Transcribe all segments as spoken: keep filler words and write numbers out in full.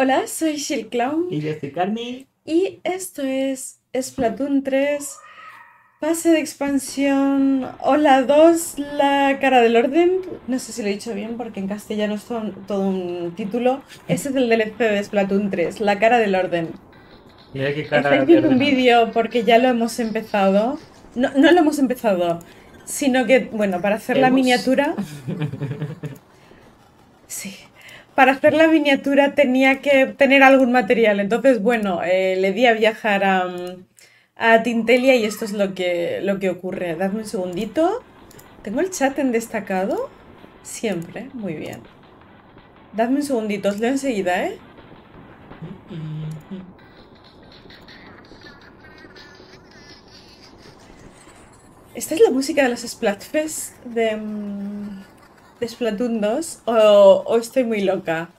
Hola, soy Shill Clown. Y yo soy Carni. Y esto es Splatoon tres, pase de expansión Hola dos, La Cara del Orden. No sé si lo he dicho bien porque en castellano es todo, todo un título. Ese es el D L C de Splatoon tres, La Cara del Orden. Mira qué cara. Estáis viendo un vídeo porque ya lo hemos empezado. No, no lo hemos empezado, sino que, bueno, para hacer ¿Hemos? la miniatura... Sí. Para hacer la miniatura tenía que tener algún material. Entonces, bueno, eh, le di a viajar a, a Tintelia y esto es lo que, lo que ocurre. Dadme un segundito. ¿Tengo el chat en destacado? Siempre. Muy bien. Dadme un segundito. Os leo enseguida, ¿eh? Esta es la música de los Splatfest de... de Splatoon dos, o oh, oh, estoy muy loca.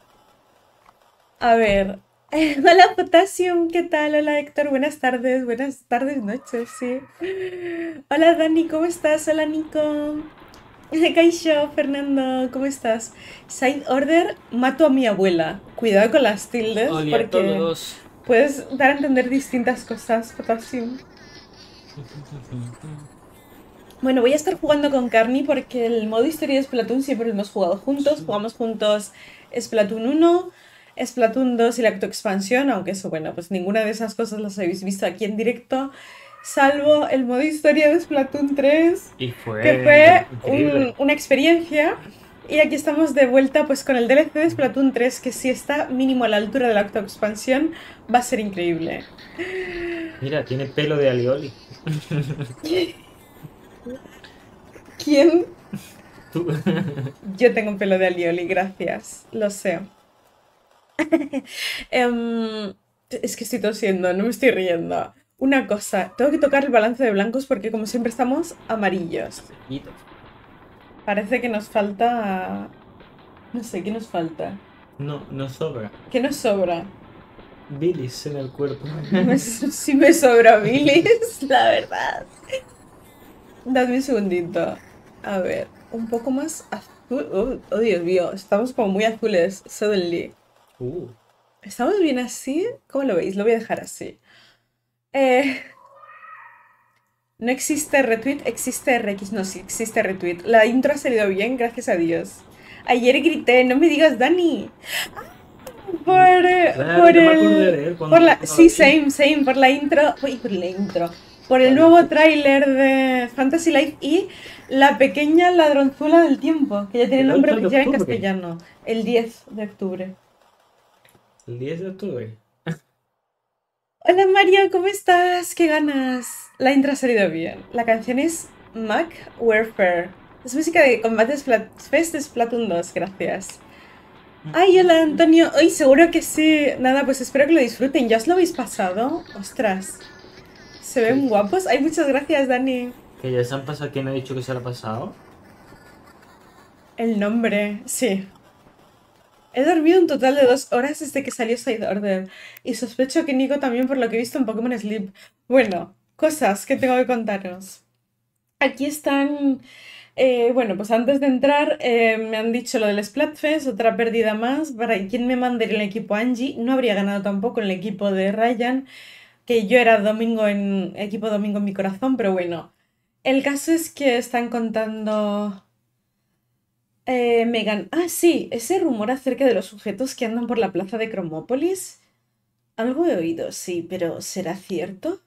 A ver, hola Potassium, ¿qué tal? Hola Héctor, buenas tardes, buenas tardes, noches, sí. Hola Dani, ¿cómo estás? Hola Nico. Kaisho, Fernando, ¿cómo estás? Side Order, mato a mi abuela. Cuidado con las tildes, Odio porque a todos. Puedes dar a entender distintas cosas, Potassium. Bueno, voy a estar jugando con Carni porque el modo historia de Splatoon siempre lo hemos jugado juntos. Jugamos juntos Splatoon uno, Splatoon dos y la autoexpansión, aunque eso, bueno, pues ninguna de esas cosas las habéis visto aquí en directo, salvo el modo historia de Splatoon tres, y fue que fue un, una experiencia. Y aquí estamos de vuelta pues con el D L C de Splatoon tres, que si está mínimo a la altura de la autoexpansión, va a ser increíble. Mira, tiene pelo de alioli. ¿Quién? Tú. Yo tengo un pelo de alioli, gracias. Lo sé. um, es que estoy tosiendo, no me estoy riendo. Una cosa, tengo que tocar el balance de blancos porque como siempre estamos amarillos. Parece que nos falta... No sé, ¿qué nos falta? No, nos sobra. ¿Qué nos sobra? Bilis en el cuerpo. Sí me sobra bilis, la verdad. Dadme un segundito. A ver, un poco más azul. Oh, oh, Dios mío, estamos como muy azules, suddenly. Uh. ¿Estamos bien así? ¿Cómo lo veis? Lo voy a dejar así. Eh, no existe retweet, existe R X. No, sí, existe retweet. La intro ha salido bien, gracias a Dios. Ayer grité, no me digas Dani. ¡Ah! Por, claro, por no el... Por la, sí, same, same, por la intro. Uy, por la intro. Por el nuevo tráiler de Fantasy Life y La Pequeña Ladronzuela del Tiempo, que ya tiene el nombre oficial en castellano. El diez de octubre. El diez de octubre. Hola Mario, ¿cómo estás? ¿Qué ganas? La intro ha salido bien. La canción es Mug Warfare. Es música de combate Splatfest de Splatoon dos, gracias. Ay, hola Antonio. Hoy seguro que sí. Nada, pues espero que lo disfruten. ¿Ya os lo habéis pasado? Ostras. Se ven guapos. Ay, muchas gracias, Dani. Que ya se han pasado. ¿Quién ha dicho que se lo ha pasado? El nombre, sí. He dormido un total de dos horas desde que salió Side Order. Y sospecho que Nico también, por lo que he visto en Pokémon Sleep. Bueno, cosas que tengo que contaros. Aquí están... Eh, bueno, pues antes de entrar eh, me han dicho lo del Splatfest, otra pérdida más. Para quien me mande en el equipo Angie, no habría ganado tampoco en el equipo de Ryan... que yo era domingo en equipo domingo en mi corazón, pero bueno. El caso es que están contando... Eh, Megan... Ah, sí, ese rumor acerca de los sujetos que andan por la plaza de Cromópolis. Algo he oído, sí, pero ¿será cierto?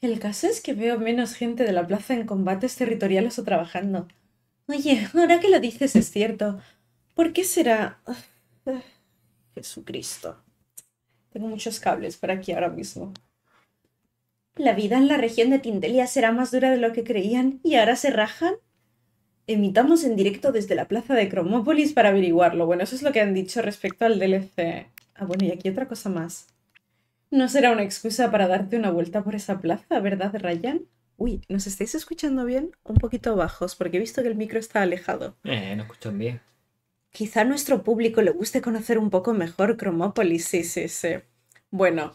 El caso es que veo menos gente de la plaza en combates territoriales o trabajando. Oye, ahora que lo dices es cierto. ¿Por qué será...? Uh, uh, Jesucristo. Tengo muchos cables por aquí ahora mismo. ¿La vida en la región de Tintelia será más dura de lo que creían y ahora se rajan? Emitamos en directo desde la plaza de Cromópolis para averiguarlo. Bueno, eso es lo que han dicho respecto al D L C. Ah, bueno, y aquí otra cosa más. No será una excusa para darte una vuelta por esa plaza, ¿verdad, Ryan? Uy, ¿nos estáis escuchando bien? Un poquito bajos, porque he visto que el micro está alejado. Eh, no escuchan bien. Quizá a nuestro público le guste conocer un poco mejor Cromópolis. Sí, sí, sí. Bueno...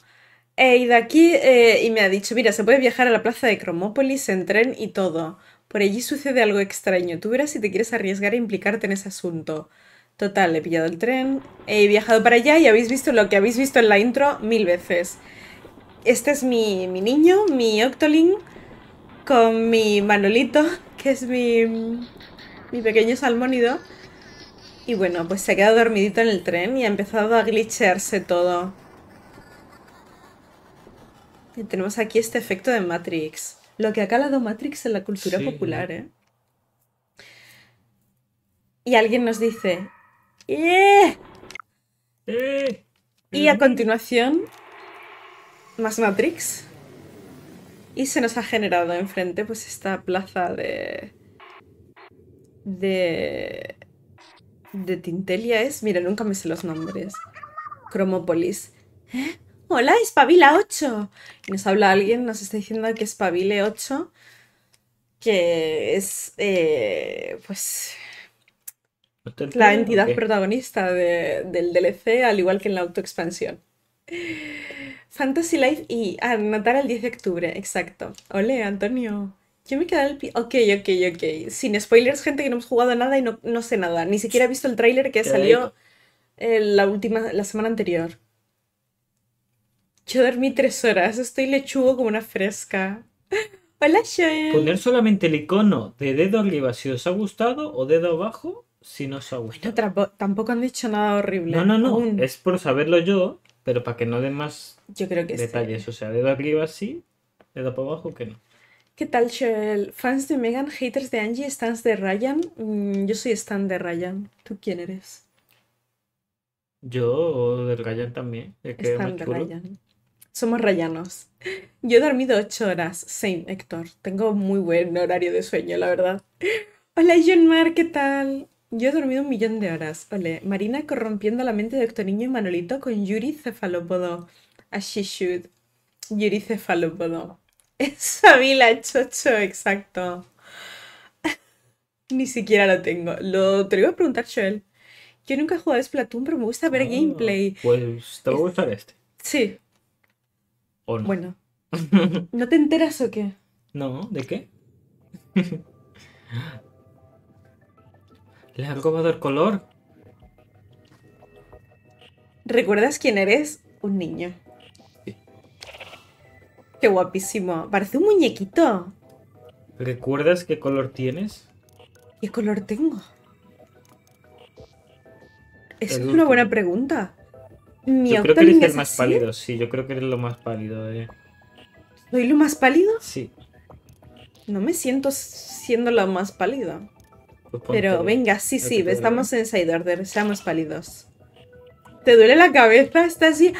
He ido aquí eh, y me ha dicho, mira, se puede viajar a la plaza de Cromópolis en tren y todo. Por allí sucede algo extraño. Tú verás si te quieres arriesgar a implicarte en ese asunto. Total, he pillado el tren, he viajado para allá y habéis visto lo que habéis visto en la intro mil veces. Este es mi, mi niño, mi Octolin, con mi Manolito, que es mi, mi pequeño salmónido. Y bueno, pues se ha quedado dormidito en el tren y ha empezado a glitchearse todo. Y tenemos aquí este efecto de Matrix. Lo que ha calado Matrix en la cultura sí. popular, ¿eh? Y alguien nos dice... ¡Yeah! Eh, y a continuación... Más Matrix. Y se nos ha generado enfrente pues esta plaza de... De... De Tintelia es... Mira, nunca me sé los nombres. Cromópolis. ¿Eh? ¡Hola, es Pavile ocho! Y nos habla alguien, nos está diciendo que es Pavile ocho. Que es... Eh, pues... La entidad protagonista de, del D L C, al igual que en la autoexpansión. Fantasy Life y... Ah, Natal el diez de octubre, exacto. Ole, Antonio. Yo me he quedado el... Pi ok, ok, ok. Sin spoilers, gente, que no hemos jugado nada y no, no sé nada. Ni siquiera he visto el tráiler que salió eh, la, última, la semana anterior. Yo dormí tres horas. Estoy lechugo como una fresca. Hola, Shoel. Poner solamente el icono de dedo arriba si os ha gustado o dedo abajo si no os ha gustado. Bueno, tampoco han dicho nada horrible. No, no, no. Aún. Es por saberlo yo, pero para que no den más yo creo que detalles. Este. O sea, dedo arriba sí, dedo para abajo que no. ¿Qué tal, Shoel? ¿Fans de Megan, haters de Angie, stans de Ryan? Mm, yo soy stan de Ryan. ¿Tú quién eres? Yo de Ryan también. Stan de Ryan. Somos rayanos. Yo he dormido ocho horas. Same, Héctor. Tengo muy buen horario de sueño, la verdad. Hola, John Mar, ¿qué tal? Yo he dormido un millón de horas. Ole. Marina corrompiendo la mente de Héctoriño y Manolito con Yuri Cefalópodo. As she should. Yuri Cefalópodo. Es Fabila Chocho, exacto. Ni siquiera lo tengo. Lo, te lo iba a preguntar, Joel. Yo nunca he jugado a Splatoon, pero me gusta ver oh, gameplay. Pues te va a gustar este. Sí. ¿O no? Bueno. ¿No te enteras o qué? No, ¿de qué? ¿Le ha robado el color? ¿Recuerdas quién eres? Un niño. Sí. Qué guapísimo. Parece un muñequito. ¿Recuerdas qué color tienes? ¿Qué color tengo? Esa es una buena pregunta. Mi yo creo que eres el más así? pálido, sí, yo creo que eres lo más pálido. Eh. ¿Soy lo más pálido? Sí. No me siento siendo lo más pálido. Pues pero venga, sí, creo sí, estamos en Side Order, seamos pálidos. ¿Te duele la cabeza? Está así...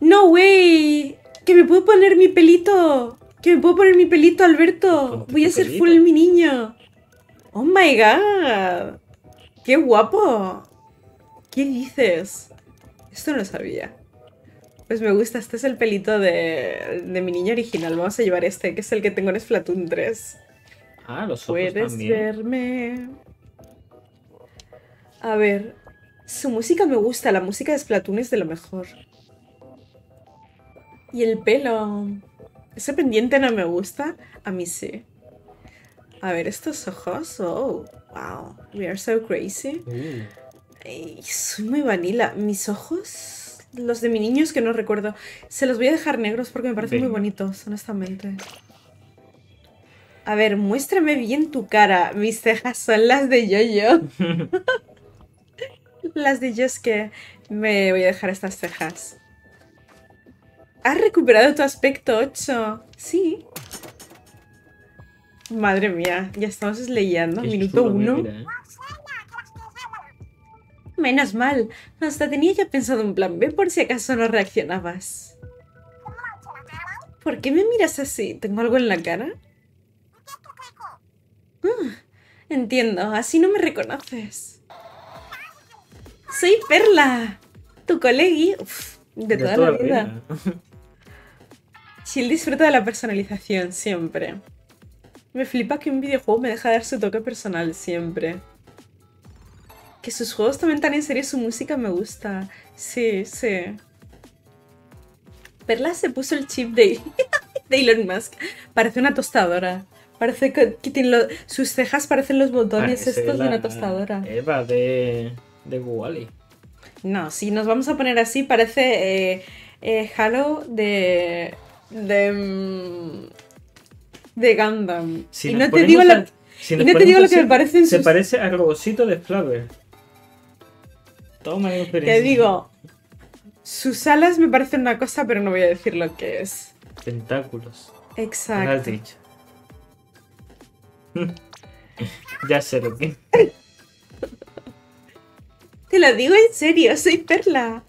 ¡No, güey! ¡Que me puedo poner mi pelito! ¡Que me puedo poner mi pelito, Alberto! Ponte Voy a ser pelito. full mi niño. ¡Oh, my God! ¡Qué guapo! ¿Qué dices? Esto no lo sabía. Pues me gusta, este es el pelito de, de mi niño original. Vamos a llevar este, que es el que tengo en Splatoon tres. Ah, los ojos ¿Puedes también. ¿Puedes verme? A ver... Su música me gusta, la música de Splatoon es de lo mejor. Y el pelo... Ese pendiente no me gusta, a mí sí. A ver, estos ojos... Oh, wow, we are so crazy. Mm. Ay, soy muy vanila. Mis ojos, los de mi niño es que no recuerdo. Se los voy a dejar negros porque me parecen Ven. muy bonitos, honestamente. A ver, muéstrame bien tu cara. Mis cejas son las de yo-yo. Las de yo es que me voy a dejar estas cejas. ¿Has recuperado tu aspecto ocho? Sí. Madre mía, ya estamos sleyando. Minuto uno. Menos mal, hasta tenía ya pensado un plan be por si acaso no reaccionabas. ¿Por qué me miras así? ¿Tengo algo en la cara? Ah, entiendo, así no me reconoces. ¡Soy Perla! Tu colegui Uf, de, toda de toda la vida. vida. Shill disfruta de la personalización, siempre. Me flipa que un videojuego me deja dar su toque personal, siempre. Que sus juegos también tan en serio, su música me gusta. Sí, sí. Perla se puso el chip de, de Elon Musk. Parece una tostadora. Parece que tiene lo... sus cejas parecen los botones Parece estos la... de una tostadora. Eva de... de Wall-E. No, si nos vamos a poner así, parece eh, eh, Halo de... de... de Gundam. Si y no te digo, a, la, si y no te digo así, lo que me parece... Se sus... parece a Robocito de Flaver. Toma la experiencia. Te digo, sus alas me parecen una cosa, pero no voy a decir lo que es. Tentáculos. Exacto. ¿Lo has dicho? Ya sé lo que... Te lo digo en serio, soy Perla.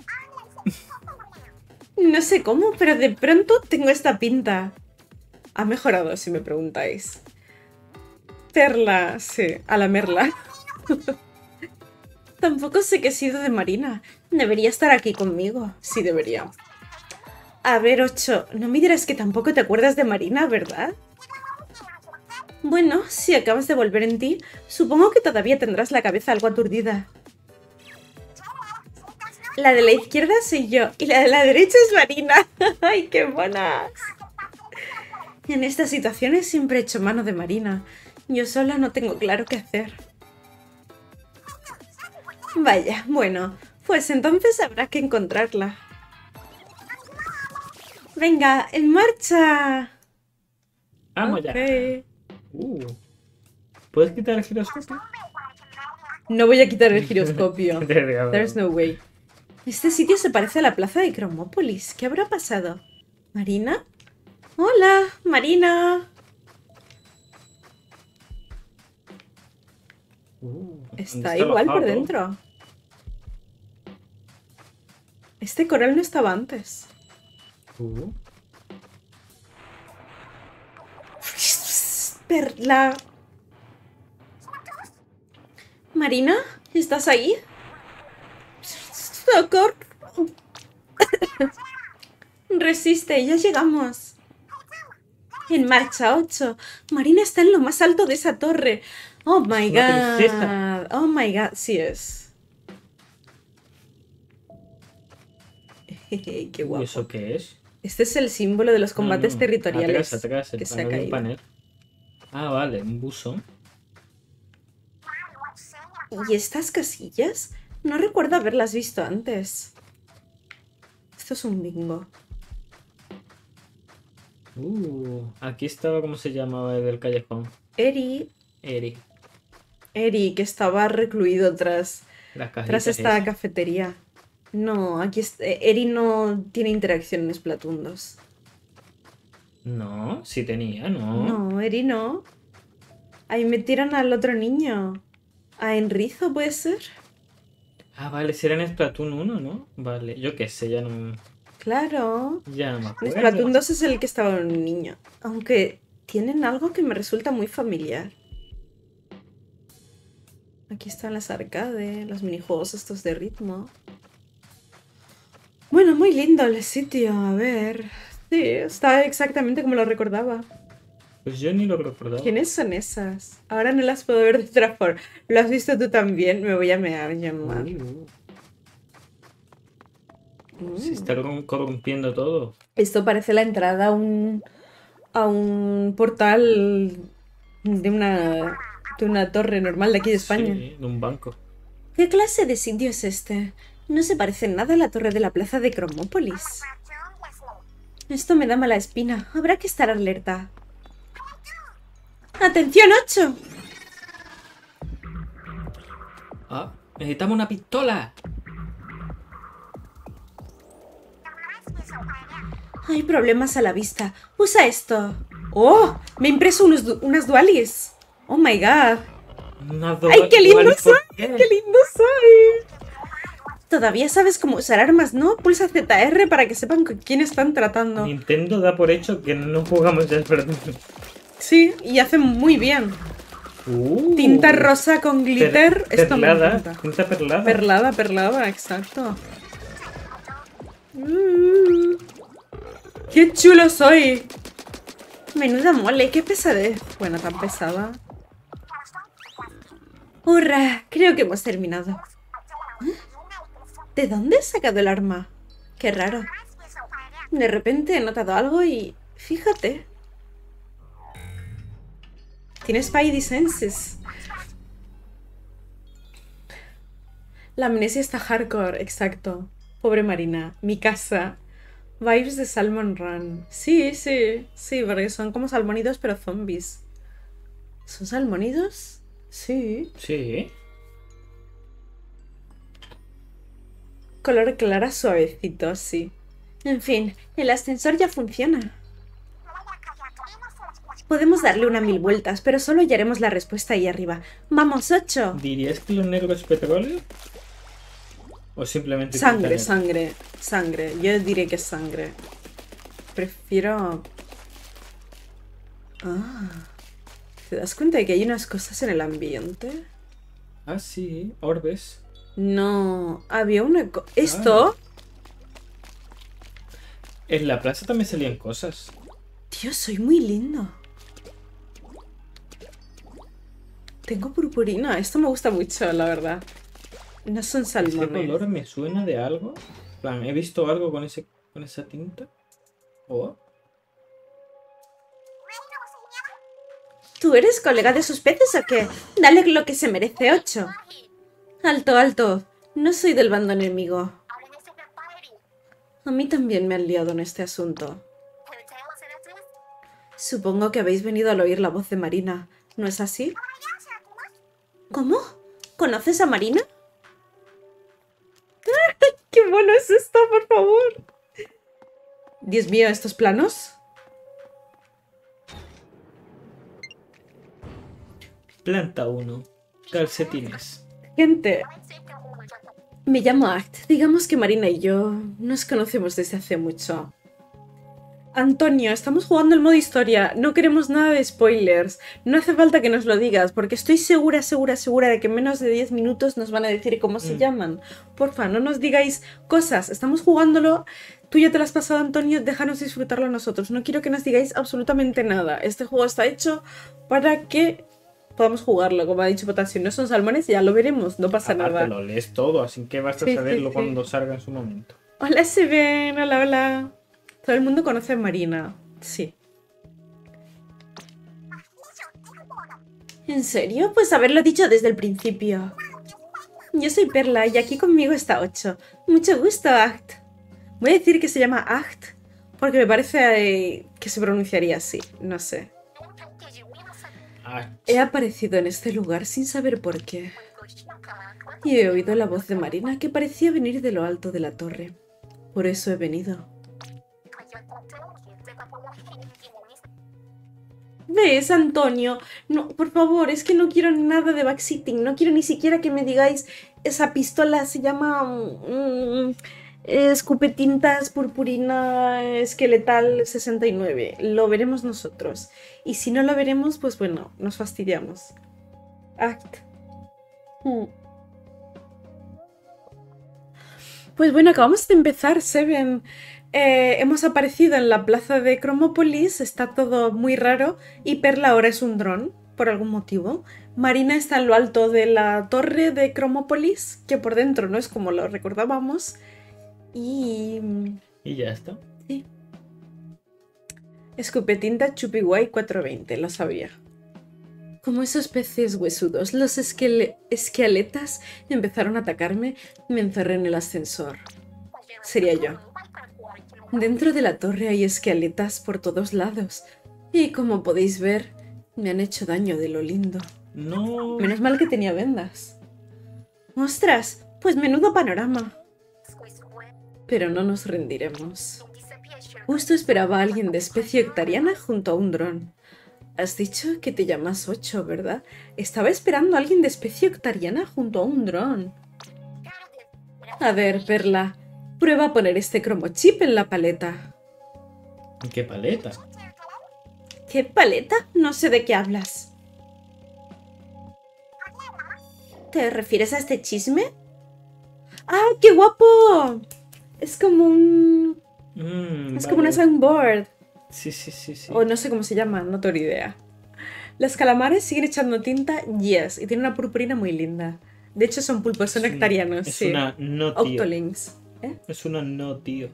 No sé cómo, pero de pronto tengo esta pinta. Ha mejorado, si me preguntáis. Perla, sí, a la Merla. Tampoco sé qué he sido de Marina. Debería estar aquí conmigo. Sí, debería. A ver, Ocho, no me dirás que tampoco te acuerdas de Marina, ¿verdad? Bueno, si acabas de volver en ti, supongo que todavía tendrás la cabeza algo aturdida. La de la izquierda soy yo, y la de la derecha es Marina. ¡Ay, qué buenas! En estas situaciones siempre he hecho mano de Marina. Yo sola no tengo claro qué hacer. Vaya, bueno, pues entonces habrá que encontrarla. ¡Venga, en marcha! ¡Vamos okay. ya! Uh, ¿Puedes quitar el giroscopio? No voy a quitar el giroscopio. There's no way. Este sitio se parece a la plaza de Cromópolis. ¿Qué habrá pasado? ¿Marina? ¡Hola, Marina! Uh, está igual por dentro. Este coral no estaba antes. Uh. Perla. Marina, ¿estás ahí? ¡Socorro! Resiste, ya llegamos. En marcha, Ocho. Marina está en lo más alto de esa torre. Oh my god. Oh my god, sí es. Qué guapo. ¿Y eso qué es? Este es el símbolo de los combates no, no. territoriales. Atrás, atrás, el que panel se ha caído. Panel. Ah, vale, un buzón. ¿Y estas casillas? No recuerdo haberlas visto antes. Esto es un bingo. Uh, aquí estaba, ¿cómo se llamaba el del callejón? Eri. Eri. Eri, que estaba recluido tras, tras esta esas. cafetería. No, aquí está, Eri no tiene interacción en Splatoon dos. No, sí tenía, no. No, Eri no. Ahí metieron al otro niño. A Enrizo, ¿puede ser? Ah, vale, si era en Splatoon uno, ¿no? Vale, yo qué sé, ya no me... Claro. Ya no me acuerdo. En Splatoon dos es el que estaba un niño. Aunque tienen algo que me resulta muy familiar. Aquí están las arcades, los minijuegos estos de ritmo. Bueno, muy lindo el sitio, a ver... Sí, está exactamente como lo recordaba. Pues yo ni lo recordaba. ¿Quiénes son esas? Ahora no las puedo ver de otra forma. ¿Lo has visto tú también? Me voy a mear, llamar. Uh. Se está corrompiendo todo. Esto parece la entrada a un, a un portal de una, de una torre normal de aquí de España. Sí, de un banco. ¿Qué clase de sitio es este? No se parece nada a la torre de la plaza de Cromópolis. Esto me da mala espina. Habrá que estar alerta. ¡Atención, Ocho! Ah, necesitamos una pistola. Hay problemas a la vista. Usa esto. ¡Oh! Me he impreso unos du unas dualis. ¡Oh, my God! ¡Ay, qué lindo soy! ¡Qué lindo soy! Todavía sabes cómo usar armas, ¿no? Pulsa zeta erre para que sepan con quién están tratando. Nintendo da por hecho que no jugamos ya, perdón. Sí, y hacen muy bien. Uh, Tinta rosa con glitter. Per Esto perlada, me encanta. Tinta perlada. Perlada, perlada, exacto. Mm. ¡Qué chulo soy! Menuda mole, qué pesadez. Bueno, tan pesada. ¡Hurra! Creo que hemos terminado. ¿Eh? ¿De dónde he sacado el arma? Qué raro. De repente he notado algo y... Fíjate. Tiene Spidey Senses. La amnesia está hardcore, exacto. Pobre Marina. Mi casa. Vibes de Salmon Run. Sí, sí. Sí, porque son como salmonidos pero zombies. ¿Son salmonidos? Sí. Sí. Color clara suavecito, sí. En fin, el ascensor ya funciona. Podemos darle una mil vueltas, pero solo hallaremos la respuesta ahí arriba. ¡Vamos, ocho! ¿Dirías que lo negro es petróleo? ¿O simplemente... Sangre, sangre, sangre. Yo diré que es sangre. Prefiero... Ah. ¿Te das cuenta de que hay unas cosas en el ambiente? Ah, sí. Orbes. No. Había una... Co ¿Esto? Ah. En la plaza también salían cosas. Dios, soy muy lindo. Tengo purpurina. Esto me gusta mucho, la verdad. No son salmones. ¿Este color me suena de algo? Plan, ¿he visto algo con ese con esa tinta? Oh. ¿Tú eres colega de sus peces o qué? Dale lo que se merece, ocho. Alto, alto. No soy del bando enemigo. A mí también me han liado en este asunto. Supongo que habéis venido al oír la voz de Marina, ¿no es así? ¿Cómo? ¿Conoces a Marina? ¡Qué bueno es esto, por favor! Dios mío, ¿estos planos? Planta uno. Calcetines. Gente... Me llamo Acht. Digamos que Marina y yo nos conocemos desde hace mucho. Antonio, estamos jugando el modo historia. No queremos nada de spoilers. No hace falta que nos lo digas, porque estoy segura, segura, segura de que en menos de diez minutos nos van a decir cómo se mm. llaman. Porfa, no nos digáis cosas. Estamos jugándolo. Tú ya te lo has pasado, Antonio. Déjanos disfrutarlo nosotros. No quiero que nos digáis absolutamente nada. Este juego está hecho para que... podemos jugarlo, como ha dicho Potasio. No son salmones, ya lo veremos, no pasa Aparte, nada. Lo lees todo, así que basta sí, saberlo sí, sí. cuando salga en su momento. Hola, se ven, hola, hola. Todo el mundo conoce a Marina, sí. ¿En serio? Pues haberlo dicho desde el principio. Yo soy Perla y aquí conmigo está ocho. Mucho gusto, Acht. Voy a decir que se llama Acht porque me parece que se pronunciaría así, no sé. He aparecido en este lugar sin saber por qué. Y he oído la voz de Marina que parecía venir de lo alto de la torre. Por eso he venido. ¿Ves, Antonio? No, por favor, es que no quiero nada de backseating. No quiero ni siquiera que me digáis esa pistola se llama... Mm, escupetintas, purpurina, esqueletal sesenta y nueve. Lo veremos nosotros. Y si no lo veremos, pues bueno, nos fastidiamos. Act. Hmm. Pues bueno, acabamos de empezar, Seven. Eh, hemos aparecido en la plaza de Cromópolis, está todo muy raro. Y Perla ahora es un dron, por algún motivo. Marina está en lo alto de la torre de Cromópolis, que por dentro no es como lo recordábamos. Y... y ya está. Sí. Escupetinta Chupiguay cuatrocientos veinte, lo sabía. Como esos peces huesudos, los esquele esqueletas empezaron a atacarme, me encerré en el ascensor. Sería yo. Dentro de la torre hay esqueletas por todos lados. Y como podéis ver, me han hecho daño de lo lindo. No. Menos mal que tenía vendas. ¡Ostras! Pues menudo panorama. Pero no nos rendiremos. Justo esperaba a alguien de especie hectariana junto a un dron. Has dicho que te llamas ocho, ¿verdad? Estaba esperando a alguien de especie hectariana junto a un dron. A ver, Perla, prueba a poner este cromochip en la paleta. ¿Qué paleta? ¿Qué paleta? No sé de qué hablas. ¿Te refieres a este chisme? ¡Ah, qué guapo! Es como un... Mm, es vale. como una soundboard. Sí, sí, sí, sí. O no sé cómo se llama, no tengo idea. Las calamares siguen echando tinta, yes, y tienen una purpurina muy linda. De hecho son pulpos, son es hectarianos, una, es sí. Una no, tío. Octolinks. ¿Eh? Es una no, tío.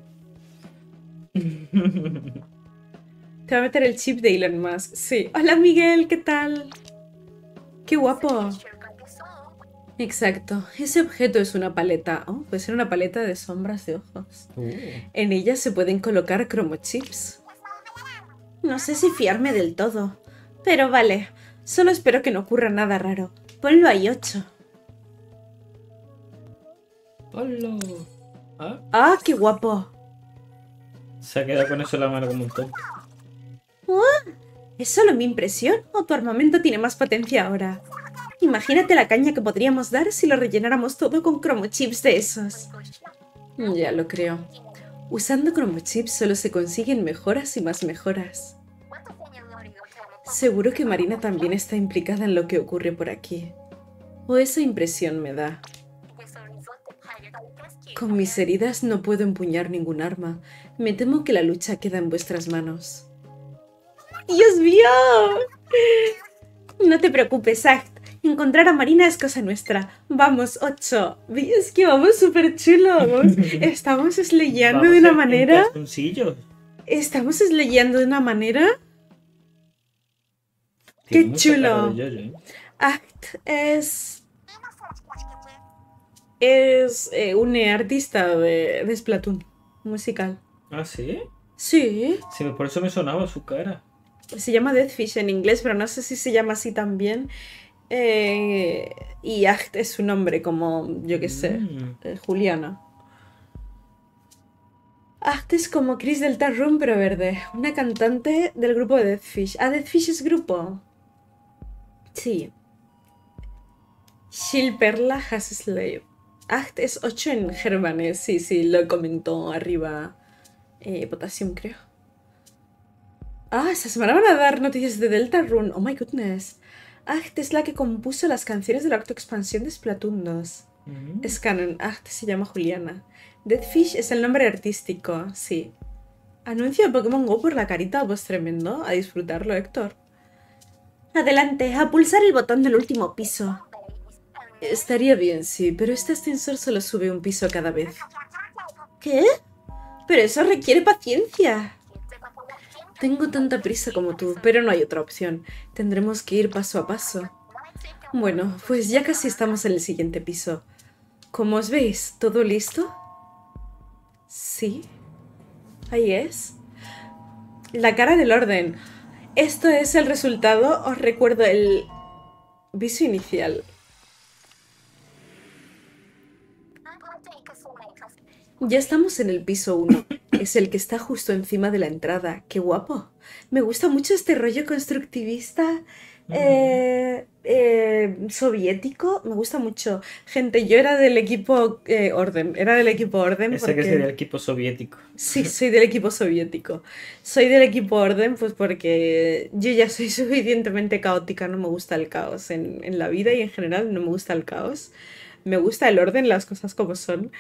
Te va a meter el chip de Elon Musk, sí. Hola, Miguel, ¿qué tal? ¡Qué guapo! Exacto. Ese objeto es una paleta. Oh, puede ser una paleta de sombras de ojos. Uh. En ella se pueden colocar cromochips. No sé si fiarme del todo. Pero vale. Solo espero que no ocurra nada raro. Ponlo ahí, ocho. Hola. ¿Ah? ¡Ah, qué guapo! Se ha quedado con eso en la mano como un tonto. ¿Ah? ¿Es solo mi impresión o tu armamento tiene más potencia ahora? Imagínate la caña que podríamos dar si lo rellenáramos todo con cromochips de esos. Ya lo creo. Usando cromochips solo se consiguen mejoras y más mejoras. Seguro que Marina también está implicada en lo que ocurre por aquí. O esa impresión me da. Con mis heridas no puedo empuñar ningún arma. Me temo que la lucha queda en vuestras manos. ¡Dios mío! No te preocupes, Acht. Encontrar a Marina es cosa nuestra. Vamos, ocho. ¿Veis que vamos súper chulos? Estamos slayando de una manera... Estamos slayando de una manera... ¡Qué chulo! Acht es... Es eh, un artista de, de Splatoon musical. ¿Ah, sí? Sí. Sí, por eso me sonaba su cara. Se llama Deathfish en inglés, pero no sé si se llama así también. Eh, y Acht es su nombre, como, yo qué sé, mm. eh, Juliana. Acht es como Chris del Tarroom, pero verde. Una cantante del grupo de Deathfish. Ah, Deathfish es grupo. Sí. Shill Perla has slave. Acht es ocho en germanés. Sí, sí, lo comentó arriba. Eh, Potassium, creo. Ah, esta semana van a dar noticias de Deltarune. Oh my goodness. Acht es la que compuso las canciones de la autoexpansión de Splatoon dos. Mm-hmm. Es canon. Acht se llama Juliana. Deathfish es el nombre artístico, sí. Anuncio de Pokémon Go por la carita, pues tremendo. A disfrutarlo, Héctor. Adelante, a pulsar el botón del último piso. Estaría bien, sí, pero este ascensor solo sube un piso cada vez. ¿Qué? Pero eso requiere paciencia. Tengo tanta prisa como tú, pero no hay otra opción. Tendremos que ir paso a paso. Bueno, pues ya casi estamos en el siguiente piso. ¿Cómo os veis? ¿Todo listo? Sí. Ahí es. La cara del orden. Esto es el resultado. Os recuerdo el viso inicial. Ya estamos en el piso uno. Es el que está justo encima de la entrada. ¡Qué guapo! Me gusta mucho este rollo constructivista eh, eh, soviético. Me gusta mucho. Gente, yo era del equipo eh, Orden. Era del equipo Orden. Ese porque... que es del equipo soviético. Sí, soy del equipo soviético. Soy del equipo Orden pues porque yo ya soy suficientemente caótica. No me gusta el caos en, en la vida y en general no me gusta el caos. Me gusta el orden, las cosas como son.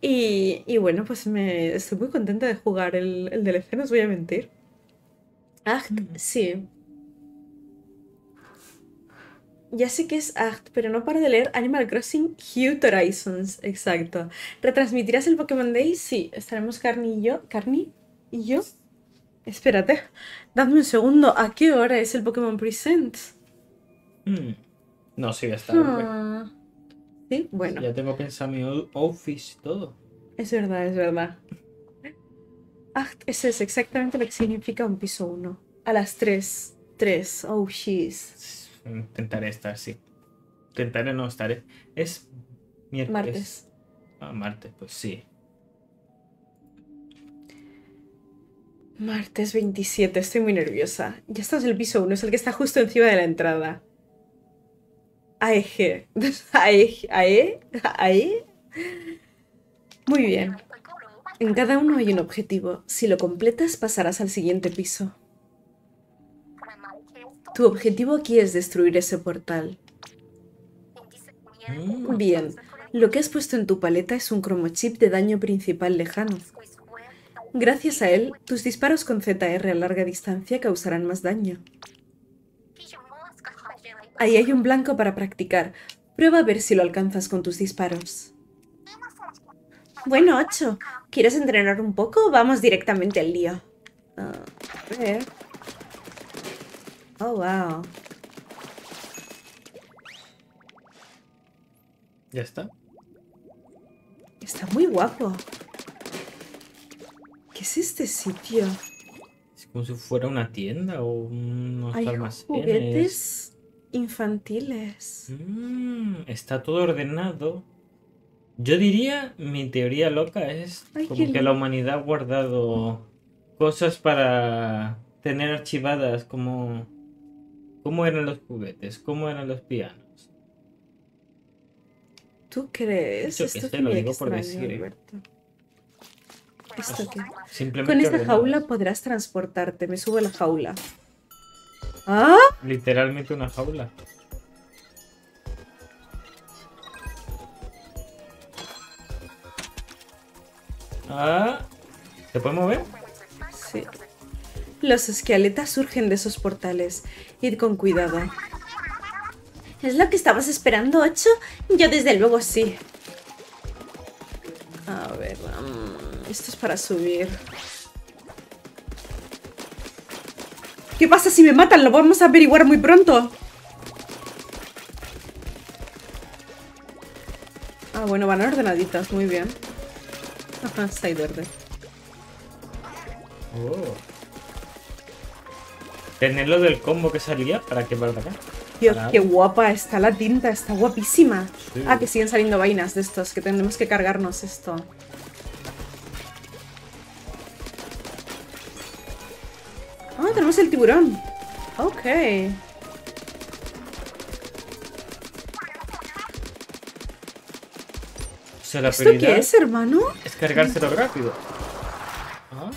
Y, y bueno, pues me estoy muy contenta de jugar el, el D L C, no os voy a mentir. Acht, mm. sí. Ya sé que es Acht, pero no paro de leer Animal Crossing Huge Horizons. Exacto. ¿Retransmitirás el Pokémon Day? Sí, estaremos Carni y yo. ¿Carni y yo? Espérate, dadme un segundo. ¿A qué hora es el Pokémon Present? Mm. No, sí, ya está. Ah. Sí, bueno. Ya tengo pensado mi office y todo. Es verdad, es verdad. Acht, ese es exactamente lo que significa un piso uno. A las tres. tres. Oh, jeez. Intentaré estar, sí. Intentaré no estaré. Es miércoles. Martes. Ah, martes, pues sí. Martes veintisiete. Estoy muy nerviosa. Ya estamos en el piso uno. Es el que está justo encima de la entrada. A E G. A E G. A E G. Muy bien. En cada uno hay un objetivo. Si lo completas, pasarás al siguiente piso. Tu objetivo aquí es destruir ese portal. Bien. Lo que has puesto en tu paleta es un cromochip de daño principal lejano. Gracias a él, tus disparos con Z R a larga distancia causarán más daño. Ahí hay un blanco para practicar. Prueba a ver si lo alcanzas con tus disparos. Bueno, ocho. ¿Quieres entrenar un poco o vamos directamente al lío? Uh, a ver. Oh, wow. Ya está. Está muy guapo. ¿Qué es este sitio? Es como si fuera una tienda o unos Hay almacenes. Juguetes infantiles. Mm, está todo ordenado. Yo diría, mi teoría loca es Ay, como que la humanidad ha guardado cosas para tener archivadas como cómo eran los juguetes, cómo eran los pianos. ¿Tú crees? Yo que sé, lo digo por decir. Alberto. ¿Esto qué? Simplemente con esta ordenado. Jaula podrás transportarte. Me subo a la jaula. ¿Ah? Literalmente una jaula. Ah, ¿te puedes mover? Sí. Los esqueletas surgen de esos portales. Id con cuidado. ¿Es lo que estabas esperando, Ocho? Yo desde luego sí. A ver, um, esto es para subir. ¿Qué pasa si me matan? Lo vamos a averiguar muy pronto. Ah, bueno, van ordenaditas, muy bien. Ajá, Side Order. Oh. Tenerlo del combo que salía para que valga acá. Dios, para... qué guapa está la tinta, está guapísima. Sí. Ah, que siguen saliendo vainas de estos, que tenemos que cargarnos esto. Ah, oh, tenemos el tiburón. Ok. O sea, la ¿Esto qué es, hermano? Es cargárselo rápido. Ah.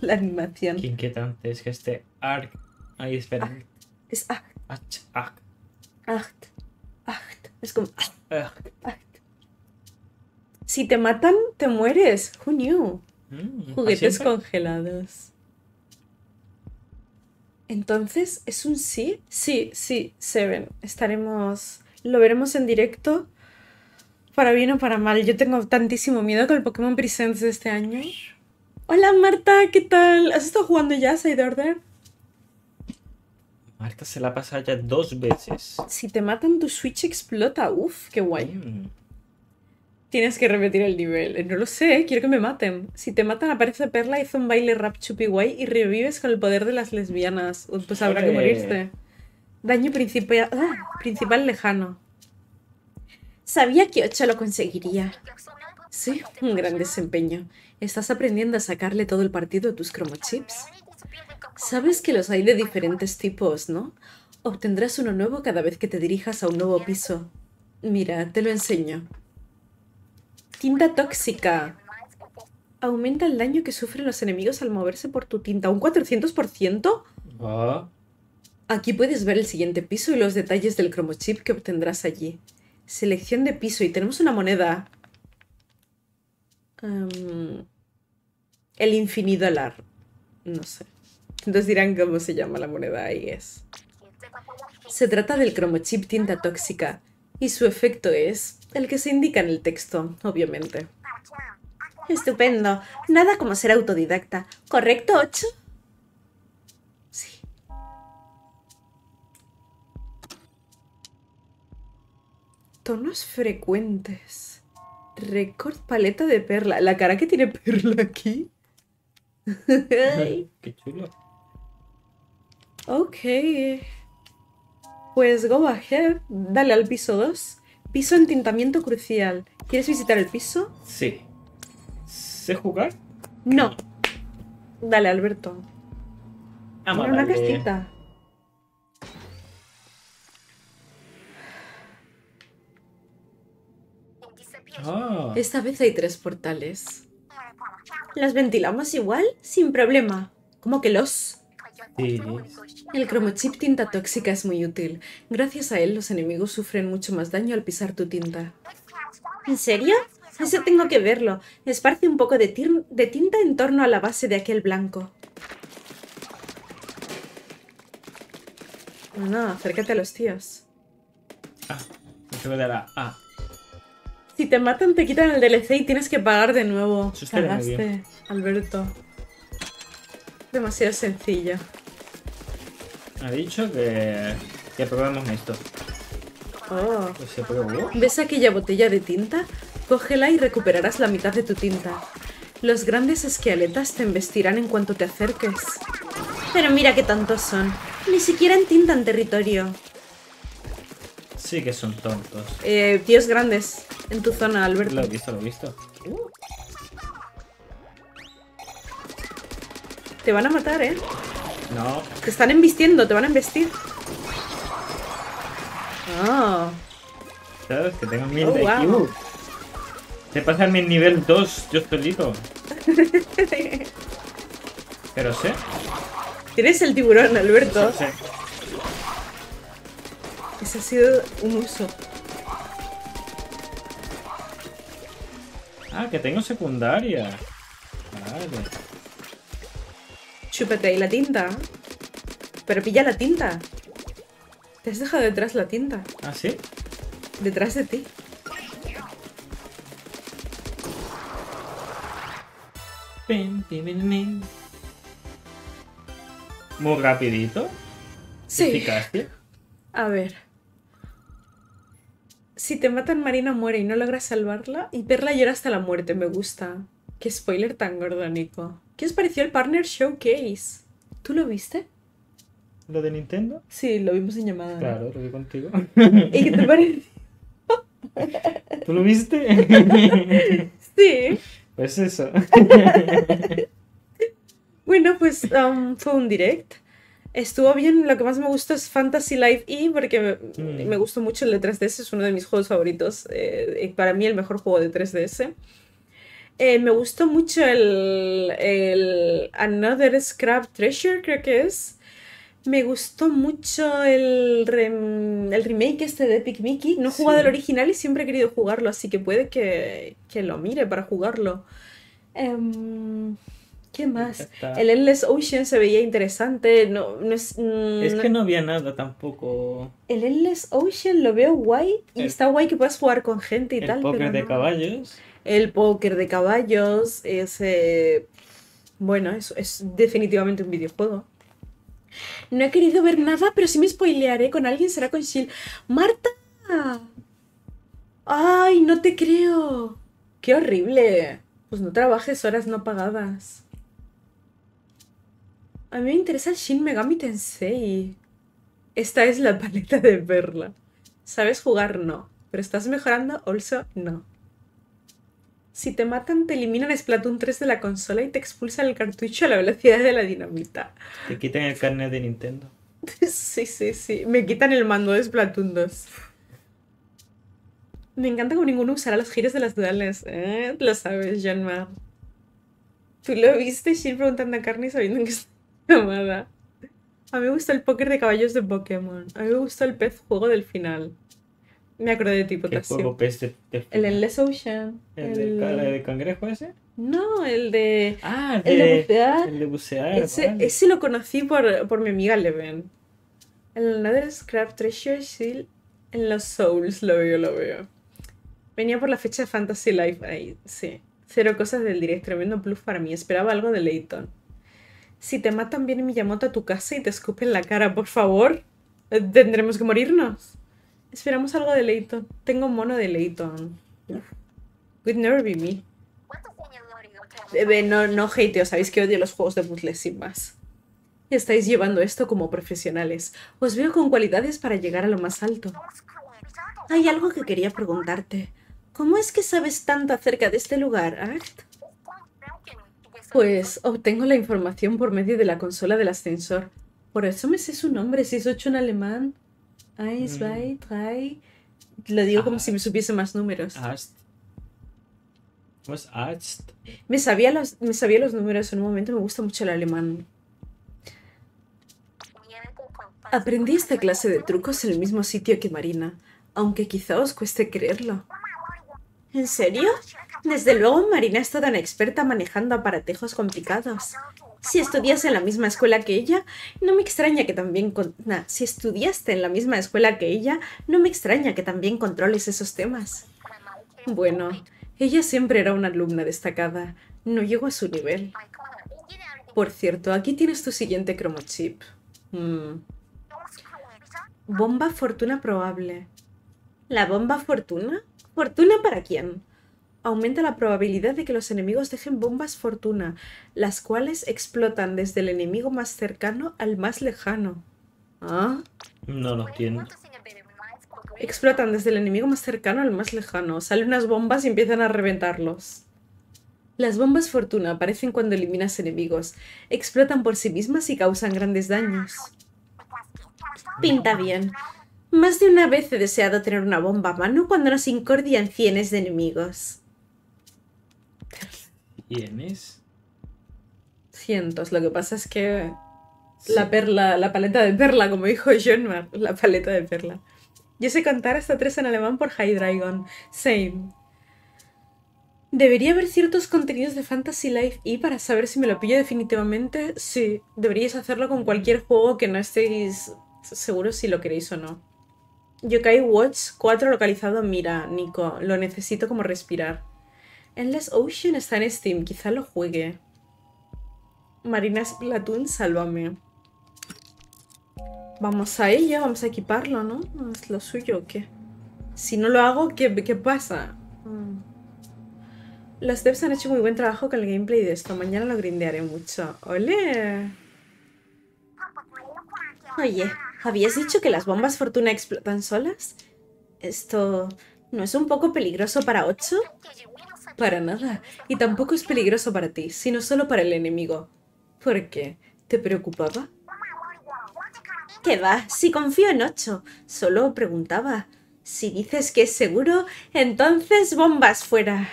La animación. Qué inquietante es que este Arc. Ahí, espera. Acht. Es Acht. Acht. Acht. Acht. Acht. Es como Acht. Acht. Acht. Si te matan, te mueres. Who knew? Mm, Juguetes congelados. Entonces, ¿es un sí? Sí, sí, Seven. Estaremos... Lo veremos en directo. Para bien o para mal. Yo tengo tantísimo miedo con el Pokémon Presents de este año. Hola, Marta. ¿Qué tal? ¿Has estado jugando ya Side Order? Marta se la ha pasado ya dos veces. Si te matan, tu Switch explota. Uf, qué guay. Mm. Tienes que repetir el nivel. No lo sé, quiero que me maten. Si te matan, aparece Perla, hizo un baile rap chupi guay y revives con el poder de las lesbianas. Pues habrá que morirte. Daño principal, ah, principal lejano. Sabía que Ocho lo conseguiría. Sí, un gran desempeño. Estás aprendiendo a sacarle todo el partido a tus cromochips. Sabes que los hay de diferentes tipos, ¿no? Obtendrás uno nuevo cada vez que te dirijas a un nuevo piso. Mira, te lo enseño. Tinta tóxica. Aumenta el daño que sufren los enemigos al moverse por tu tinta. ¿Un cuatrocientos por ciento? Ah. Aquí puedes ver el siguiente piso y los detalles del cromochip que obtendrás allí. Selección de piso. Y tenemos una moneda. Um, el infinidolar. No sé. Entonces dirán cómo se llama la moneda. Ahí es. Se trata del cromochip tinta tóxica. Y su efecto es el que se indica en el texto, obviamente. Estupendo. Nada como ser autodidacta. ¿Correcto, Ocho? Sí. Tonos frecuentes. Record paleta de Perla. La cara que tiene Perla aquí. Qué chulo. Ok. Pues go ahead, dale al piso dos. Piso en tintamiento crucial. ¿Quieres visitar el piso? Sí. ¿Sé jugar? No. Dale, Alberto. Ah, bueno, una castita. Ah. Esta vez hay tres portales. ¿Los ventilamos igual? Sin problema. ¿Cómo que los...? Sí. El cromochip tinta tóxica es muy útil. Gracias a él, los enemigos sufren mucho más daño al pisar tu tinta. ¿En serio? Eso tengo que verlo. Esparce un poco de, de tinta en torno a la base de aquel blanco. No, no, acércate a los tíos. Ah, se me dará. Ah. Si te matan, te quitan el D L C y tienes que pagar de nuevo. Cagaste, Alberto. Demasiado sencillo. ha dicho que, que probemos esto. Oh. ¿Se probó? ¿Ves aquella botella de tinta? Cógela y recuperarás la mitad de tu tinta. Los grandes esqueletas te embestirán en cuanto te acerques. Pero mira qué tontos son. Ni siquiera entintan territorio. Sí que son tontos. Eh, tíos grandes en tu zona, Alberto. Lo he visto, lo he visto. Uh. Te van a matar, ¿eh? No. Te están embistiendo, te van a embestir. Ah. Oh. ¿Sabes? Que tengo mil oh, de wow. I Q. Te pasan mi nivel dos, yo solito. Pero sé. Tienes el tiburón, Alberto. Sí, sí. Ese ha sido un uso. Ah, que tengo secundaria. Vale. Chúpate ahí la tinta. Pero pilla la tinta. Te has dejado detrás la tinta. ¿Ah, sí? Detrás de ti. Muy rapidito. Sí. Eficacia. A ver. Si te matan, Marina muere y no logras salvarla. Y Perla llora hasta la muerte. Me gusta. Qué spoiler tan gordo, Nico. ¿Qué os pareció el Partner Showcase? ¿Tú lo viste? ¿Lo de Nintendo? Sí, lo vimos en llamada. Claro, lo vi contigo. ¿Y qué te pareció? ¿Tú lo viste? Sí. Pues eso. Bueno, pues um, fue un direct. Estuvo bien. Lo que más me gustó es Fantasy Life E, porque me, mm. me gustó mucho el de tres D S. Es uno de mis juegos favoritos. Eh, para mí el mejor juego de tres D S. Eh, me gustó mucho el, el Another Scrap Treasure, creo que es. Me gustó mucho el, rem, el remake este de Epic Mickey. No he jugado sí. el original y siempre he querido jugarlo, así que puede que, que lo mire para jugarlo. Um, ¿Qué más? El Endless Ocean se veía interesante. No, no es, mm, es que no había nada tampoco. El Endless Ocean lo veo guay y el, está guay que puedas jugar con gente y el tal. El póker pero de no. caballos. El póker de caballos. Es, eh, bueno, es, es definitivamente un videojuego. No he querido ver nada, pero sí me spoilearé. Con alguien será con Shill. ¡Marta! ¡Ay, no te creo! ¡Qué horrible! Pues no trabajes horas no pagadas. A mí me interesa el Shin Megami Tensei. Esta es la paleta de Perla. ¿Sabes jugar? No. ¿Pero estás mejorando? Also, no. Si te matan, te eliminan Splatoon tres de la consola y te expulsan el cartucho a la velocidad de la dinamita. Te quitan el carnet de Nintendo. Sí, sí, sí. Me quitan el mando de Splatoon dos. Me encanta como ninguno usará los giros de las duales. ¿Eh? Lo sabes, Jean-Marc. ¿Tú lo viste, Shill, preguntando a Carni sabiendo que está llamada? A mí me gustó el póker de caballos de Pokémon. A mí me gustó el pez juego del final. Me acordé de ti, Potasio. ¿Qué juego pez de, de... El Endless Ocean. ¿El, el... de cangrejo ese? No, el de... Ah, el de, de bucear. El de bucear, ese, vale. Ese lo conocí por, por mi amiga Leven. El Another Scrap Treasure Shield en los Souls, lo veo, lo veo. Venía por la fecha de Fantasy Life ahí, sí. Cero cosas del direct, tremendo plus para mí. Esperaba algo de Layton. Si te matan, viene Miyamoto a tu casa y te escupen la cara, por favor. ¿Tendremos que morirnos? Esperamos algo de Layton. Tengo un mono de Layton. Would never be me. No, no hateo, sabéis que odio los juegos de puzzles sin más. Y estáis llevando esto como profesionales. Os veo con cualidades para llegar a lo más alto. Hay algo que quería preguntarte. ¿Cómo es que sabes tanto acerca de este lugar, Acht? Pues obtengo la información por medio de la consola del ascensor. Por eso me sé su nombre, si es ocho en alemán. Eins, zwei, drei. Lo digo como si me supiese más números. ¿Cómo es Arzt? Me sabía los, me sabía los números en un momento. Me gusta mucho el alemán. Aprendí esta clase de trucos en el mismo sitio que Marina, aunque quizá os cueste creerlo. ¿En serio? Desde luego, Marina es toda una experta manejando aparatejos complicados. Si estudias en la misma escuela que ella, no me extraña que también... Con... Nah, si estudiaste en la misma escuela que ella, no me extraña que también controles esos temas. Bueno, ella siempre era una alumna destacada. No llego a su nivel. Por cierto, aquí tienes tu siguiente cromochip. Mm, Bomba fortuna probable. ¿La bomba fortuna? ¿Fortuna para quién? Aumenta la probabilidad de que los enemigos dejen bombas fortuna, las cuales explotan desde el enemigo más cercano al más lejano. ¿Ah? No los tiene. Explotan desde el enemigo más cercano al más lejano. Salen unas bombas y empiezan a reventarlos. Las bombas fortuna aparecen cuando eliminas enemigos. Explotan por sí mismas y causan grandes daños. Pinta bien. Más de una vez he deseado tener una bomba a mano cuando nos incordian cienes de enemigos. ¿Cienes? Cientos. Lo que pasa es que... Sí. La perla, la paleta de perla, como dijo John, la paleta de perla. Yo sé cantar hasta tres en alemán por High Dragon. Same. ¿Debería haber ciertos contenidos de Fantasy Life y para saber si me lo pillo definitivamente? Sí, deberíais hacerlo con cualquier juego que no estéis seguros si lo queréis o no. Yokai Watch cuatro localizado. Mira, Nico, lo necesito como respirar. Endless Ocean está en Steam, quizá lo juegue. Marina Splatoon, sálvame. Vamos a ello, vamos a equiparlo, ¿no? ¿Es lo suyo o qué? Si no lo hago, ¿qué, qué pasa? Mm. Los devs han hecho muy buen trabajo con el gameplay de esto. Mañana lo grindearé mucho. ¡Ole! Oye, ¿habías dicho que las bombas fortuna explotan solas? ¿Esto no es un poco peligroso para ocho? Para nada. Y tampoco es peligroso para ti, sino solo para el enemigo. ¿Por qué? ¿Te preocupaba? ¿Qué va? Si confío en ocho. Solo preguntaba. Si dices que es seguro, entonces bombas fuera.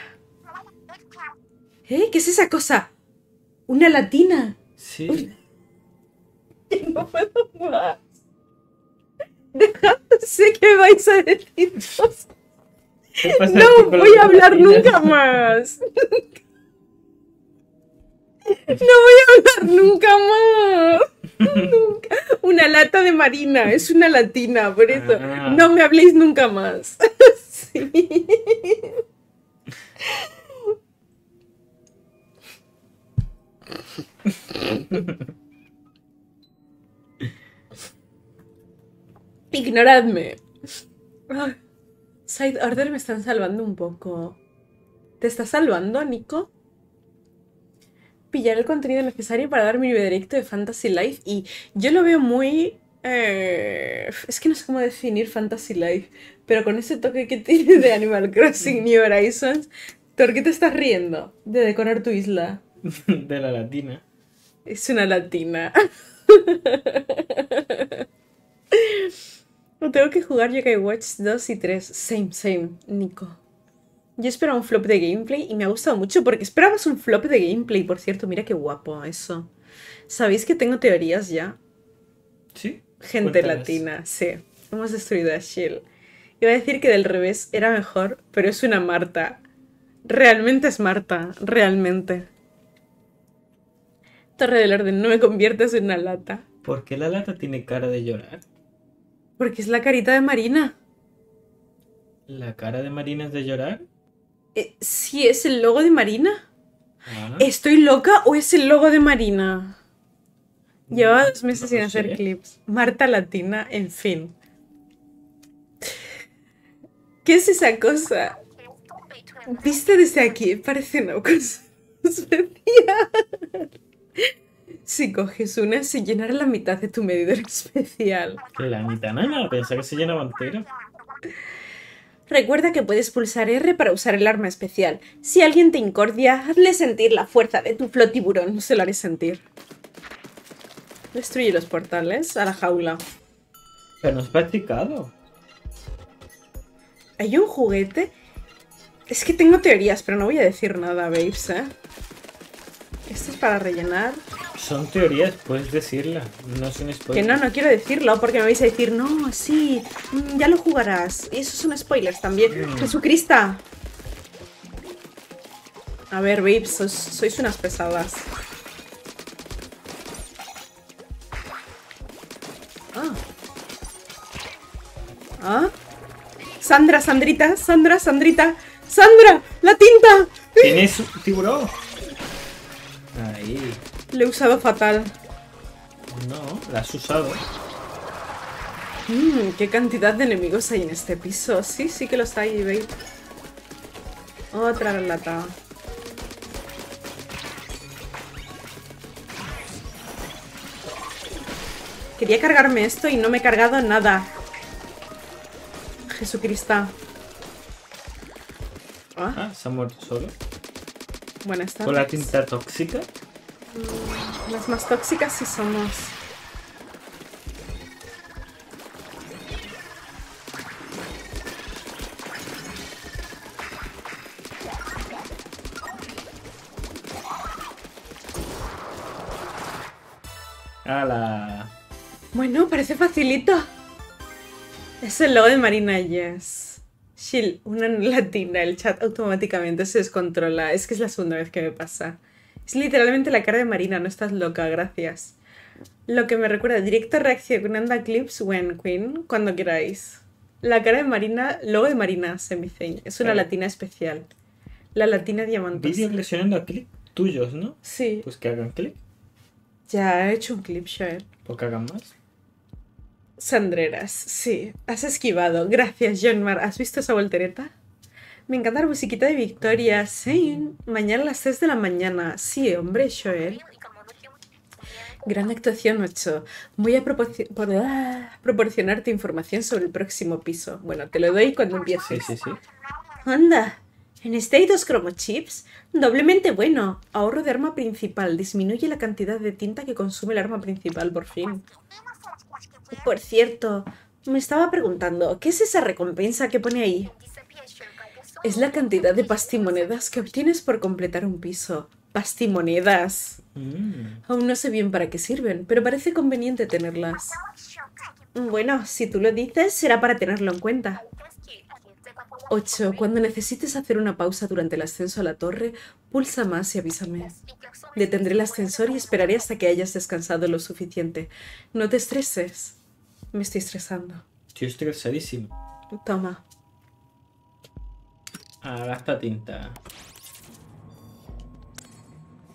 ¿Eh? ¿Qué es esa cosa? ¿Una latina? Sí. No puedo más. Dejad, sé que vais a decir dos. No voy a hablar nunca más. No voy a hablar nunca más. Nunca. Una lata de Marina, es una latina, por eso. Ah. No me habléis nunca más. Sí. Ignoradme. Side Order me están salvando un poco. ¿Te estás salvando, Nico? Pillar el contenido necesario para dar mi video directo de Fantasy Life. Y yo lo veo muy... Eh, es que no sé cómo definir Fantasy Life. Pero con ese toque que tiene de Animal Crossing New Horizons. ¿Por qué te estás riendo de decorar tu isla? De la latina. Es una latina. No tengo que jugar Yokai Watch dos y tres. Same, same, Nico. Yo esperaba un flop de gameplay y me ha gustado mucho porque esperabas un flop de gameplay, por cierto. Mira qué guapo eso. ¿Sabéis que tengo teorías ya? Sí. Gente Cuéntanos. Latina, sí. Hemos destruido a Shill. Iba a decir que del revés era mejor, pero es una Marta. Realmente es Marta. Realmente. Torre del Orden, no me conviertes en una lata. ¿Por qué la lata tiene cara de llorar? Porque es la carita de Marina. ¿La cara de Marina es de llorar? Eh, sí, es el logo de Marina. Ah. ¿Estoy loca o es el logo de Marina? No, Llevaba dos meses no sin sé. hacer clips. Marta Latina, en fin. ¿Qué es esa cosa? ¿Viste desde aquí? Parece una cosa especial. Si coges una, se llenará la mitad de tu medidor especial. La mitad, nada, pensaba que se llenaba entera. Recuerda que puedes pulsar erre para usar el arma especial. Si alguien te incordia, hazle sentir la fuerza de tu flotiburón. No se lo haré sentir. Destruye los portales a la jaula. Pero no es practicado. ¿Hay un juguete? Es que tengo teorías, pero no voy a decir nada, babes, ¿eh? Esto es para rellenar. Son teorías, puedes decirla. No son spoilers. Que no, no quiero decirlo porque me vais a decir, no, sí, ya lo jugarás. Y esos son spoilers también. Mm. ¡Jesucristo! A ver, babes, sois, sois unas pesadas. Ah. ¿Ah? Sandra, Sandrita, Sandra, Sandrita. ¡Sandra! ¡La tinta! ¿Tienes un tiburón? Ahí. Lo he usado fatal. No, la has usado. Mmm, qué cantidad de enemigos hay en este piso. Sí, sí que los hay, veis. Otra lata. Quería cargarme esto y no me he cargado nada. Jesucristo. ¿Ah? Ah, se ha muerto solo. Buenas tardes. ¿Con la tinta tóxica? Mm, las más tóxicas sí somos. ¡Hala! Bueno, parece facilito. Es el logo de Marina Yes. Shill, una latina. El chat automáticamente se descontrola. Es que es la segunda vez que me pasa. Es literalmente la cara de Marina. No estás loca, gracias. Lo que me recuerda. Directo reaccionando a clips when queen. Cuando queráis. La cara de Marina. Logo de Marina Semicen. Es una latina especial. La latina diamantosa. Vídeos reaccionando a clips tuyos, ¿no? Sí. Pues que hagan clip. Ya he hecho un clip, Shael. ¿Por qué hagan más? Sandreras, sí. Has esquivado. Gracias, Jonmar. ¿Has visto esa voltereta? Me encanta la musiquita de Victoria. Sí. Mañana a las tres de la mañana. Sí, hombre, Shael. Gran actuación, ocho. Voy a proporcionarte información sobre el próximo piso. Bueno, te lo doy cuando empieces. Sí, sí, sí. Anda. En este hay dos cromochips. Doblemente bueno. Ahorro de arma principal. Disminuye la cantidad de tinta que consume el arma principal, por fin. Por cierto, me estaba preguntando, ¿qué es esa recompensa que pone ahí? Es la cantidad de pastimonedas que obtienes por completar un piso. ¡Pastimonedas! Mm. Aún no sé bien para qué sirven, pero parece conveniente tenerlas. Bueno, si tú lo dices, será para tenerlo en cuenta. ocho. Cuando necesites hacer una pausa durante el ascenso a la torre, pulsa más y avísame. Detendré el ascensor y esperaré hasta que hayas descansado lo suficiente. No te estreses. Me estoy estresando. Estoy estresadísimo. Toma. Ah, gasta tinta.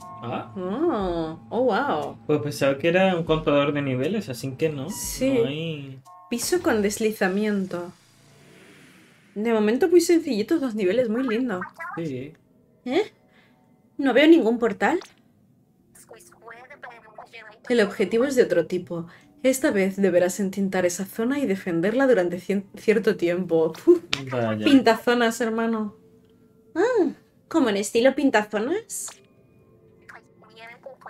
Ah. Oh, oh, wow. Pues pensaba que era un contador de niveles, así que no. Sí. No hay... Piso con deslizamiento. De momento muy sencillitos los niveles, muy lindo. Sí. ¿Eh? No veo ningún portal. El objetivo es de otro tipo. Esta vez deberás entintar esa zona y defenderla durante cierto tiempo. Uf, pintazonas, hermano. Ah, ¿como en estilo pintazonas?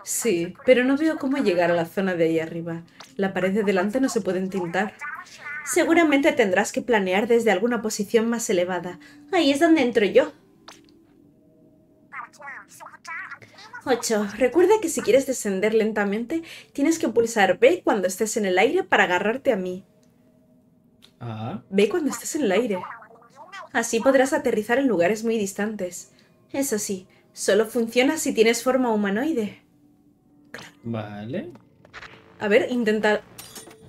Sí, pero no veo cómo llegar a la zona de ahí arriba. La pared de delante no se puede entintar. Seguramente tendrás que planear desde alguna posición más elevada. Ahí es donde entro yo. ocho. Recuerda que si quieres descender lentamente, tienes que pulsar B cuando estés en el aire para agarrarte a mí. Ah. B cuando estés en el aire. Así podrás aterrizar en lugares muy distantes. Eso sí, solo funciona si tienes forma humanoide. Vale. A ver, intenta...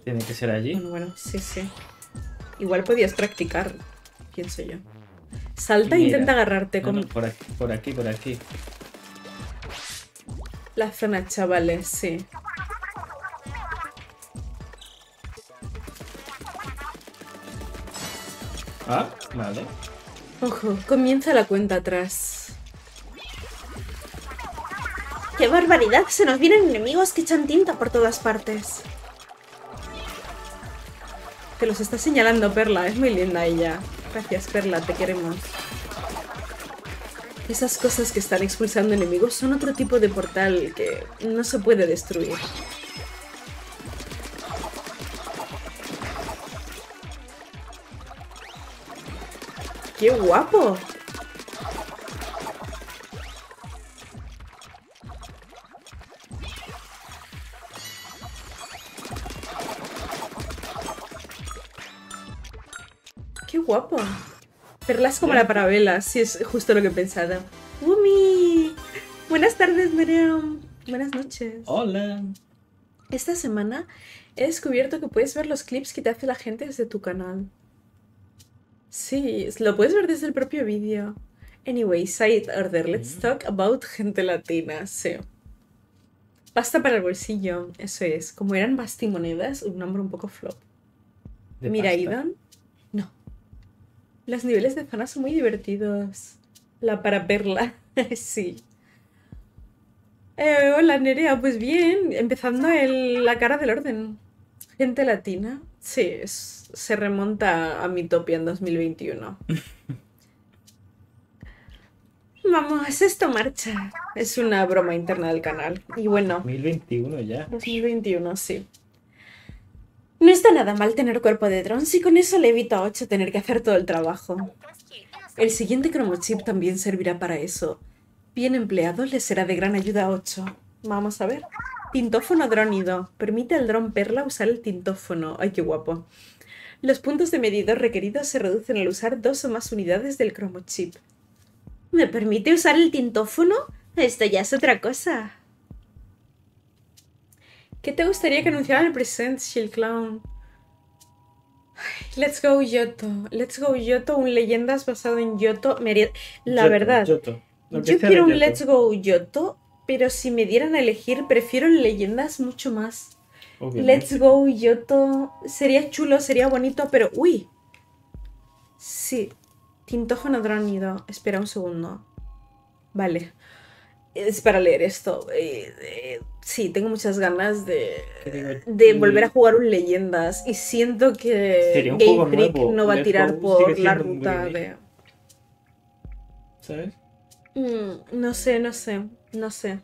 Tiene que ser allí. Bueno, bueno, sí, sí. Igual podías practicar, pienso yo. Salta e intenta agarrarte con... No, no, por aquí, por aquí, por aquí. La zona, chavales, sí. Ah, vale. Ojo, comienza la cuenta atrás. ¡Qué barbaridad! Se nos vienen enemigos que echan tinta por todas partes. Te los está señalando Perla, es muy linda ella. Gracias Perla, te queremos. Esas cosas que están expulsando enemigos son otro tipo de portal que no se puede destruir. ¡Qué guapo! ¡Qué guapo! Perlas como la parabela, sí, es justo lo que he pensado. ¡Umi! Buenas tardes, Nereum. Buenas noches. Hola. Esta semana he descubierto que puedes ver los clips que te hace la gente desde tu canal. Sí, lo puedes ver desde el propio vídeo. Anyway, Side Order, let's talk about gente latina, sí. Pasta para el bolsillo, eso es. Como eran bastimonedas, un nombre un poco flop. Mira, Idan. No. Los niveles de zona son muy divertidos. La para perla. Sí. Eh, hola, Nerea. Pues bien, empezando el La Cara del Orden. Gente latina. Sí, es, se remonta a mi topia en dos mil veintiuno. Vamos, esto marcha. Es una broma interna del canal. Y bueno... dos mil veintiuno ya. dos mil veintiuno, sí. No está nada mal tener cuerpo de dron, si con eso le evito a ocho tener que hacer todo el trabajo. El siguiente cromochip también servirá para eso. Bien empleado, le será de gran ayuda a ocho. Vamos a ver. Tintófono drónido. Permite al dron perla usar el tintófono. Ay, qué guapo. Los puntos de medidor requeridos se reducen al usar dos o más unidades del cromochip. ¿Me permite usar el tintófono? Esto ya es otra cosa. ¿Qué te gustaría que anunciara el present, Shill Clown? Let's go Yoto. Let's go Yoto, un leyendas basado en Yoto. Me haría... La Yoto, verdad, Yoto. Yo quiero un Yoto. Let's go Yoto, pero si me dieran a elegir, prefiero leyendas mucho más. Obviamente. Let's go Yoto. Sería chulo, sería bonito, pero... ¡Uy! Sí. Tintófono drónido. Espera un segundo. Vale. Es para leer esto. Eh, eh, sí, tengo muchas ganas de, de volver a jugar un Leyendas. Y siento que Game Freak no va a tirar por la ruta de... ¿Sabes? Mm, no sé, no sé. No sé.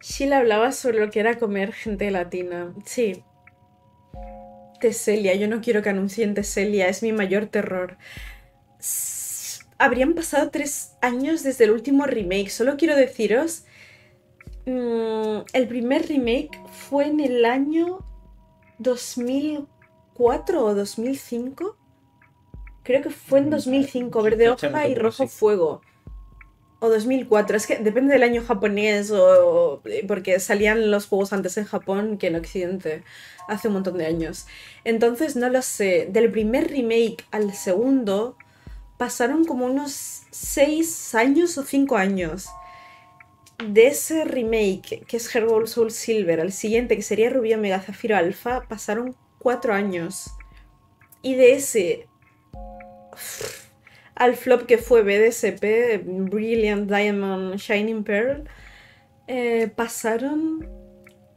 Sheila hablaba sobre lo que era comer gente latina. Sí. Teselia, yo no quiero que anuncien Teselia, es mi mayor terror. S Habrían pasado tres años desde el último remake, solo quiero deciros... Mmm, el primer remake fue en el año dos mil cuatro o dos mil cinco. Creo que fue en dos mil cinco, Verde Hoja y Rojo Fuego. O dos mil cuatro, es que depende del año japonés, o porque salían los juegos antes en Japón que en Occidente, hace un montón de años. Entonces, no lo sé, del primer remake al segundo pasaron como unos seis años o cinco años. De ese remake, que es Heart Gold Soul Silver, al siguiente, que sería Rubí Omega Zafiro Alpha, pasaron cuatro años. Y de ese... Uff. Al flop que fue B D S P, Brilliant Diamond Shining Pearl, eh, pasaron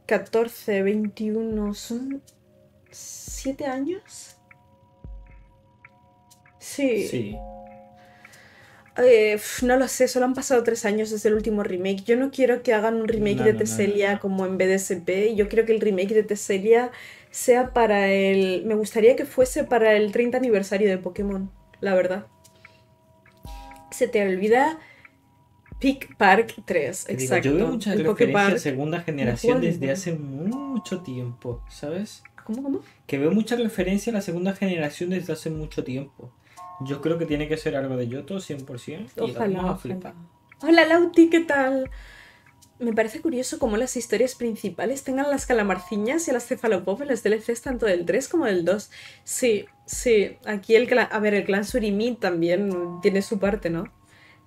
catorce, veintiuno, son siete años. Sí. Sí. Eh, no lo sé, solo han pasado tres años desde el último remake. Yo no quiero que hagan un remake no, de no, Teselia no, no, no. como en B D S P. Yo quiero que el remake de Teselia sea para el... Me gustaría que fuese para el treinta aniversario de Pokémon, la verdad. Se te olvida Pick Park tres, exacto. Digo, yo veo muchas referencias segunda generación desde hace mucho tiempo, ¿sabes? ¿Cómo, cómo? Que veo muchas referencias a la segunda generación desde hace mucho tiempo. Yo creo que tiene que ser algo de Yoto, cien por ciento. Ojalá, ojalá. Flipar. Hola, Lauti, ¿qué tal? Me parece curioso cómo las historias principales tengan las calamarciñas y las cefalopop en los D L Cs tanto del tres como del dos. Sí, sí. Aquí el clan... A ver, el clan Surimi también tiene su parte, ¿no?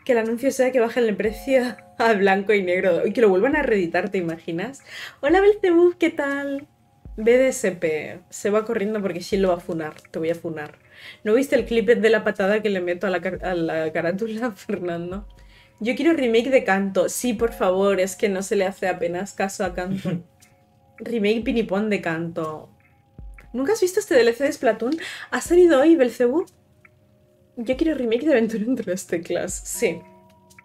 Que el anuncio sea que bajen el precio a blanco y negro. Y que lo vuelvan a reeditar, ¿te imaginas? Hola, Belzebub, ¿qué tal? B D S P. Se va corriendo porque Shill lo va a funar. Te voy a funar. ¿No viste el clip de la patada que le meto a la, car a la carátula, Fernando? Yo quiero remake de Kanto. Sí, por favor, es que no se le hace apenas caso a Kanto. Remake pinipón de Kanto. ¿Nunca has visto este D L C de Splatoon? ¿Ha salido hoy, Belcebu? Yo quiero remake de Aventura entre las teclas. Sí.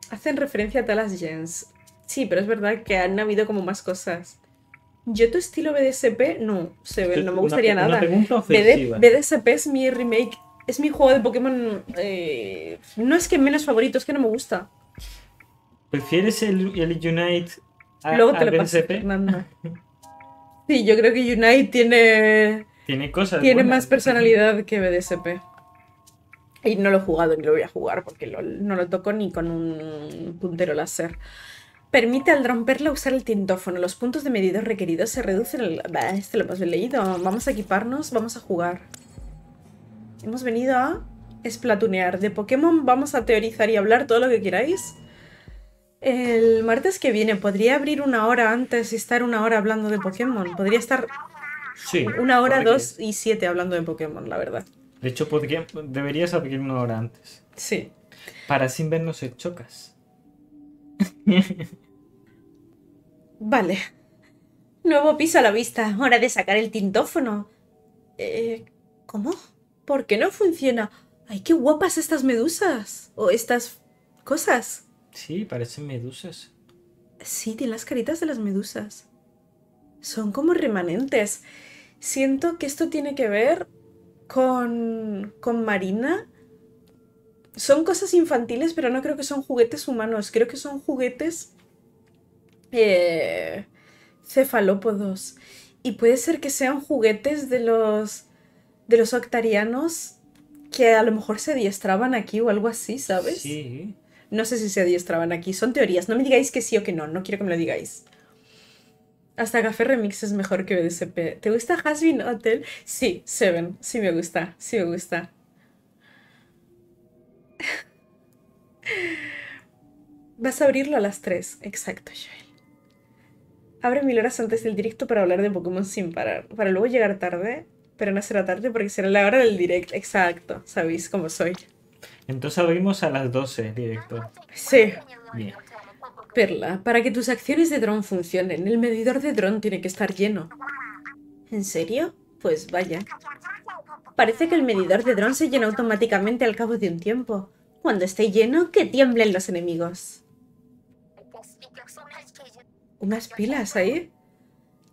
Hacen referencia a Talas Gens. Sí, pero es verdad que han habido como más cosas. ¿Yo tu estilo B D S P? No, se ve, no me gustaría una, nada. Una B D, B D S P es mi remake. Es mi juego de Pokémon... Eh, no es que menos favorito, es que no me gusta. ¿Prefieres el, el Unite a, Luego te a lo paso, Fernando. Sí, yo creo que Unite tiene... Tiene cosas Tiene buenas. Más personalidad que B D S P. Y no lo he jugado ni lo voy a jugar porque lo, no lo toco ni con un puntero láser. Permite al dron perla usar el tintófono. Los puntos de medidor requeridos se reducen... El... Bah, este lo hemos leído. Vamos a equiparnos, vamos a jugar. Hemos venido a esplatunear. De Pokémon vamos a teorizar y hablar todo lo que queráis. El martes que viene podría abrir una hora antes y estar una hora hablando de Pokémon. Podría estar Sí. Una hora, dos y siete hablando de Pokémon, la verdad. De hecho, podría, deberías abrir una hora antes. Sí. Para sin vernos el chocas. Vale. Nuevo piso a la vista. Hora de sacar el tintófono. Eh, ¿Cómo? ¿Por qué no funciona? ¡Ay, qué guapas estas medusas! O estas cosas. Sí, parecen medusas. Sí, tienen las caritas de las medusas. Son como remanentes. Siento que esto tiene que ver con, con Marina. Son cosas infantiles, pero no creo que son juguetes humanos. Creo que son juguetes eh, cefalópodos. Y puede ser que sean juguetes de los, de los octarianos que a lo mejor se adiestraban aquí o algo así, ¿sabes? Sí. No sé si se adiestraban aquí. Son teorías. No me digáis que sí o que no. No quiero que me lo digáis. Hasta Café Remix es mejor que B D S P. ¿Te gusta Hasbin Hotel? Sí, Seven. Sí me gusta. Sí me gusta. Vas a abrirlo a las tres. Exacto, Joel. Abre mil horas antes del directo para hablar de Pokémon sin parar. Para luego llegar tarde, pero no será tarde porque será la hora del directo. Exacto, sabéis cómo soy. Entonces abrimos a las doce directo. Sí. Bien. Perla, para que tus acciones de dron funcionen, el medidor de dron tiene que estar lleno. ¿En serio? Pues vaya. Parece que el medidor de dron se llena automáticamente al cabo de un tiempo. Cuando esté lleno, que tiemblen los enemigos. ¿Unas pilas ahí?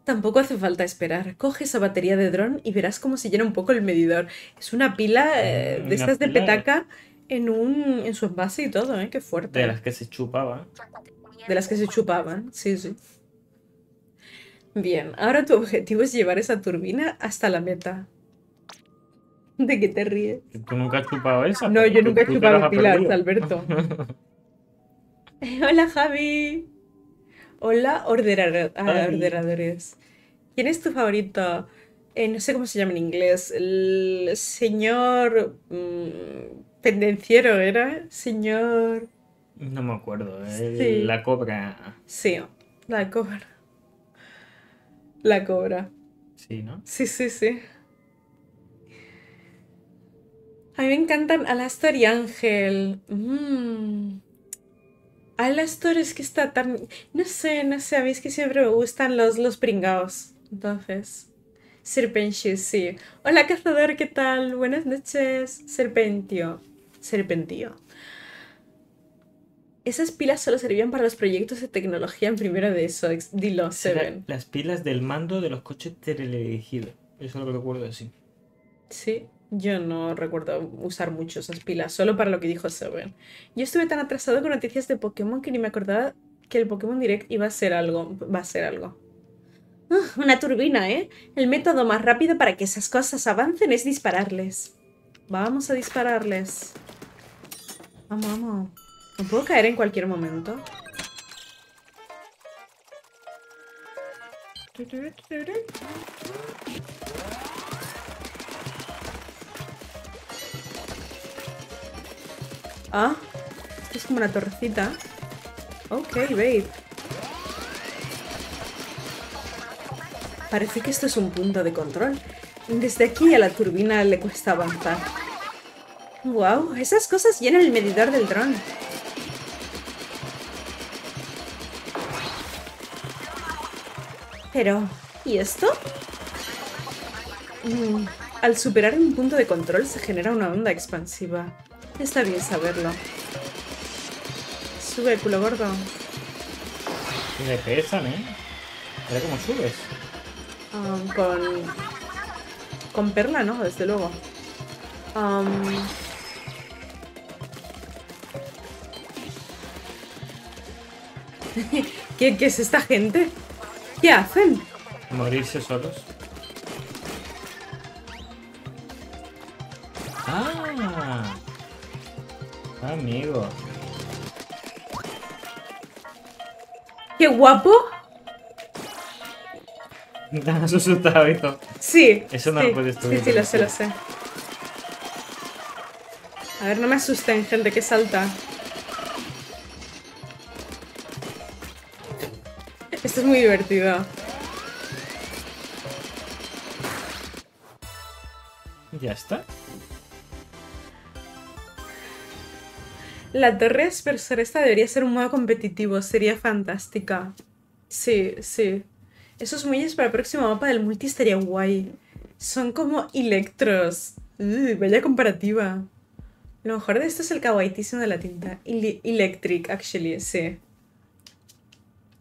Tampoco hace falta esperar. Coge esa batería de dron y verás cómo se llena un poco el medidor. Es una pila eh, de una estas pila de petaca en, un, en su envase y todo, ¿eh? Qué fuerte. De las que se chupaban. De las que se chupaban, sí, sí. Bien, ahora tu objetivo es llevar esa turbina hasta la meta. ¿De qué te ríes? ¿Tú nunca has chupado esa? No, yo nunca he chupado pilas, Alberto. Hola, Javi. Hola, ordenadores. ¿Quién es tu favorito? Eh, no sé cómo se llama en inglés. El señor... Mmm, pendenciero, ¿era? Señor... No me acuerdo. El, sí. La cobra. Sí, la cobra. La cobra. Sí, ¿no? Sí, sí, sí. A mí me encantan Alastor y Ángel. Mmm... Alastor es que está tan... No sé, no sé, a mí es que siempre me gustan los, los pringaos. Entonces... Serpentio, sí. Hola, cazador, ¿qué tal? Buenas noches. Serpentio. Serpentio. Esas pilas solo servían para los proyectos de tecnología en primero de eso. Dilo, Seven. Las pilas del mando de los coches teledirigidos. Eso es lo que recuerdo así. Sí. Yo no recuerdo usar mucho esas pilas, solo para lo que dijo Seven. Yo estuve tan atrasado con noticias de Pokémon que ni me acordaba que el Pokémon Direct iba a ser algo. Va a ser algo. Uh, una turbina, ¿eh? El método más rápido para que esas cosas avancen es dispararles. Vamos a dispararles. Vamos, vamos. ¿Me puedo caer en cualquier momento? Ah, esto es como una torrecita. Ok, babe. Parece que esto es un punto de control. Desde aquí a la turbina le cuesta avanzar. Wow, esas cosas llenan el medidor del dron. Pero, ¿y esto? Mm, al superar un punto de control se genera una onda expansiva. Está bien saberlo. Sube, culo gordo. Me pesan, ¿eh? Mira cómo subes. Um, con... Con perla, ¿no? Desde luego. Um... ¿Qué, ¿Qué es esta gente? ¿Qué hacen? Morirse solos. ¡Ah! Amigo. ¡Qué guapo! Te has asustado, hijo. Sí. Eso no sí, lo puedes tú. Sí, sí, lo sé, lo sé. A ver, no me asusten, gente que salta. Esto es muy divertido. Ya está. La torre aspersora esta debería ser un modo competitivo. Sería fantástica. Sí, sí. Esos muelles para el próximo mapa del multi estaría guay. Son como electros. Uy, vaya comparativa. Lo mejor de esto es el kawaiiísimo de la tinta. Ele electric, actually, sí.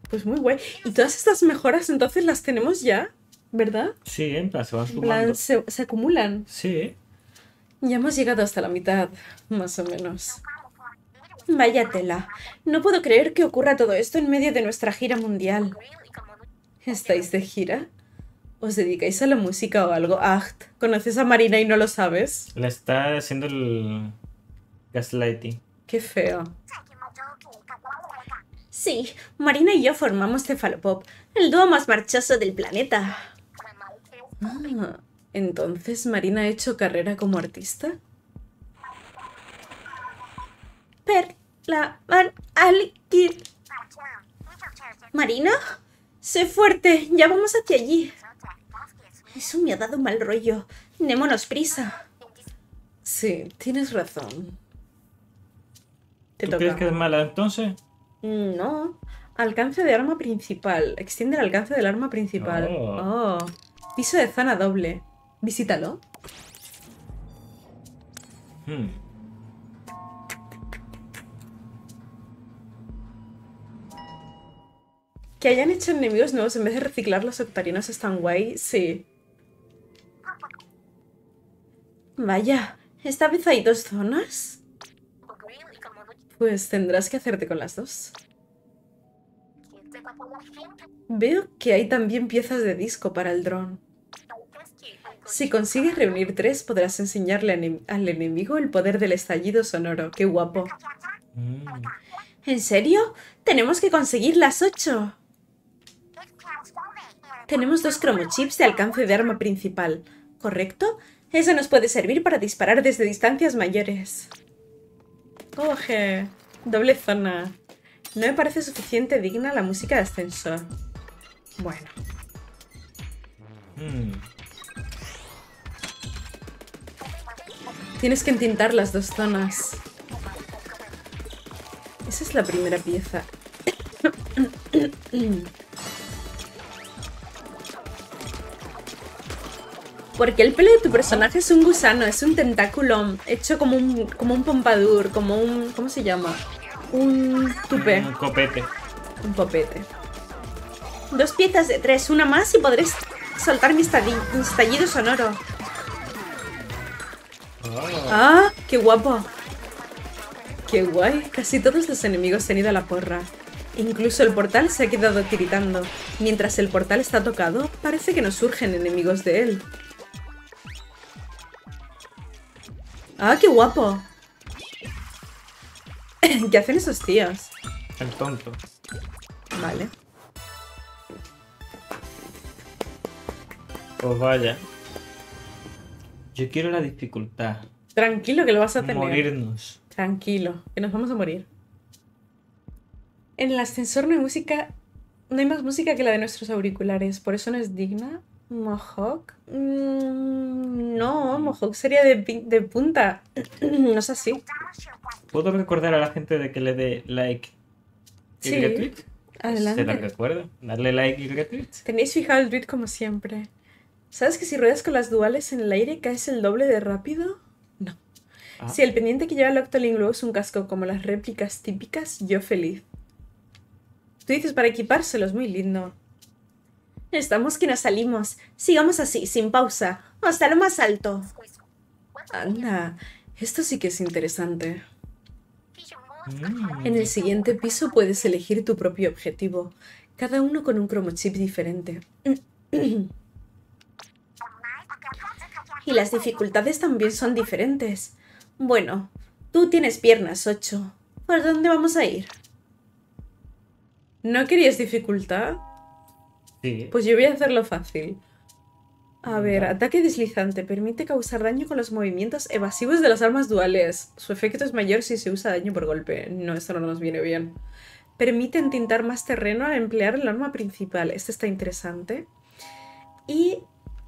Pues muy guay. ¿Y todas estas mejoras entonces las tenemos ya? ¿Verdad? Sí, en plan, se van sumando. Se, se acumulan. Sí. Ya hemos llegado hasta la mitad, más o menos. Vaya tela. No puedo creer que ocurra todo esto en medio de nuestra gira mundial. ¿Estáis de gira? ¿Os dedicáis a la música o algo? Acht, ¿conoces a Marina y no lo sabes? La está haciendo el gaslighting. Qué feo. Sí, Marina y yo formamos Cefalopop, el dúo más marchoso del planeta. Ah, ¿entonces Marina ha hecho carrera como artista? Per la van a liquid. ¿Marina? Sé fuerte, ya vamos hacia allí. Eso me ha dado mal rollo. Démonos prisa. Sí, tienes razón. Te ¿Tú toca. ¿Crees que es mala entonces? No. Alcance de arma principal. Extiende el alcance del arma principal. Oh. Oh. Piso de zona doble. Visítalo. Hmm. Que hayan hecho enemigos nuevos en vez de reciclar los octarinos es tan guay, sí. Vaya, ¿esta vez hay dos zonas? Pues tendrás que hacerte con las dos. Veo que hay también piezas de disco para el dron. Si consigues reunir tres, podrás enseñarle enem- al enemigo el poder del estallido sonoro. ¡Qué guapo! Mm. ¿En serio? ¡Tenemos que conseguir las ocho! Tenemos dos cromochips de alcance de arma principal, ¿correcto? Eso nos puede servir para disparar desde distancias mayores. ¡Oje! Doble zona. No me parece suficiente digna la música de ascensor. Bueno. Mm. Tienes que entintar las dos zonas. Esa es la primera pieza. Porque el pelo de tu personaje es un gusano, es un tentáculo hecho como un, como un pompadour, como un... ¿Cómo se llama? Un tupé. Un copete. Un copete. Dos piezas de tres, una más y podré soltar mi estallido sonoro. Oh. ¡Ah! ¡Qué guapo! ¡Qué guay! Casi todos los enemigos se han ido a la porra. Incluso el portal se ha quedado tiritando. Mientras el portal está tocado, parece que no surgen enemigos de él. ¡Ah, qué guapo! ¿Qué hacen esos tíos? El tonto. Vale. Pues vaya. Yo quiero la dificultad. Tranquilo que lo vas a tener. Morirnos. Tranquilo, que nos vamos a morir. En el ascensor no hay música, no hay más música que la de nuestros auriculares, por eso no es digna. Mohawk. Mm, no, Mohawk sería de, de punta. No es así. ¿Puedo recordar a la gente de que le dé like y sí. retweet? Adelante. ¿Se la recuerda? Darle like y retweet. Tenéis fijado el tweet como siempre. ¿Sabes que si ruedas con las duales en el aire caes el doble de rápido? No. Ah. Si el pendiente que lleva el Octolink luego es un casco como las réplicas típicas, yo feliz. Tú dices para equipárselos, muy lindo. Estamos que nos salimos. Sigamos así, sin pausa. Hasta lo más alto. Anda, esto sí que es interesante. Mm. En el siguiente piso puedes elegir tu propio objetivo. Cada uno con un cromochip diferente. Y las dificultades también son diferentes. Bueno, tú tienes piernas, ocho. ¿Por dónde vamos a ir? ¿No querías dificultad? Sí. Pues yo voy a hacerlo fácil. A ver, ataque deslizante. Permite causar daño con los movimientos evasivos de las armas duales. Su efecto es mayor si se usa daño por golpe. No, esto no nos viene bien. Permite entintar más terreno al emplear el arma principal. Este está interesante. Y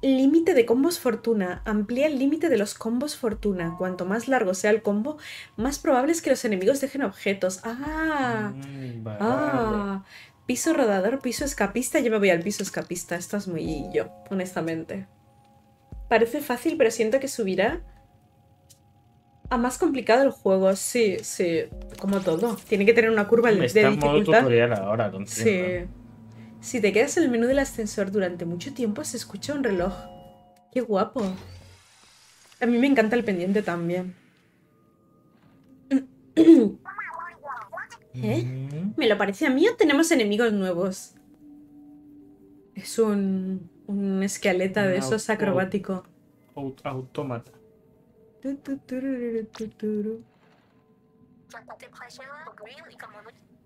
Límite de combos fortuna. Amplía el límite de los combos fortuna. Cuanto más largo sea el combo, más probable es que los enemigos dejen objetos. ¡Ah! Mm, vale. ¡Ah! Piso rodador, piso escapista. Yo me voy al piso escapista. Esto es muy yo, honestamente. Parece fácil, pero siento que subirá a más complicado el juego. Sí, sí. Como todo. Tiene que tener una curva de dificultad. Está en modo tutorial ahora, con tiempo. Sí. Si te quedas en el menú del ascensor durante mucho tiempo, se escucha un reloj. ¡Qué guapo! A mí me encanta el pendiente también. ¿Eh? ¿Me lo parece a mí o tenemos enemigos nuevos? Es un... un esqueleta de esos acrobático. Autómata.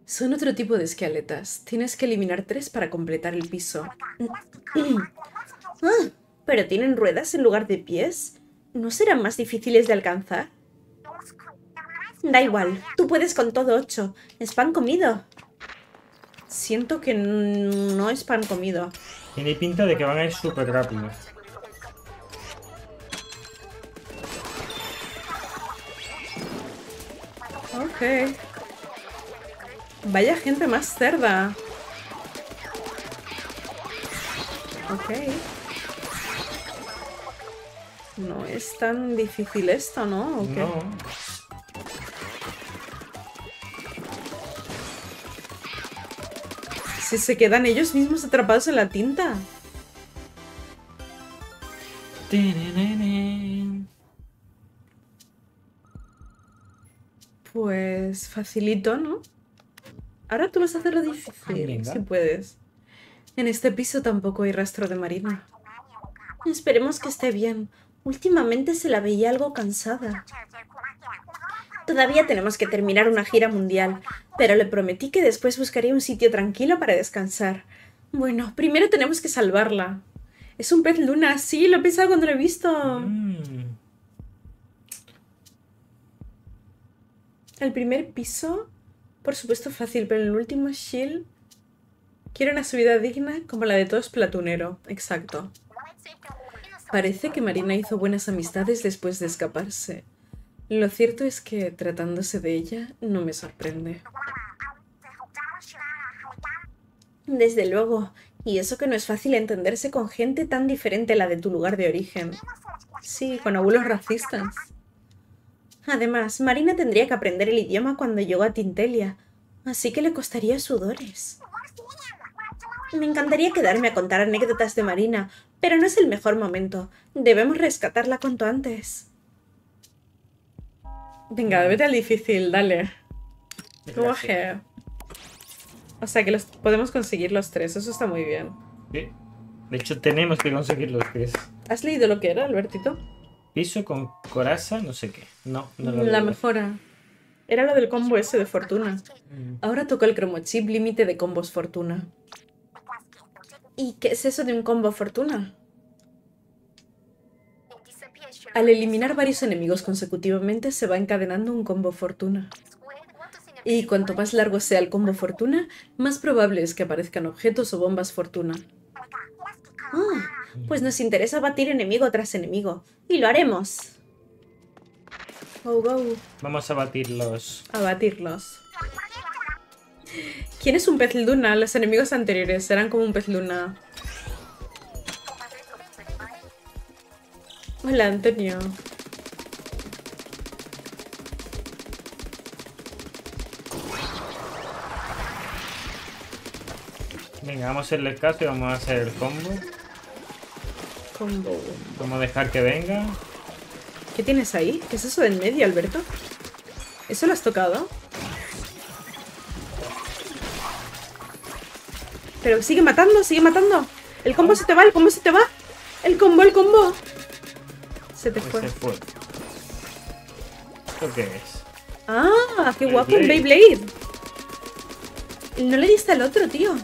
Son otro tipo de esqueletas. Tienes que eliminar tres para completar el piso. Ah, ¿pero tienen ruedas en lugar de pies? ¿No serán más difíciles de alcanzar? Da igual. Tú puedes con todo ocho. Es pan comido. Siento que no es pan comido. Tiene pinta de que van a ir súper rápido. Ok. Vaya gente más cerda. Ok. No es tan difícil esto, ¿no? Okay. No. Si se quedan ellos mismos atrapados en la tinta. Pues facilito, ¿no? Ahora tú vas a hacer lo difícil, si puedes. En este piso tampoco hay rastro de Marina. Esperemos que esté bien. Últimamente se la veía algo cansada. Todavía tenemos que terminar una gira mundial, pero le prometí que después buscaría un sitio tranquilo para descansar. Bueno, primero tenemos que salvarla. Es un pez luna, sí, lo he pensado cuando lo he visto. Mm. El primer piso... Por supuesto fácil, pero en el último Shill quiero una subida digna como la de todo Splatoonero. Exacto. Parece que Marina hizo buenas amistades después de escaparse. Lo cierto es que, tratándose de ella, no me sorprende. Desde luego. Y eso que no es fácil entenderse con gente tan diferente a la de tu lugar de origen. Sí, con abuelos racistas. Además, Marina tendría que aprender el idioma cuando llegó a Tintelia, así que le costaría sudores. Me encantaría quedarme a contar anécdotas de Marina, pero no es el mejor momento. Debemos rescatarla cuanto antes. Venga, vete al difícil, dale. Coge. O sea que los, podemos conseguir los tres, eso está muy bien. Sí. De hecho, tenemos que conseguir los tres. ¿Has leído lo que era, Albertito? Piso con coraza, no sé qué. No, no lo La mejora. Era lo del combo ese de fortuna. Mm. Ahora toca el cromochip límite de combos fortuna. ¿Y qué es eso de un combo fortuna? Al eliminar varios enemigos consecutivamente se va encadenando un combo fortuna. Y cuanto más largo sea el combo fortuna, más probable es que aparezcan objetos o bombas fortuna. Ah, pues nos interesa batir enemigo tras enemigo. Y lo haremos. Go, go. Vamos a batirlos. A batirlos. ¿Quién es un pez luna? Los enemigos anteriores eran como un pez luna. Hola, Antonio. Venga, vamos a hacerle caso y vamos a hacer el combo. Combo. Vamos a dejar que venga. ¿Qué tienes ahí? ¿Qué es eso de en medio, Alberto? ¿Eso lo has tocado? Pero sigue matando, sigue matando. El combo se te va, el combo se te va. El combo, el combo. Se te fue. Se fue. ¿Esto qué es? Ah, qué guapo, un Beyblade. No le diste al otro, tío.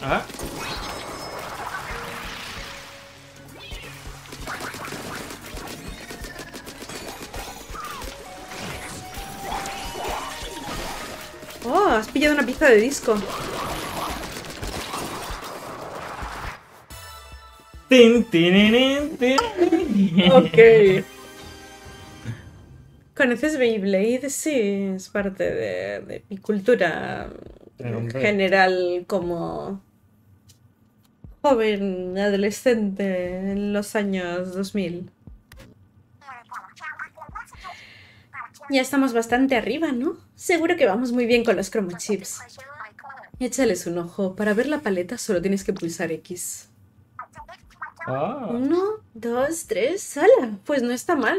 Ajá. Oh, has pillado una pieza de disco. Tin, tin, tin, tin. Ok. ¿Conoces Beyblade? Sí, es parte de, de mi cultura general como joven, adolescente en los años dos mil. Ya estamos bastante arriba, ¿no? Seguro que vamos muy bien con los cromochips. Échales un ojo. Para ver la paleta solo tienes que pulsar X. Ah. Uno, dos, tres, ¡hala! Pues no está mal.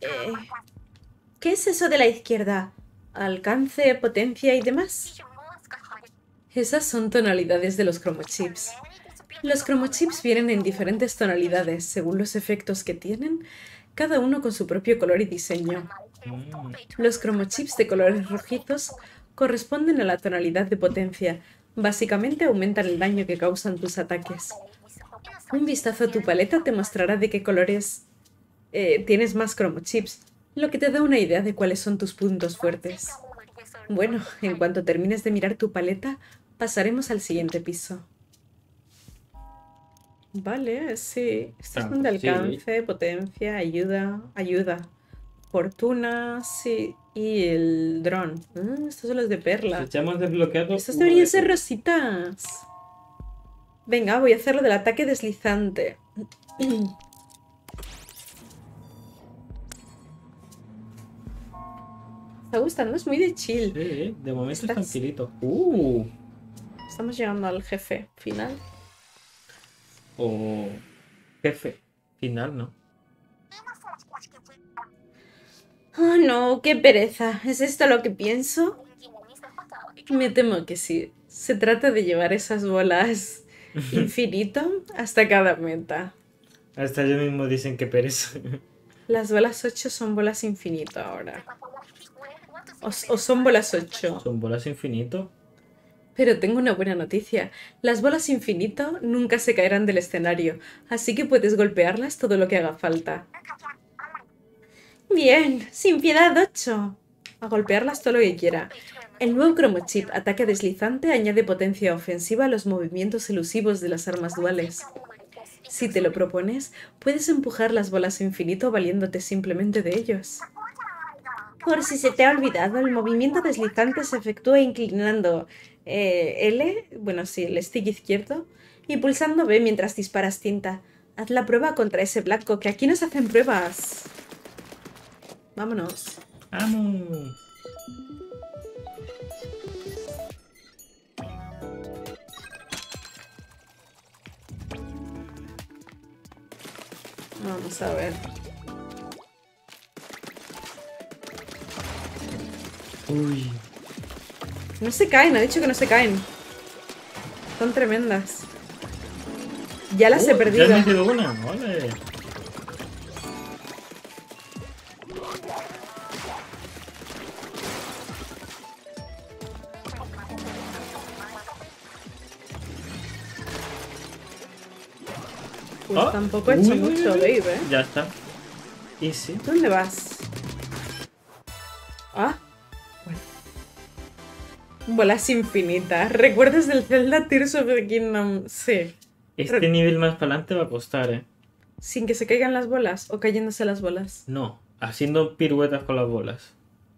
Eh, ¿Qué es eso de la izquierda? Alcance, potencia y demás. Esas son tonalidades de los cromochips. Los cromochips vienen en diferentes tonalidades según los efectos que tienen, cada uno con su propio color y diseño. Mm. Los cromochips de colores rojizos corresponden a la tonalidad de potencia. Básicamente aumentan el daño que causan tus ataques. Un vistazo a tu paleta te mostrará de qué colores eh, tienes más cromochips, lo que te da una idea de cuáles son tus puntos fuertes. Bueno, en cuanto termines de mirar tu paleta, pasaremos al siguiente piso. Vale, sí. Esto es donde alcance, potencia, ayuda, ayuda, fortuna, sí, y el dron. Mm, estos son los de perla. Echamos desbloqueado. Estos deberían ser rositas. Venga, voy a hacer lo del ataque deslizante. Está gustando, es muy de chill. Sí, de momento Estás... es tranquilito. Uh. Estamos llegando al jefe final. O jefe final, ¿no? Oh no, qué pereza. ¿Es esto lo que pienso? Me temo que sí. Se trata de llevar esas bolas infinito hasta cada meta. Hasta ellos mismos dicen que pereza. Las bolas ocho son bolas infinito ahora. O, o son bolas ocho. ¿Son bolas infinito? Pero tengo una buena noticia. Las bolas infinito nunca se caerán del escenario, así que puedes golpearlas todo lo que haga falta. Bien, sin piedad ocho. A golpearlas todo lo que quiera. El nuevo cromochip ataque deslizante añade potencia ofensiva a los movimientos elusivos de las armas duales. Si te lo propones, puedes empujar las bolas infinito valiéndote simplemente de ellos. Por si se te ha olvidado, el movimiento deslizante se efectúa inclinando eh, L, bueno sí, el stick izquierdo, y pulsando B mientras disparas tinta. Haz la prueba contra ese blanco, que aquí nos hacen pruebas. Vámonos. Vamos. Vamos a ver. Uy. No se caen, ha dicho que no se caen. Son tremendas. Ya las uh, he perdido. Ya has metido una, vale. Pues oh, tampoco he hecho uy, mucho, babe, ¿eh? Ya está. Easy. ¿Dónde vas? Ah. Bueno. Bolas infinitas. ¿Recuerdas del Zelda Tears of the Kingdom? Sí. Este Pero... nivel más para adelante va a costar, ¿eh? ¿Sin que se caigan las bolas o cayéndose las bolas? No, haciendo piruetas con las bolas.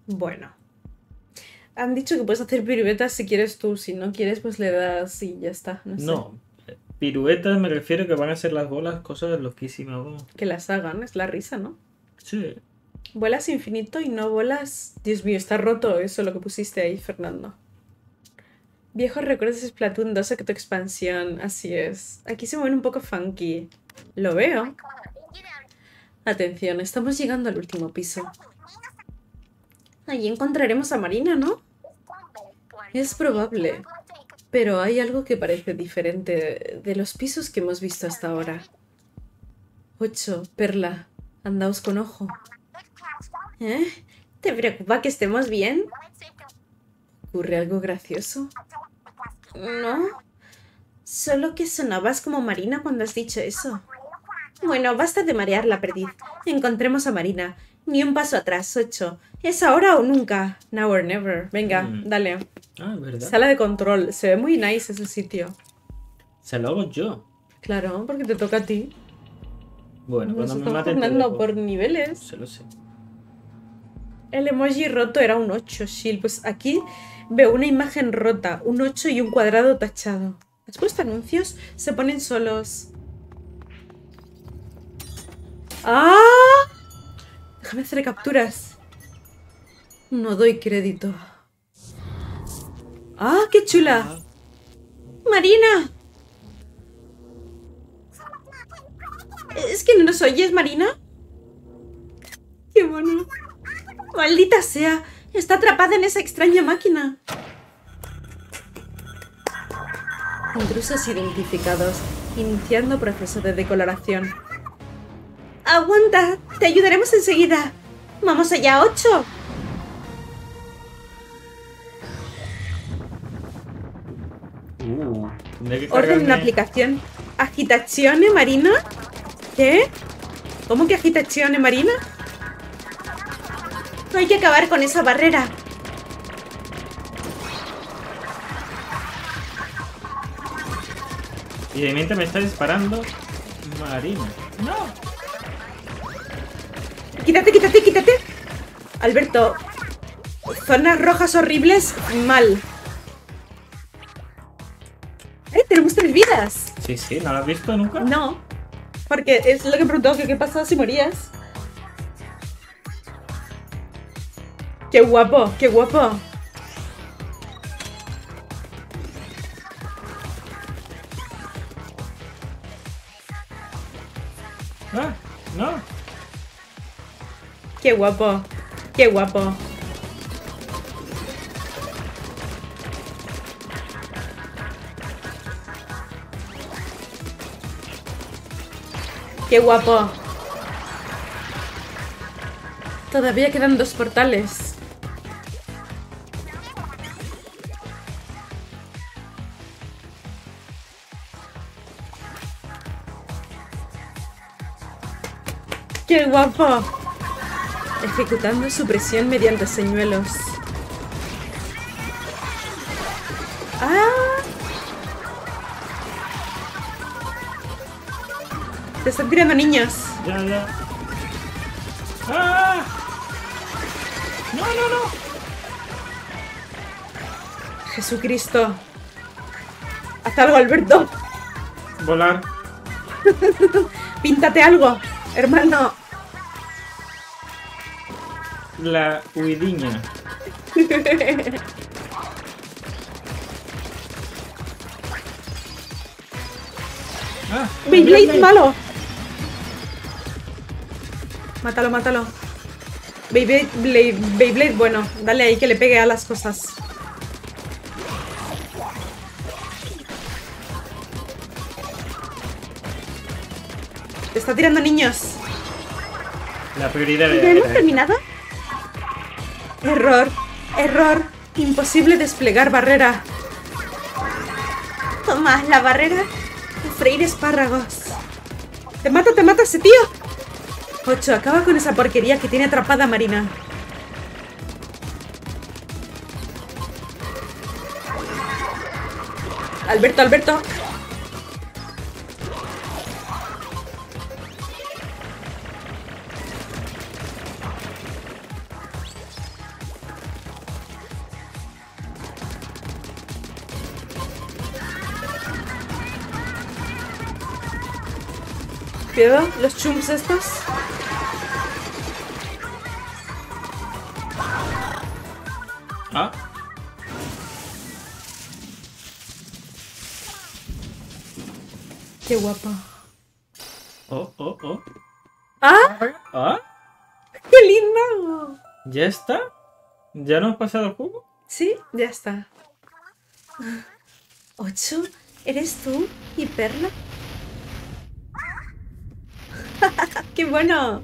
Bueno. Han dicho que puedes hacer piruetas si quieres tú. Si no quieres, pues le das y ya está. No sé. No. Piruetas me refiero que van a ser las bolas cosas loquísimas. ¿Cómo? Que las hagan, es la risa, ¿no? Sí. Bolas infinito y no bolas... Dios mío, está roto eso lo que pusiste ahí, Fernando. Viejos recuerdos de Splatoon dos, que tu expansión, así es. Aquí se mueven un poco funky. Lo veo. Atención, estamos llegando al último piso. Allí encontraremos a Marina, ¿no? Es probable. Pero hay algo que parece diferente de los pisos que hemos visto hasta ahora. ocho, perla. Andaos con ojo. ¿Eh? ¿Te preocupa que estemos bien? ¿Ocurre algo gracioso? No. Solo que sonabas como Marina cuando has dicho eso. Bueno, basta de marear la perdiz. Encontremos a Marina. Ni un paso atrás, ocho. ¿Es ahora o nunca? Now or never. Venga, mm. dale. Ah, ¿verdad? Sala de control. Se ve muy nice ese sitio. Se lo hago yo. Claro, porque te toca a ti. Bueno, cuando me maten... Nos estamos por niveles. Se lo sé. El emoji roto era un ocho, Shill. Pues aquí veo una imagen rota, un ocho y un cuadrado tachado. ¿Has puesto anuncios? Se ponen solos. ¡Ah! Déjame hacer capturas. No doy crédito. ¡Ah, qué chula! ¡Marina! ¿Es que no nos oyes, Marina? ¡Qué bueno! ¡Maldita sea! ¡Está atrapada en esa extraña máquina! Intrusos identificados. Iniciando proceso de decoloración. ¡Aguanta! ¡Te ayudaremos enseguida! ¡Vamos allá, ocho! Uh, Orden una aplicación. ¿Agitazione marina? ¿Qué? ¿Cómo que agitazione marina? No hay que acabar con esa barrera. Y de mientras me está disparando marina. ¡No! ¡Quítate, quítate, quítate! Alberto, zonas rojas horribles, mal. ¡Eh, tenemos tres vidas! Sí, sí, ¿no lo has visto nunca? No, porque es lo que preguntó, que qué pasaba si morías. ¡Qué guapo, qué guapo! ¡Ah, no! ¡Qué guapo! ¡Qué guapo! ¡Qué guapo! Todavía quedan dos portales. ¡Qué guapo! Ejecutando su presión mediante señuelos. ¡Ah! Te están tirando niños. Ya, ya. ¡Ah! ¡No, no, no! ¡Jesucristo! ¡Haz algo, Alberto! Volar. ¡Píntate algo, hermano! La huidiña. ah, Beyblade malo. Mátalo, mátalo. Beyblade, Beyblade, Beyblade bueno. Dale ahí que le pegue a las cosas. Te está tirando niños. La prioridad de... ¿Ya hemos terminado? Error, error, imposible desplegar barrera. Toma, la barrera de freír espárragos. ¡Te mata, te mata ese tío! Ocho, acaba con esa porquería que tiene atrapada a Marina. Alberto, Alberto. Los chumps estos. Ah. Qué guapa. Oh, oh, oh. Ah. Ah. Qué lindo. ¿Ya está? ¿Ya no has pasado el juego? Sí, ya está. Ocho, ¿eres tú y Perla? ¡Qué bueno!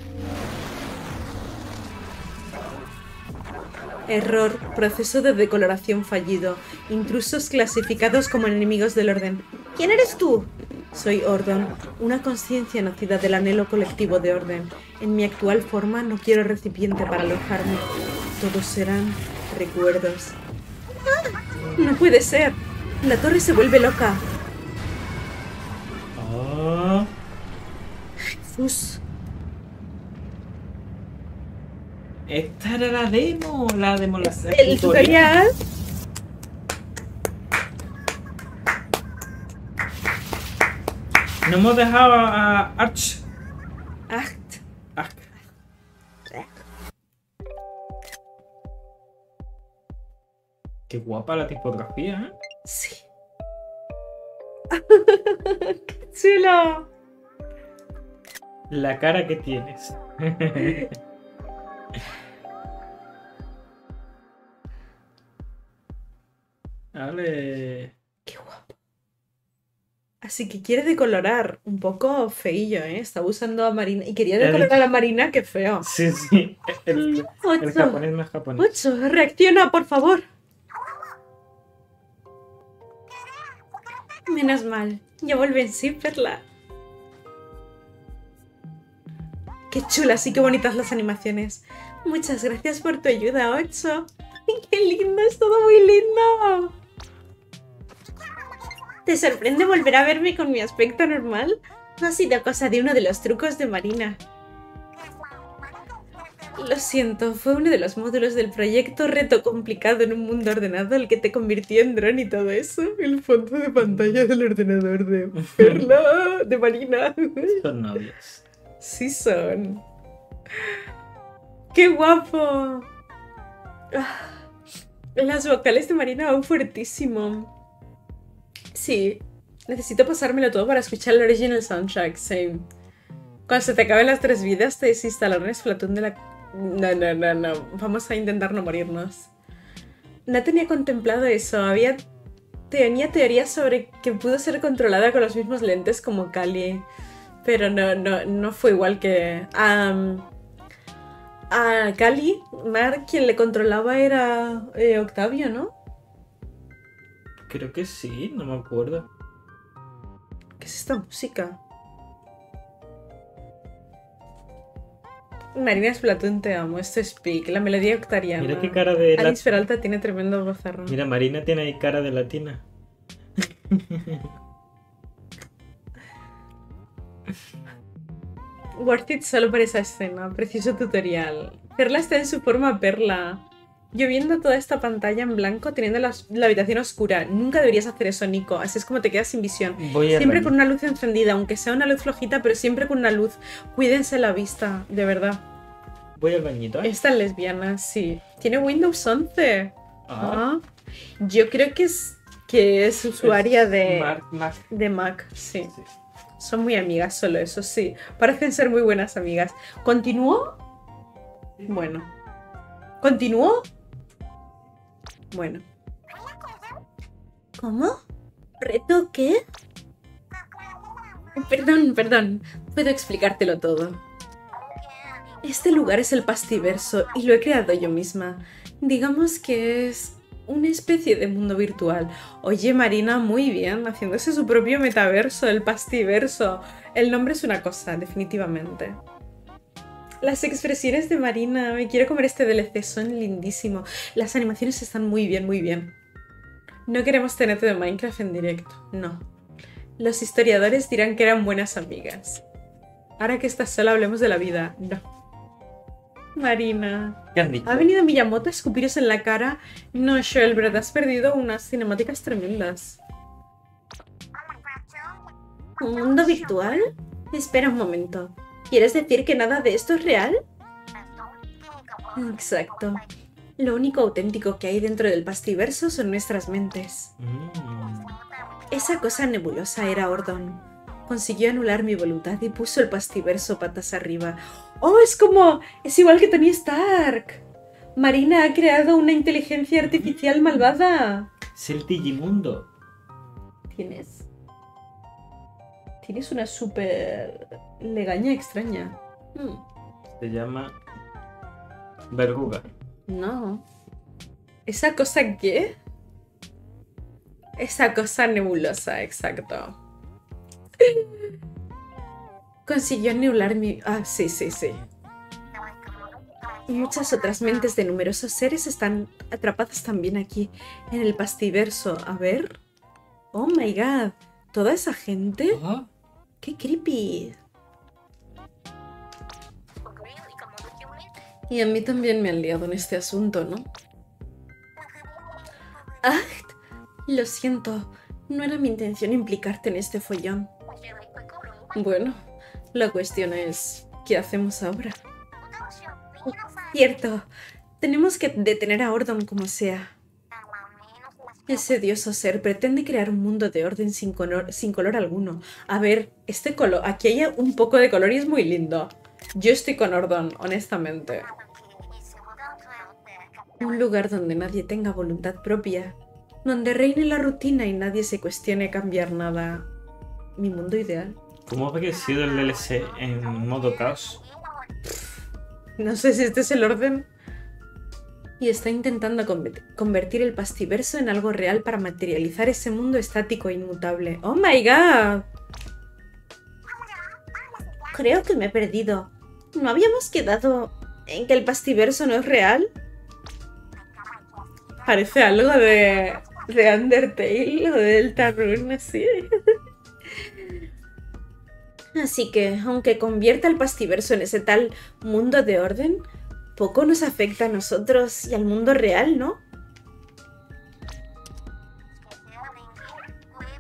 Error. Proceso de decoloración fallido. Intrusos clasificados como enemigos del orden. ¿Quién eres tú? Soy Ordon, una conciencia nacida del anhelo colectivo de orden. En mi actual forma no quiero recipiente para alojarme. Todos serán recuerdos. ¡Ah! ¡No puede ser! La torre se vuelve loca. Oh. Jesús. Esta era la demo, la demo la el tutorial. tutorial. No hemos dejado a Arch. Acht. Acht. Qué guapa la tipografía, ¿eh? Sí. ¡Qué chulo! La cara que tienes. Dale. Qué guapo. Así que quiere decolorar. Un poco feillo, ¿eh? Estaba usando a Marina. Y quería decolorar a Marina, qué feo. Sí, sí. El, el japonés más japonés. Ocho, reacciona, por favor. Menos mal. Ya vuelven sin verla. Qué chulas y qué bonitas las animaciones. Muchas gracias por tu ayuda, Ocho. ¡Qué lindo! ¡Es todo muy lindo! ¿Te sorprende volver a verme con mi aspecto normal? No ha sido cosa de uno de los trucos de Marina. Lo siento, fue uno de los módulos del proyecto Reto Complicado en un Mundo Ordenado el que te convirtió en dron y todo eso. El fondo de pantalla del ordenador de Perla, de Marina. Son novios. Sí son. ¡Qué guapo! Las vocales de Marina van fuertísimo. Sí, necesito pasármelo todo para escuchar el original soundtrack, same. Cuando se te acaben las tres vidas te desinstalaron Splatoon de la... No, no, no, no, vamos a intentar no morirnos. No tenía contemplado eso, había... Tenía teorías sobre que pudo ser controlada con los mismos lentes como Kali. Pero no, no, no fue igual que... Um... A Kali, Mar, quien le controlaba era eh, Octavio, ¿no? Creo que sí, no me acuerdo. ¿Qué es esta música? Marina Splatoon, te amo, esto es Peak, la melodía octariana. Mira qué cara de... Alice Peralta tiene tremendo bozarrón. Mira, Marina tiene ahí cara de latina. Worth it solo para esa escena, preciso tutorial. Perla está en su forma perla. Yo viendo toda esta pantalla en blanco, teniendo la, la habitación oscura. Nunca deberías hacer eso, Nico, así es como te quedas sin visión. Siempre con una luz encendida, aunque sea una luz flojita, pero siempre con una luz. Cuídense la vista, de verdad. Voy al bañito, ¿eh? Esta lesbiana, sí. Tiene Windows once. Ah. ¿Ah? Yo creo que es, que es usuaria es de, Mac, Mac. de Mac, sí. sí. Son muy amigas, solo eso sí. Parecen ser muy buenas amigas. ¿Continuó? Bueno. ¿Continuó? Bueno. ¿Cómo? ¿Reto qué? Perdón, perdón. Puedo explicártelo todo. Este lugar es el Pastiverso y lo he creado yo misma. Digamos que es... una especie de mundo virtual. Oye, Marina, muy bien, haciéndose su propio metaverso, el Pastiverso. El nombre es una cosa, definitivamente. Las expresiones de Marina, me quiero comer este D L C, son lindísimos. Las animaciones están muy bien, muy bien. No queremos tenerte de Minecraft en directo, no. Los historiadores dirán que eran buenas amigas. Ahora que estás sola, hablemos de la vida, no. Marina, ¿qué han dicho? ¿Ha venido Miyamoto a escupiros en la cara? No, Shelbert, has perdido unas cinemáticas tremendas. ¿Un mundo virtual? Espera un momento. ¿Quieres decir que nada de esto es real? Exacto. Lo único auténtico que hay dentro del Pastiverso son nuestras mentes. Mm. Esa cosa nebulosa era Ordon. Consiguió anular mi voluntad y puso el Pastiverso patas arriba. ¡Oh, es como... es igual que Tony Stark! Marina ha creado una inteligencia artificial malvada. Es el Digimundo. Tienes... Tienes una súper... legaña extraña. Hmm. Se llama... verruga. No. ¿Esa cosa qué? Esa cosa nebulosa, exacto. Consiguió anular mi... Ah, sí, sí, sí. Muchas otras mentes de numerosos seres están atrapadas también aquí, en el Pastiverso. A ver... Oh my god, ¿toda esa gente? ¿Ah? ¡Qué creepy! Y a mí también me han liado en este asunto, ¿no? Acht, lo siento. No era mi intención implicarte en este follón. Bueno, la cuestión es... ¿qué hacemos ahora? Cierto. Tenemos que detener a Ordon como sea. Ese odioso ser pretende crear un mundo de orden sin color, sin color alguno. A ver, este color... aquí hay un poco de color y es muy lindo. Yo estoy con Ordon, honestamente. Un lugar donde nadie tenga voluntad propia. Donde reine la rutina y nadie se cuestione cambiar nada. Mi mundo ideal. ¿Cómo ha aparecido el D L C en modo caos? No sé si este es el orden. Y está intentando convertir el Pastiverso en algo real para materializar ese mundo estático e inmutable. ¡Oh, my God! Creo que me he perdido. ¿No habíamos quedado en que el Pastiverso no es real? Parece algo de, de Undertale o de Deltarune, así. Así que, aunque convierta el Pastiverso en ese tal mundo de orden... poco nos afecta a nosotros y al mundo real, ¿no?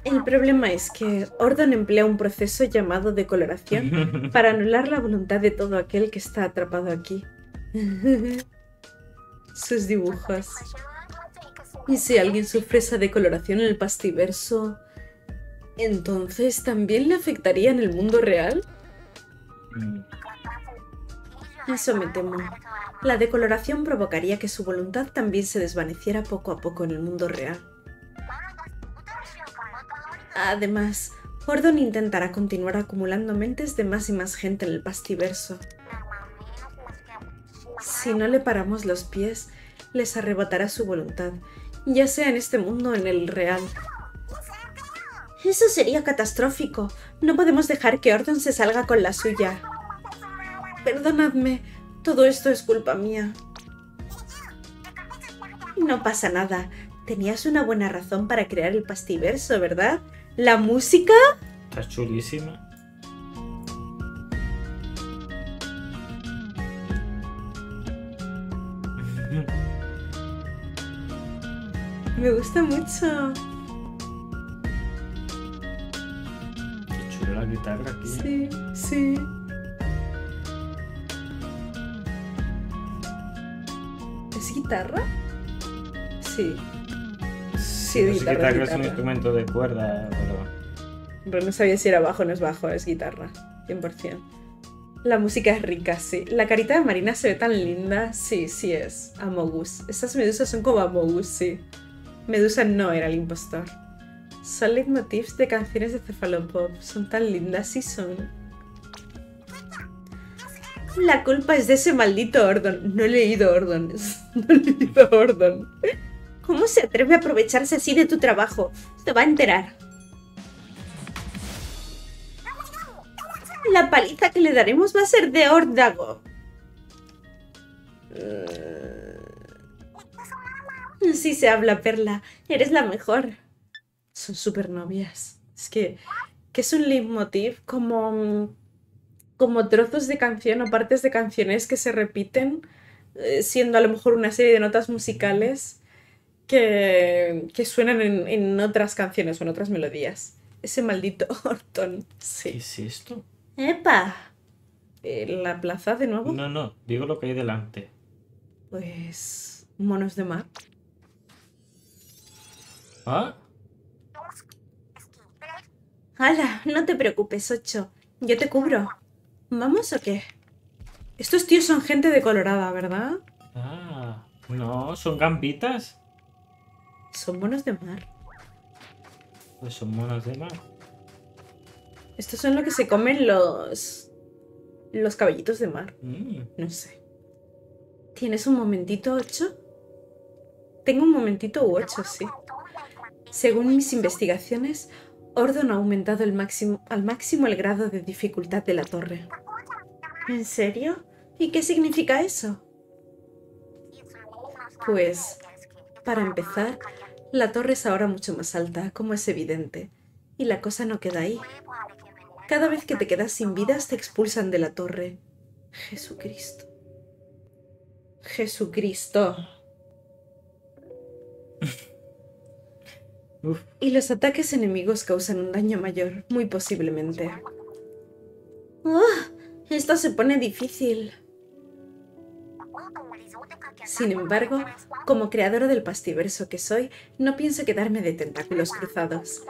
El problema es que Ordon emplea un proceso llamado decoloración para anular la voluntad de todo aquel que está atrapado aquí. Sus dibujos. Y si alguien sufre esa decoloración en el Pastiverso, ¿entonces también le afectaría en el mundo real? Eso me temo. La decoloración provocaría que su voluntad también se desvaneciera poco a poco en el mundo real. Además, Ordon intentará continuar acumulando mentes de más y más gente en el Pastiverso. Si no le paramos los pies, les arrebatará su voluntad, ya sea en este mundo o en el real. Eso sería catastrófico. No podemos dejar que Ordon se salga con la suya. Perdonadme, todo esto es culpa mía. No pasa nada. Tenías una buena razón para crear el Pastiverso, ¿verdad? ¿La música? Está chulísima. Me gusta mucho. Qué chula la guitarra aquí. Sí, sí. ¿Guitarra? Sí. Sí, no guitarra, guitarra. Guitarra es un instrumento de cuerda, pero... pero no sabía si era bajo, no es bajo, es guitarra, cien por cien. La música es rica, sí. La carita de Marina se ve tan linda, sí, sí es. Amogus. Esas medusas son como Amogus, sí. Medusa no era el impostor. Solid motifs de canciones de Cefalopop. Son tan lindas, sí son. La culpa es de ese maldito Ordon. No he leído Ordon. No he leído Ordon. ¿Cómo se atreve a aprovecharse así de tu trabajo? Te va a enterar. La paliza que le daremos va a ser de órdago. Sí se habla, Perla. Eres la mejor. Son supernovias. Es que... que es un leitmotiv como... como trozos de canción o partes de canciones que se repiten, eh, siendo a lo mejor una serie de notas musicales que, que suenan en, en otras canciones o en otras melodías. Ese maldito Ordon. Sí. ¿Qué es esto? ¡Epa! Eh, ¿La plaza de nuevo? No, no, digo lo que hay delante. Pues... monos de mar. ¿Ah? ¡Hala! No te preocupes, Ocho. Yo te cubro. ¿Vamos o qué? Estos tíos son gente decolorada, ¿verdad? Ah, no, son gambitas. Son monos de mar. Pues son monos de mar. Estos son los que se comen los... los caballitos de mar. Mm. No sé. ¿Tienes un momentito, Ocho? Tengo un momentito u ocho, sí. Según mis investigaciones, Ordon ha aumentado el máximo, al máximo el grado de dificultad de la torre. ¿En serio? ¿Y qué significa eso? Pues, para empezar, la torre es ahora mucho más alta, como es evidente. Y la cosa no queda ahí. Cada vez que te quedas sin vidas, te expulsan de la torre. Jesucristo. Jesucristo. Uf. Y los ataques enemigos causan un daño mayor, muy posiblemente. Oh, esto se pone difícil. Sin embargo, como creadora del Pastiverso que soy, no pienso quedarme de tentáculos cruzados.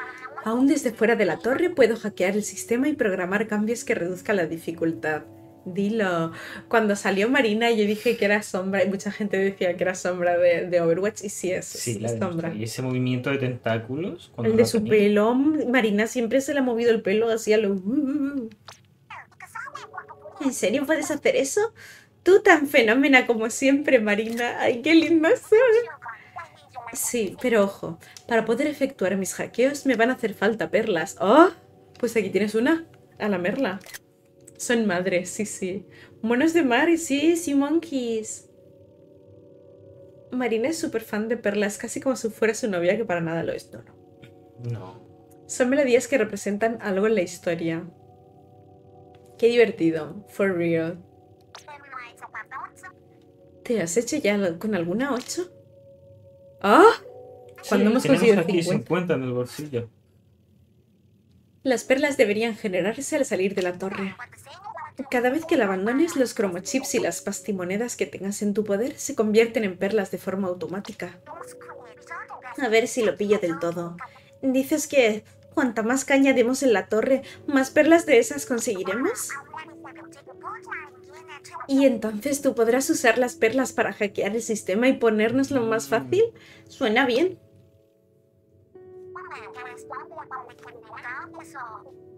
Aún desde fuera de la torre puedo hackear el sistema y programar cambios que reduzcan la dificultad. Dilo. Cuando salió Marina yo dije que era sombra y mucha gente decía que era sombra de, de Overwatch y sí es, sí, es sombra. Y ese movimiento de tentáculos... El de su tenía? pelo. Marina siempre se le ha movido el pelo así a lo... ¿En serio puedes hacer eso? Tú tan fenómena como siempre, Marina. ¡Ay, qué linda soy! Sí, pero ojo. Para poder efectuar mis hackeos me van a hacer falta perlas. ¡Oh! Pues aquí tienes una. A la merla. Son madres, sí, sí. Monos de mar, sí, sí, monkeys. Marina es súper fan de perlas, casi como si fuera su novia, que para nada lo es. No, no. No. Son melodías que representan algo en la historia. Qué divertido. For real. ¿Te has hecho ya con alguna ocho? ¡Ah! ¡Oh! Cuando sí, hemos conseguido aquí cincuenta en el bolsillo. Las perlas deberían generarse al salir de la torre. Cada vez que la abandones, los cromochips y las pastimonedas que tengas en tu poder se convierten en perlas de forma automática. A ver si lo pillo del todo. ¿Dices que cuanta más caña demos en la torre, más perlas de esas conseguiremos? ¿Y entonces tú podrás usar las perlas para hackear el sistema y ponérnoslo más fácil? Suena bien.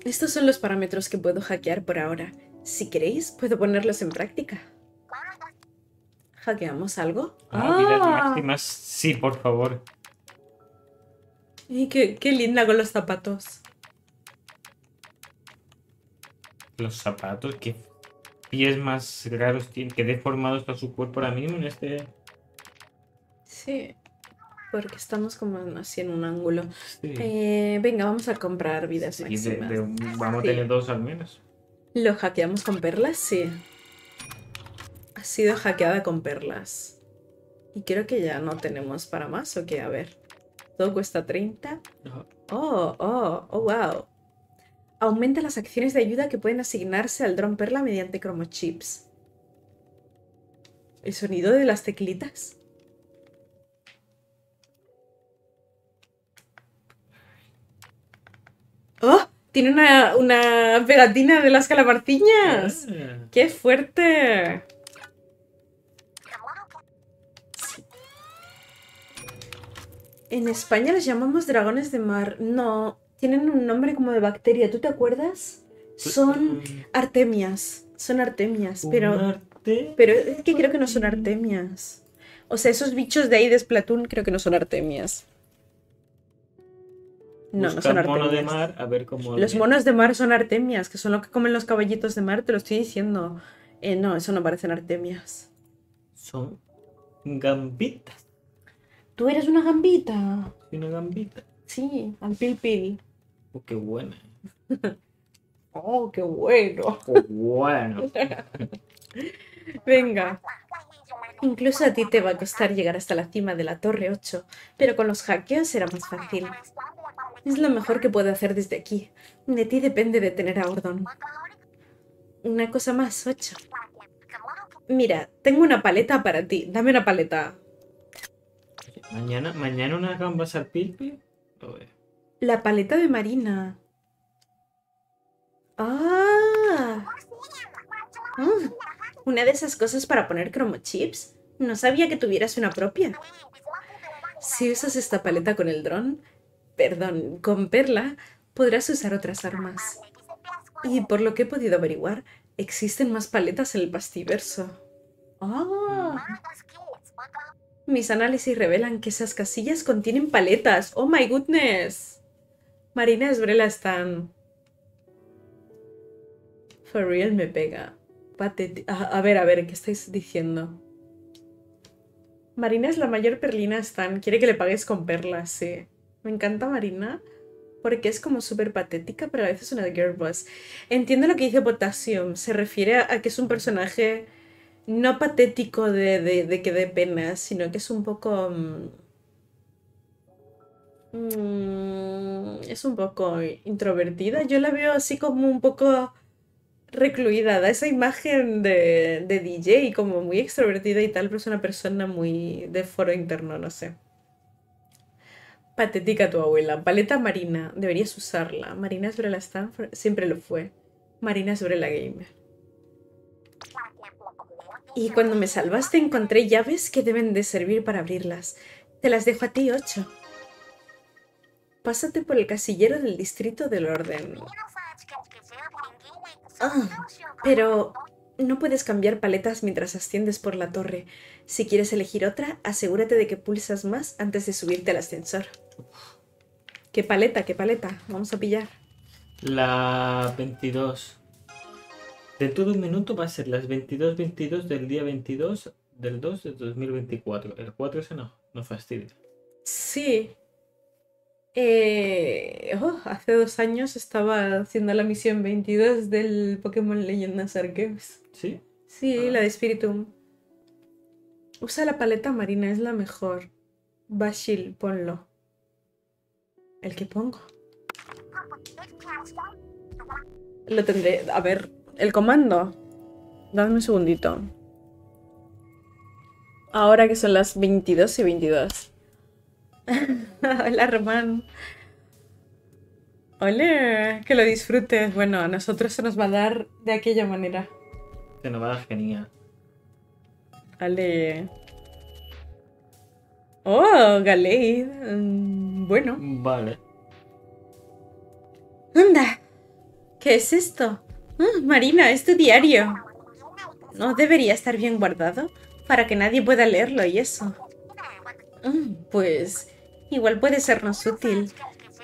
Estos son los parámetros que puedo hackear por ahora. Si queréis, puedo ponerlos en práctica. ¿Hackeamos algo? Ah, vidas máximas. Sí, por favor. Y qué, qué linda con los zapatos. Los zapatos, qué... pies más raros tiene, que deformado está su cuerpo ahora mismo en este... Sí, porque estamos como así en un ángulo. Sí. Eh, venga, vamos a comprar vidas sí, máximas. De, de, vamos sí. a tener dos al menos. ¿Lo hackeamos con perlas? Sí. Ha sido hackeada con perlas. Y creo que ya no tenemos para más, ¿o qué? A ver. Todo cuesta treinta. Ajá. Oh, oh, oh, wow. Aumenta las acciones de ayuda que pueden asignarse al dron perla mediante cromochips. El sonido de las teclitas. ¡Oh! Tiene una, una pegatina de las calamarciñas. Ah. ¡Qué fuerte! En España los llamamos dragones de mar. No... Tienen un nombre como de bacteria, ¿tú te acuerdas? Son artemias, son artemias, pero, arte... pero es que creo que no son artemias. O sea, esos bichos de ahí de Splatoon creo que no son artemias. No, Busca no son artemias. Mono de mar, a ver cómo... Los monos de mar son artemias, que son lo que comen los caballitos de mar, te lo estoy diciendo. Eh, no, eso no parecen artemias. Son gambitas. ¿Tú eres una gambita? Soy una gambita. Sí, al pil pil. Oh, qué buena. Oh, qué bueno. Oh, bueno. Venga. Incluso a ti te va a costar llegar hasta la cima de la torre ocho, pero con los hackeos será más fácil. Es lo mejor que puedo hacer desde aquí. De ti depende de tener a Ordon. Una cosa más, ocho. Mira, tengo una paleta para ti. Dame una paleta. Mañana, mañana unas gambas al pil pil. La paleta de Marina. ¡Ah! ¡Ah! Una de esas cosas para poner cromochips. No sabía que tuvieras una propia. Si usas esta paleta con el dron, perdón, con perla, podrás usar otras armas. Y por lo que he podido averiguar, existen más paletas en el Pastiverso. ¡Ah! Mis análisis revelan que esas casillas contienen paletas. ¡Oh, my goodness! Marina Esbrela están... For real me pega. Pateti... A, a ver, a ver, ¿qué estáis diciendo? Marina es la mayor perlina Stan. Quiere que le pagues con perlas, sí. Me encanta Marina porque es como súper patética, pero a veces es una girl boss. Entiendo lo que dice Potassium. Se refiere a, a que es un personaje... no patético de, de, de que dé pena, sino que es un poco... Mmm, es un poco introvertida. Yo la veo así como un poco recluida, da esa imagen de, de D J, como muy extrovertida y tal, pero es una persona muy de foro interno, no sé. Patética tu abuela. Paleta Marina. Deberías usarla. Marina sobre la Stanford. Siempre lo fue. Marina sobre la gamer. Y cuando me salvaste encontré llaves que deben de servir para abrirlas. Te las dejo a ti, ocho. Pásate por el casillero del distrito del orden. Oh, pero no puedes cambiar paletas mientras asciendes por la torre. Si quieres elegir otra, asegúrate de que pulsas más antes de subirte al ascensor. ¿Qué paleta? ¿Qué paleta? Vamos a pillar. La veintidós. Dentro de un minuto va a ser las veintidós veintidós del día veintidós del dos de dos mil veinticuatro. El cuatro ese no, no fastidia. Sí. Eh, oh, hace dos años estaba haciendo la misión veintidós del Pokémon Leyendas Arceus. ¿Sí? Sí, ah. La de Spiritomb. Usa la paleta marina, es la mejor. Va, Shill, ponlo. ¿El que pongo? Lo tendré... A ver, el comando. Dadme un segundito. Ahora que son las veintidós y veintidós. Hola, Román. Hola, que lo disfrutes. Bueno, a nosotros se nos va a dar de aquella manera. Se nos va a dar genial. Ale. Oh, Galeid. Bueno. Vale. Anda. ¿Qué es esto? Oh, Marina, es tu diario. ¿No debería estar bien guardado? Para que nadie pueda leerlo y eso. Oh, pues... igual puede sernos útil.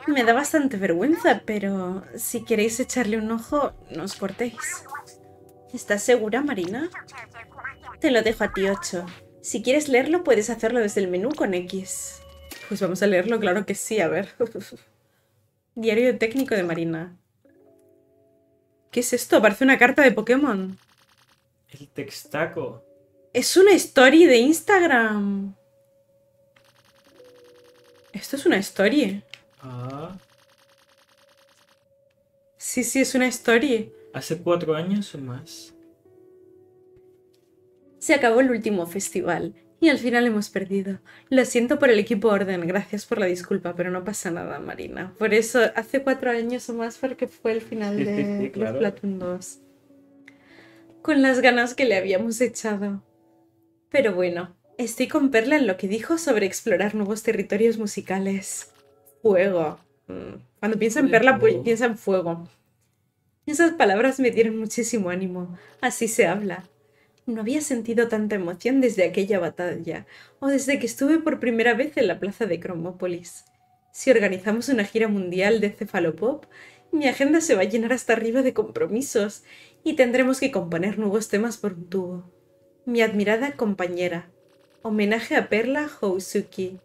Me da bastante vergüenza, pero si queréis echarle un ojo, no os cortéis. ¿Estás segura, Marina? Te lo dejo a ti, ocho. Si quieres leerlo, puedes hacerlo desde el menú con X. Pues vamos a leerlo, claro que sí, a ver. Diario técnico de Marina. ¿Qué es esto? Parece una carta de Pokémon. El textaco. Es una story de Instagram. Esto es una story. Ah. Sí, sí, es una story. Hace cuatro años o más. Se acabó el último festival y al final hemos perdido. Lo siento por el equipo Orden, gracias por la disculpa, pero no pasa nada, Marina. Por eso, hace cuatro años o más porque fue el final sí, de sí, sí, claro. Splatoon dos. Con las ganas que le habíamos echado. Pero bueno... estoy con Perla en lo que dijo sobre explorar nuevos territorios musicales. Fuego. Cuando pienso en Perla, pues piensa en fuego. Esas palabras me dieron muchísimo ánimo. Así se habla. No había sentido tanta emoción desde aquella batalla, o desde que estuve por primera vez en la plaza de Cromópolis. Si organizamos una gira mundial de Cefalopop, mi agenda se va a llenar hasta arriba de compromisos, y tendremos que componer nuevos temas por un tubo. Mi admirada compañera. Homenaje a Perla Housuki.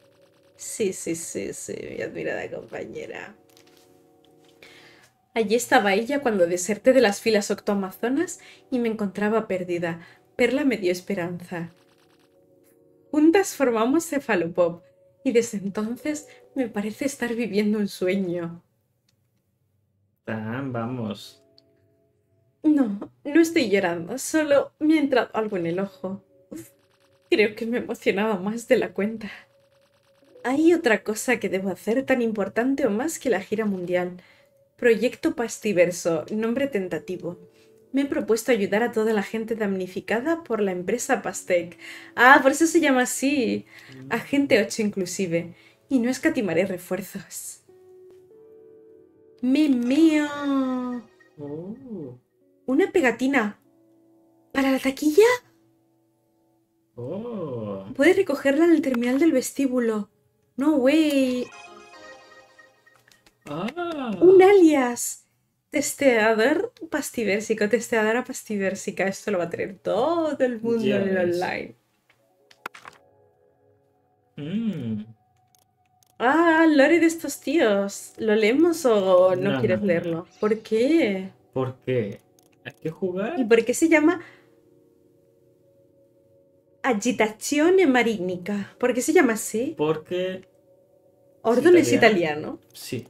Sí, sí, sí, sí, mi admirada compañera. Allí estaba ella cuando deserté de las filas octoamazonas y me encontraba perdida. Perla me dio esperanza. Juntas formamos Cefalopop y desde entonces me parece estar viviendo un sueño. Ah, vamos. No, no estoy llorando, solo me ha entrado algo en el ojo. Creo que me emocionaba más de la cuenta. Hay otra cosa que debo hacer tan importante o más que la gira mundial. Proyecto Pastiverso, nombre tentativo. Me he propuesto ayudar a toda la gente damnificada por la empresa Pastec. Ah, por eso se llama así. Agente ocho inclusive. Y no escatimaré refuerzos. ¡Mi mío! Oh. Una pegatina. ¿Para la taquilla? Oh. Puedes recogerla en el terminal del vestíbulo. No way. Ah. Un alias. Testeador pastiversico. Testeadora pastiversica. Esto lo va a tener todo el mundo yes. en el online. Mm. Ah, lore de estos tíos. ¿Lo leemos o no, no quieres no. leerlo? ¿Por qué? ¿Por qué? ¿Hay que jugar? ¿Y por qué se llama... agitazione maligna. ¿Por qué se llama así? Porque... Ordon es italiano. Sí.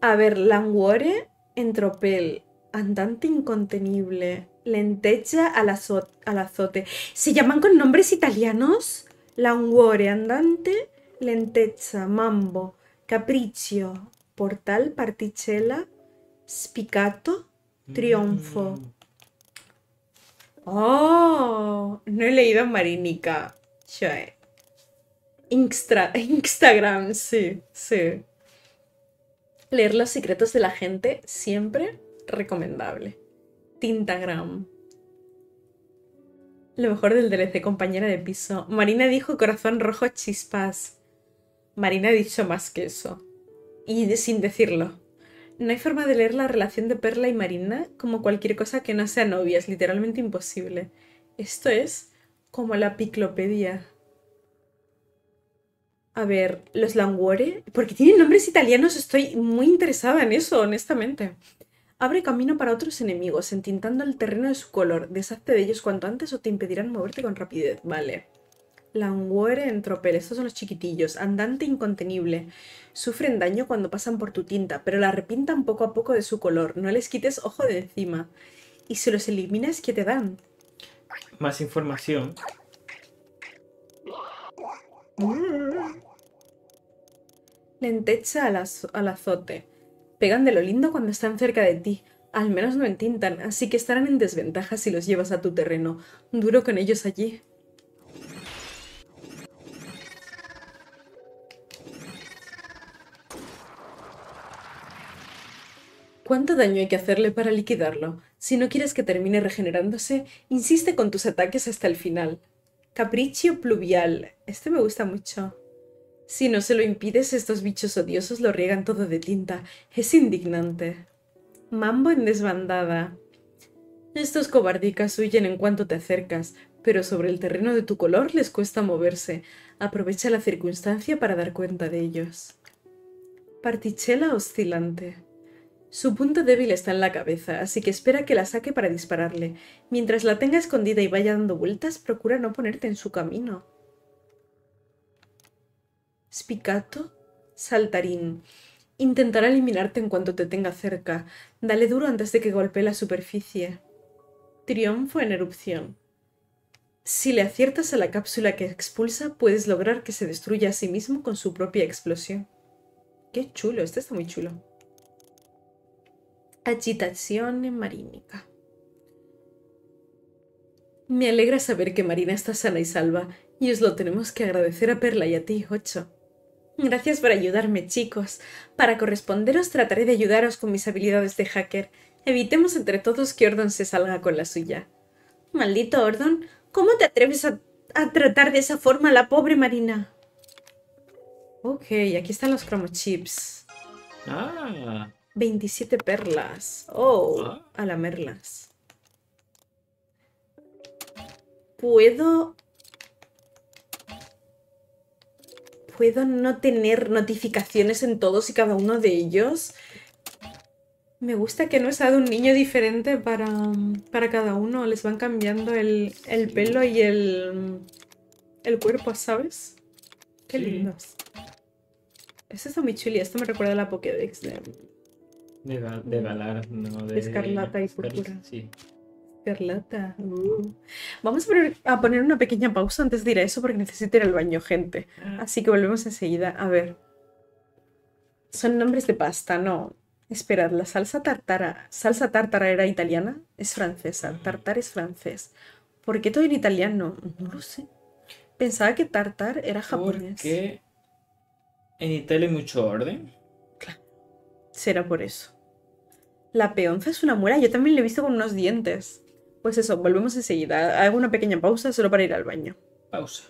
A ver, languore, entropel, andante incontenible, lenteja al, al azote. ¿Se llaman con nombres italianos? Languore, andante, lenteja, mambo, capriccio, portal, particella, spiccato, triunfo. Mm. ¡Oh! No he leído marínica. Shoe. Instra Instagram, sí, sí. Leer los secretos de la gente, siempre recomendable. Tintagram. Lo mejor del D L C, compañera de piso. Marina dijo corazón rojo chispas. Marina ha dicho más que eso. Y de, sin decirlo. No hay forma de leer la relación de Perla y Marina como cualquier cosa que no sea novia. Es literalmente imposible. Esto es como la piclopedia. A ver, los languore... Porque tienen nombres italianos, estoy muy interesada en eso, honestamente. Abre camino para otros enemigos, entintando el terreno de su color. Deshazte de ellos cuanto antes o te impedirán moverte con rapidez. Vale. Languore en tropel, estos son los chiquitillos. Andante incontenible. Sufren daño cuando pasan por tu tinta, pero la repintan poco a poco de su color. No les quites ojo de encima. Y si los eliminas, ¿qué te dan? Más información. Lenteja al, al azote. Pegan de lo lindo cuando están cerca de ti. Al menos no entintan, así que estarán en desventaja si los llevas a tu terreno. Duro con ellos allí. ¿Cuánto daño hay que hacerle para liquidarlo? Si no quieres que termine regenerándose, insiste con tus ataques hasta el final. Capriccio pluvial. Este me gusta mucho. Si no se lo impides, estos bichos odiosos lo riegan todo de tinta. Es indignante. Mambo en desbandada. Estos cobardicas huyen en cuanto te acercas, pero sobre el terreno de tu color les cuesta moverse. Aprovecha la circunstancia para dar cuenta de ellos. Particella oscilante. Su punto débil está en la cabeza, así que espera que la saque para dispararle. Mientras la tenga escondida y vaya dando vueltas, procura no ponerte en su camino. Spiccato, saltarín. Intentará eliminarte en cuanto te tenga cerca. Dale duro antes de que golpee la superficie. Triunfo en erupción. Si le aciertas a la cápsula que expulsa, puedes lograr que se destruya a sí mismo con su propia explosión. Qué chulo, este está muy chulo. Agitación marínica. Me alegra saber que Marina está sana y salva, y os lo tenemos que agradecer a Perla y a ti, ocho. Gracias por ayudarme, chicos. Para corresponderos trataré de ayudaros con mis habilidades de hacker. Evitemos entre todos que Ordon se salga con la suya. Maldito Ordon, ¿cómo te atreves a, a tratar de esa forma a la pobre Marina? Ok, aquí están los cromochips. Ah... veintisiete perlas. Oh, a la merlas. Puedo... Puedo no tener notificaciones en todos y cada uno de ellos. Me gusta que no he dado un niño diferente para, para cada uno. Les van cambiando el, el sí. pelo y el, el cuerpo, ¿sabes? Qué sí. lindos. Esto está muy chuli. Esto me recuerda a la Pokédex de... De, ga de Galar, no de... Escarlata y púrpura. Sí. Escarlata. Uh. Vamos a poner, a poner una pequeña pausa antes de ir a eso porque necesito ir al baño, gente. Así que volvemos enseguida. A ver. Son nombres de pasta, no. Esperad, la salsa tártara. ¿Salsa tártara era italiana? Es francesa. Tartar es francés. ¿Por qué todo en italiano? No lo sé. Pensaba que tartar era japonés. Porque en Italia hay mucho orden. Será por eso. La peonza es una muela. Yo también la he visto con unos dientes. Pues eso, volvemos enseguida. Hago una pequeña pausa solo para ir al baño. Pausa.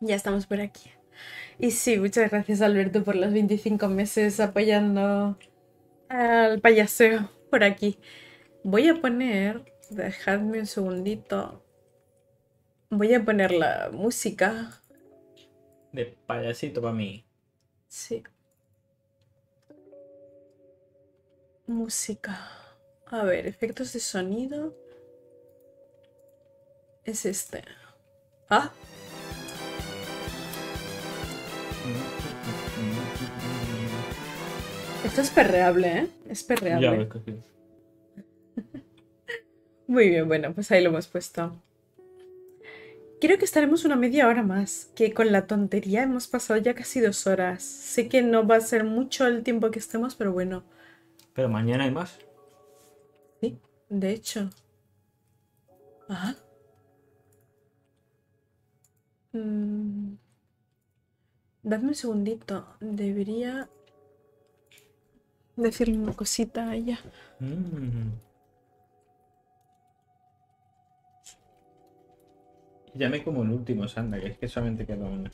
Ya estamos por aquí. Y sí, muchas gracias Alberto por los veinticinco meses apoyando al payaseo por aquí. Voy a poner... Dejadme un segundito. Voy a poner la música. De payasito para mí. Sí. Música. A ver, efectos de sonido. Es este. Ah. Esto es perreable, ¿eh? Es perreable. Ya ves que es. Muy bien, bueno, pues ahí lo hemos puesto. Creo que estaremos una media hora más, que con la tontería hemos pasado ya casi dos horas. Sé que no va a ser mucho el tiempo que estemos, pero bueno. Pero mañana hay más. Sí, de hecho. Ajá. Mm. Dadme un segundito. Debería decirle una cosita a ella. Mm. Llame como el último, Sandra, que es que solamente queda una.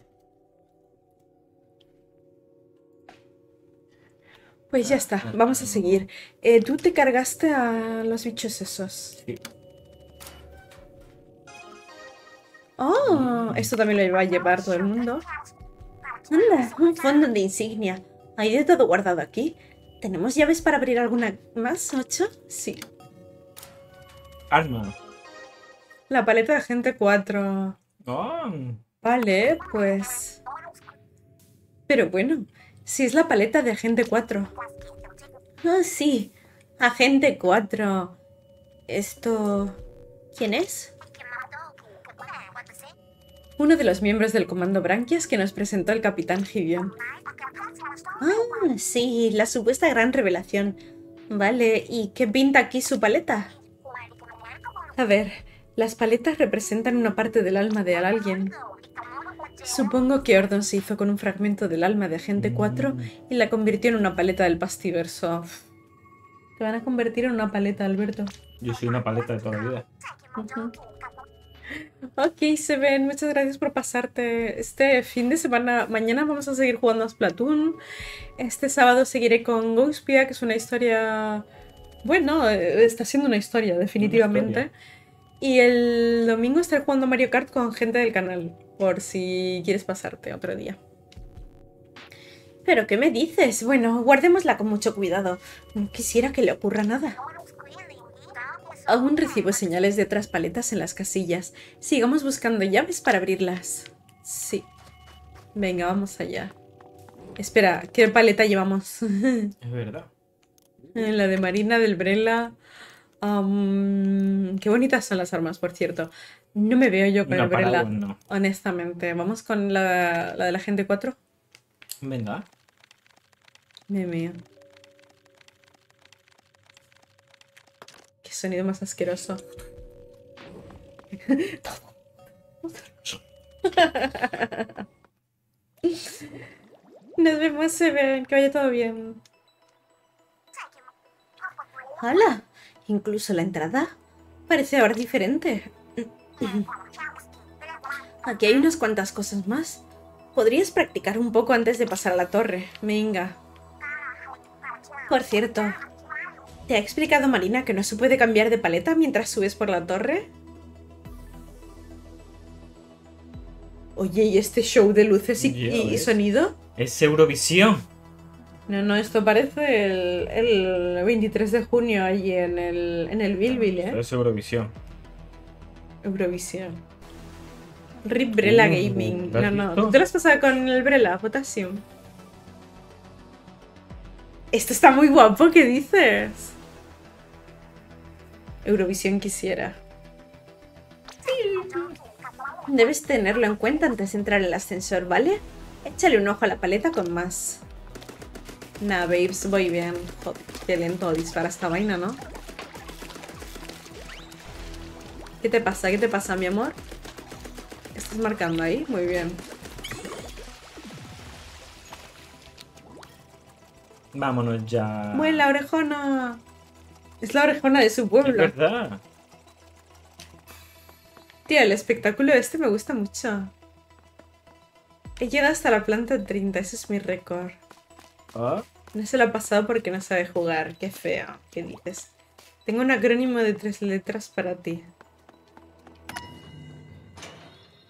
Pues ya está, vamos a seguir. Eh, ¿Tú te cargaste a los bichos esos? Sí. Oh, esto también lo va a llevar todo el mundo. Anda, un fondo de insignia. ¿Hay de todo guardado aquí? ¿Tenemos llaves para abrir alguna más, ocho? Sí. Arma. La paleta de gente cuatro. Oh. Vale, pues... Pero bueno, si es la paleta de agente cuatro. Ah, oh, sí. Agente cuatro. Esto... ¿Quién es? Uno de los miembros del Comando Branquias que nos presentó el Capitán Gideon. Ah, sí. La supuesta gran revelación. Vale, ¿y qué pinta aquí su paleta? A ver... Las paletas representan una parte del alma de alguien. Supongo que Ordon se hizo con un fragmento del alma de Agente cuatro y la convirtió en una paleta del Pastiverso. Te van a convertir en una paleta, Alberto. Yo soy una paleta de toda la vida. Uh-huh. Ok, Seven, muchas gracias por pasarte este fin de semana. Mañana vamos a seguir jugando a Splatoon. Este sábado seguiré con Ghostpia, que es una historia... Bueno, está siendo una historia, definitivamente. Una historia. Y el domingo estaré jugando Mario Kart con gente del canal, por si quieres pasarte otro día. ¿Pero qué me dices? Bueno, guardémosla con mucho cuidado. No quisiera que le ocurra nada. Aún recibo señales de otras paletas en las casillas. Sigamos buscando llaves para abrirlas. Sí. Venga, vamos allá. Espera, ¿qué paleta llevamos? Es verdad. La de Marina del Brela... Um, qué bonitas son las armas, por cierto. No me veo yo con no, el Brela, no. Honestamente. ¿Vamos con la, la de la gente cuatro? Venga. Dios mío. Qué sonido más asqueroso. Nos vemos, se ven. Que vaya todo bien. ¡Hola! Incluso la entrada parece ahora diferente. Aquí hay unas cuantas cosas más. Podrías practicar un poco antes de pasar a la torre. Venga. Por cierto, ¿te ha explicado Marina que no se puede cambiar de paleta mientras subes por la torre? Oye, ¿y este show de luces y, yeah, y sonido? Es Eurovisión. No, no, esto parece el, el veintitrés de junio allí en el, en el Bilbil, ¿eh? Esto es Eurovisión. Eurovisión. Rip Brela Gaming. No, no. ¿Tú te lo has pasado con el Brela? Potassium. Esto está muy guapo, ¿qué dices? Eurovisión quisiera. Debes tenerlo en cuenta antes de entrar en el ascensor, ¿vale? Échale un ojo a la paleta con más. Nah, babes, voy bien. Joder, qué lento dispara esta vaina, ¿no? ¿Qué te pasa? ¿Qué te pasa, mi amor? ¿Estás marcando ahí? Muy bien. Vámonos ya. ¡Bueno, la orejona! Es la orejona de su pueblo. Es verdad. Tío, el espectáculo este me gusta mucho. He llegado hasta la planta treinta, ese es mi récord. ¿Ah? No se lo ha pasado porque no sabe jugar, qué feo. ¿Qué dices? Tengo un acrónimo de tres letras para ti.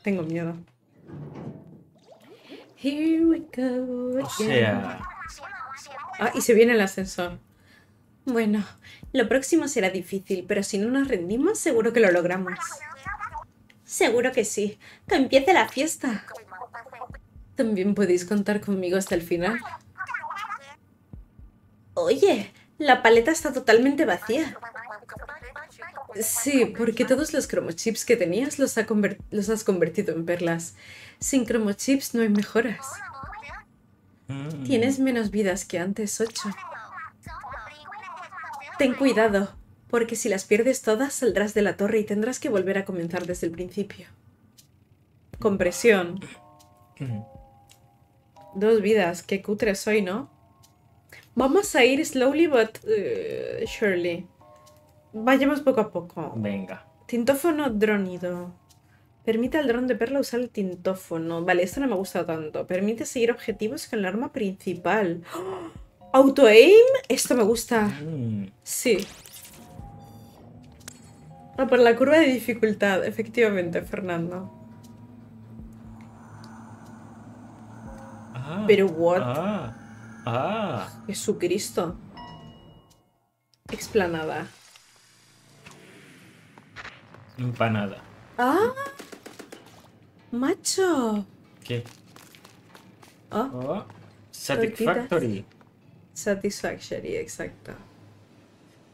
Tengo miedo. Here we go again. O sea... Ah, y se viene el ascensor. Bueno, lo próximo será difícil, pero si no nos rendimos, seguro que lo logramos. Seguro que sí. ¡Que empiece la fiesta! También podéis contar conmigo hasta el final. Oye, la paleta está totalmente vacía. Sí, porque todos los cromochips que tenías los, ha los has convertido en perlas. Sin cromochips no hay mejoras. Mm. Tienes menos vidas que antes, ocho. Ten cuidado, porque si las pierdes todas saldrás de la torre y tendrás que volver a comenzar desde el principio. Compresión. Mm. Dos vidas, qué cutre soy, ¿no? Vamos a ir slowly but uh, surely. Vayamos poco a poco. Venga. Tintófono dronido. Permite al dron de perla usar el tintófono. Vale, esto no me gusta tanto. Permite seguir objetivos con el arma principal. ¡Oh! ¿Auto-aim? Esto me gusta. Mm. Sí. Ah, por la curva de dificultad. Efectivamente, Fernando. Ah, pero what? Ah, ah. Jesucristo. Explanada. Empanada. ¡Ah! ¡Macho! ¿Qué? Oh. Oh. Satisfactory. Satisfactory, exacto.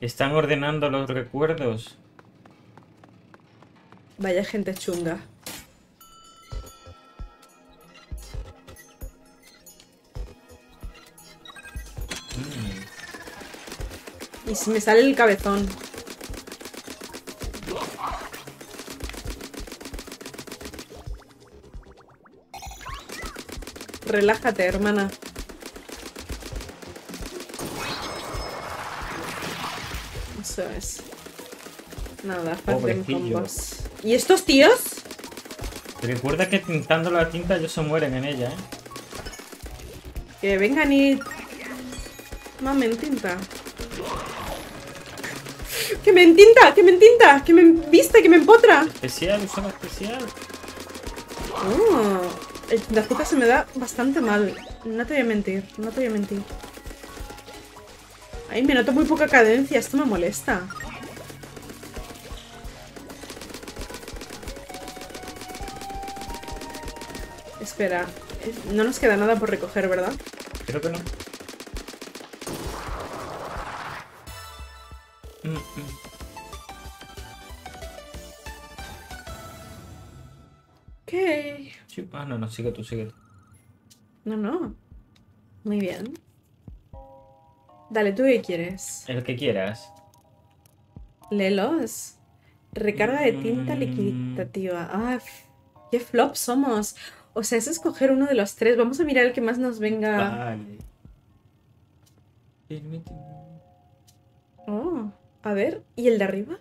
Están ordenando los recuerdos. Vaya gente chunga. Mm. Y si me sale el cabezón. Relájate, hermana. Eso es. Nada, falten combos. ¿Y estos tíos? Recuerda que tintando la tinta ellos se mueren en ella, ¿eh? Que vengan y... Mamen, tinta. ¡Que me entinta! ¡Que me entinta! ¡Que me viste! ¡Que me empotra! Especial, usaba especial. Oh... El tintafuta se me da bastante mal. No te voy a mentir, no te voy a mentir. Ay, me noto muy poca cadencia, esto me molesta. Espera, no nos queda nada por recoger, ¿verdad? Creo que no. Mm-mm. Ok. Sí. Ah, no, no, sigue tú, sigue tú. No, no. Muy bien. Dale, ¿tú qué quieres? El que quieras. Léelos. Recarga de tinta mm. liquidativa. Ah, qué flop somos. O sea, es escoger uno de los tres. Vamos a mirar el que más nos venga. Vale. Oh, a ver. ¿Y el de arriba?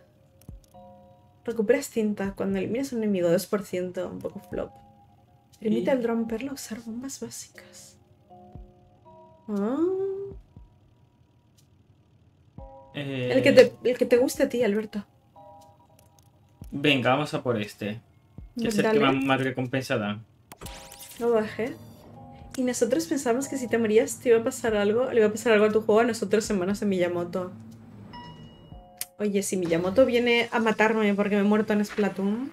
Recuperas tinta cuando eliminas a un enemigo, dos por ciento, un poco flop. Permite al dron perla usar bombas básicas. Oh. Eh... El, que te, el que te guste a ti, Alberto. Venga, vamos a por este. Que es el que más recompensa da. Lo bajé. Y nosotros pensamos que si te morías te iba a pasar algo, le iba a pasar algo a tu juego a nosotros en manos de Miyamoto. Oye, si Miyamoto viene a matarme porque me he muerto en Splatoon,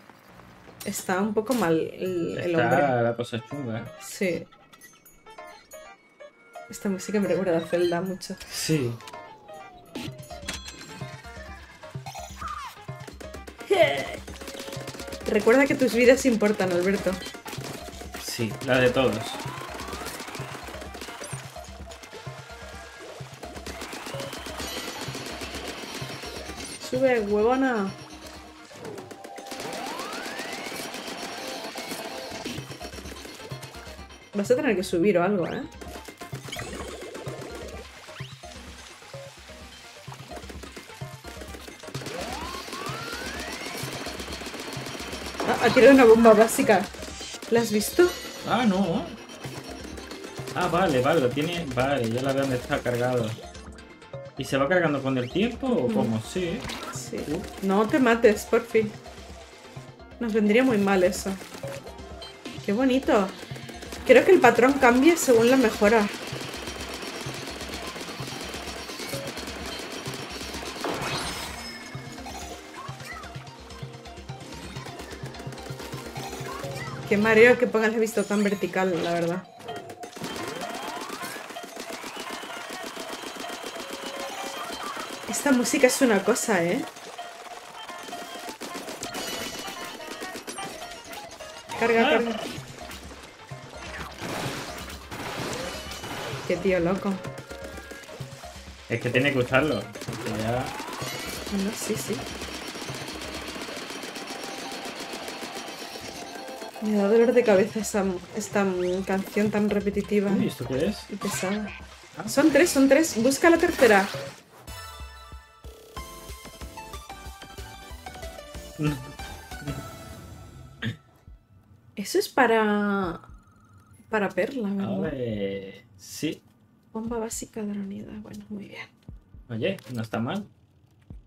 está un poco mal el, el hombre. Está la cosa chunga. Sí. Esta música me recuerda a Zelda mucho. Sí. Recuerda que tus vidas importan, Alberto. Sí, la de todos. Sube, huevona. Vas a tener que subir o algo, ¿eh? Ah, ha tirado una bomba básica. ¿La has visto? Ah, no. Ah, vale, vale, lo tiene. Vale, ya la veo donde está cargado. ¿Y se va cargando con el tiempo o cómo? Sí. Sí. Uh. No te mates, por fin. Nos vendría muy mal eso. Qué bonito. Creo que el patrón cambia según la mejora. Qué mareo que pongas la vista tan vertical, la verdad. Esta música es una cosa, ¿eh? Carga, carga. Qué tío loco. Es que tiene que usarlo. Ya... No, sí, sí. Me da dolor de cabeza esa, esta canción tan repetitiva. Uy, ¿esto qué es? Y pesada. Ah. Son tres, son tres. Busca la tercera. Eso es para... Para Perla, ¿verdad? A ver... Sí. Bomba básica de la unidad. Bueno, muy bien. Oye, no está mal.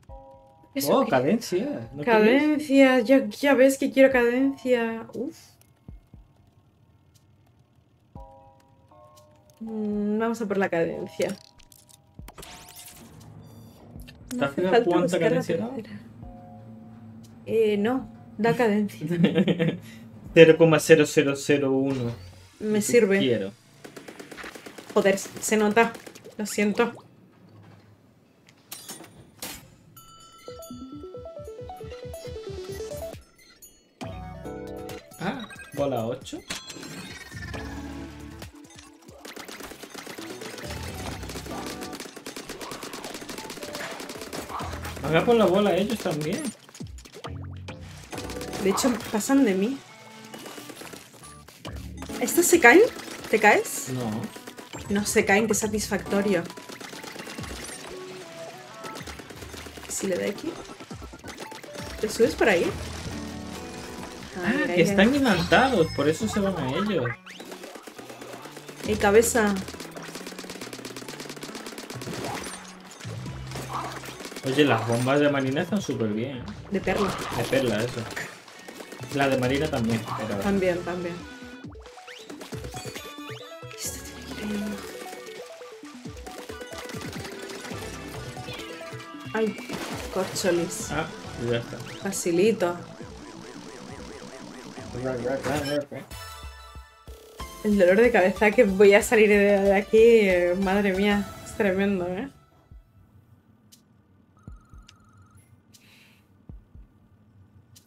Oh, que... cadencia. ¿No cadencia? Ya, ya ves que quiero cadencia. Uf. Mm, vamos a por la cadencia. ¿Te has fijado cuánta cadencia da? Eh, no. Da cadencia. cero coma cero cero cero uno. Me sirve. Quiero. Joder, se nota. Lo siento. Ah, bola ocho. Acá por la bola ellos también. De hecho, pasan de mí. ¿Estos se caen? ¿Te caes? No. No se caen, qué satisfactorio. Si le doy aquí. ¿Te subes por ahí? Ah, ah, que están imantados, por eso se van a ellos. ¡Ey, cabeza! Oye, las bombas de Marina están súper bien. De Perla. De Perla, eso. La de Marina también. Pero... También, también. Esto tiene que ir ahí. Ay, corcholis. Ah, ya está. Facilito. El dolor de cabeza que voy a salir de aquí, madre mía, es tremendo, ¿eh?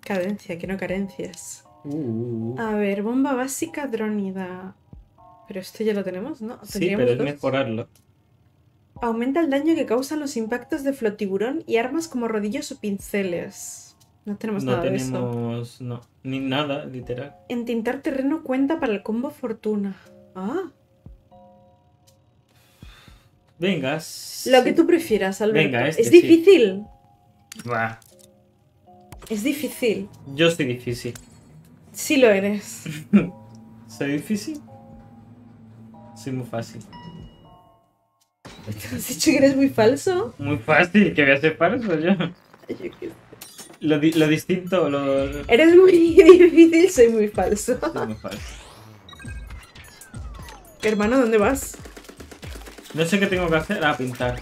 Cadencia, que no carencias. Uh, uh. A ver, bomba básica dronida. Pero esto ya lo tenemos, ¿no? Sí, pero es mejorarlo. Aumenta el daño que causan los impactos de flotiburón y armas como rodillos o pinceles. No tenemos no nada tenemos, de eso. No, ni nada, literal. Entintar terreno cuenta para el combo fortuna. Ah. Venga. Lo sí. que tú prefieras, Alberto. Venga, este es difícil. Sí. Bah. Es difícil. Yo soy difícil. Sí lo eres. ¿Soy difícil? Soy muy fácil. ¿Te has dicho que eres muy falso? Muy fácil, que voy a ser falso yo. Yo qué... Lo, di lo distinto, lo... Eres muy difícil, soy muy falso. Soy muy falso. Hermano, ¿dónde vas? No sé qué tengo que hacer. Ah, pintar.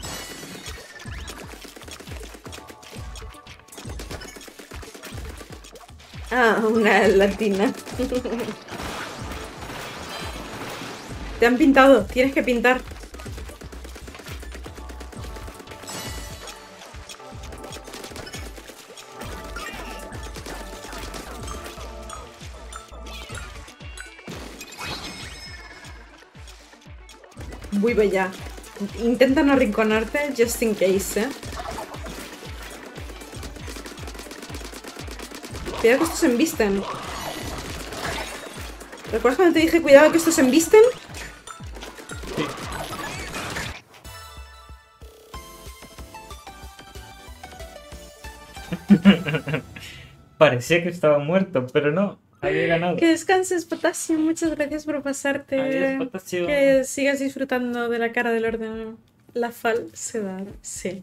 Ah, una latina. Te han pintado, tienes que pintar. Muy bella. Intentan arrinconarte, just in case, ¿eh? Cuidado que estos se embisten. ¿Recuerdas cuando te dije cuidado que estos se embisten? Sí. Parecía que estaba muerto, pero no. Ahí he ganado. Que descanses, Potasio. Muchas gracias por pasarte. Adiós, Potasio. Que sigas disfrutando de la cara del orden. La falsedad, sí.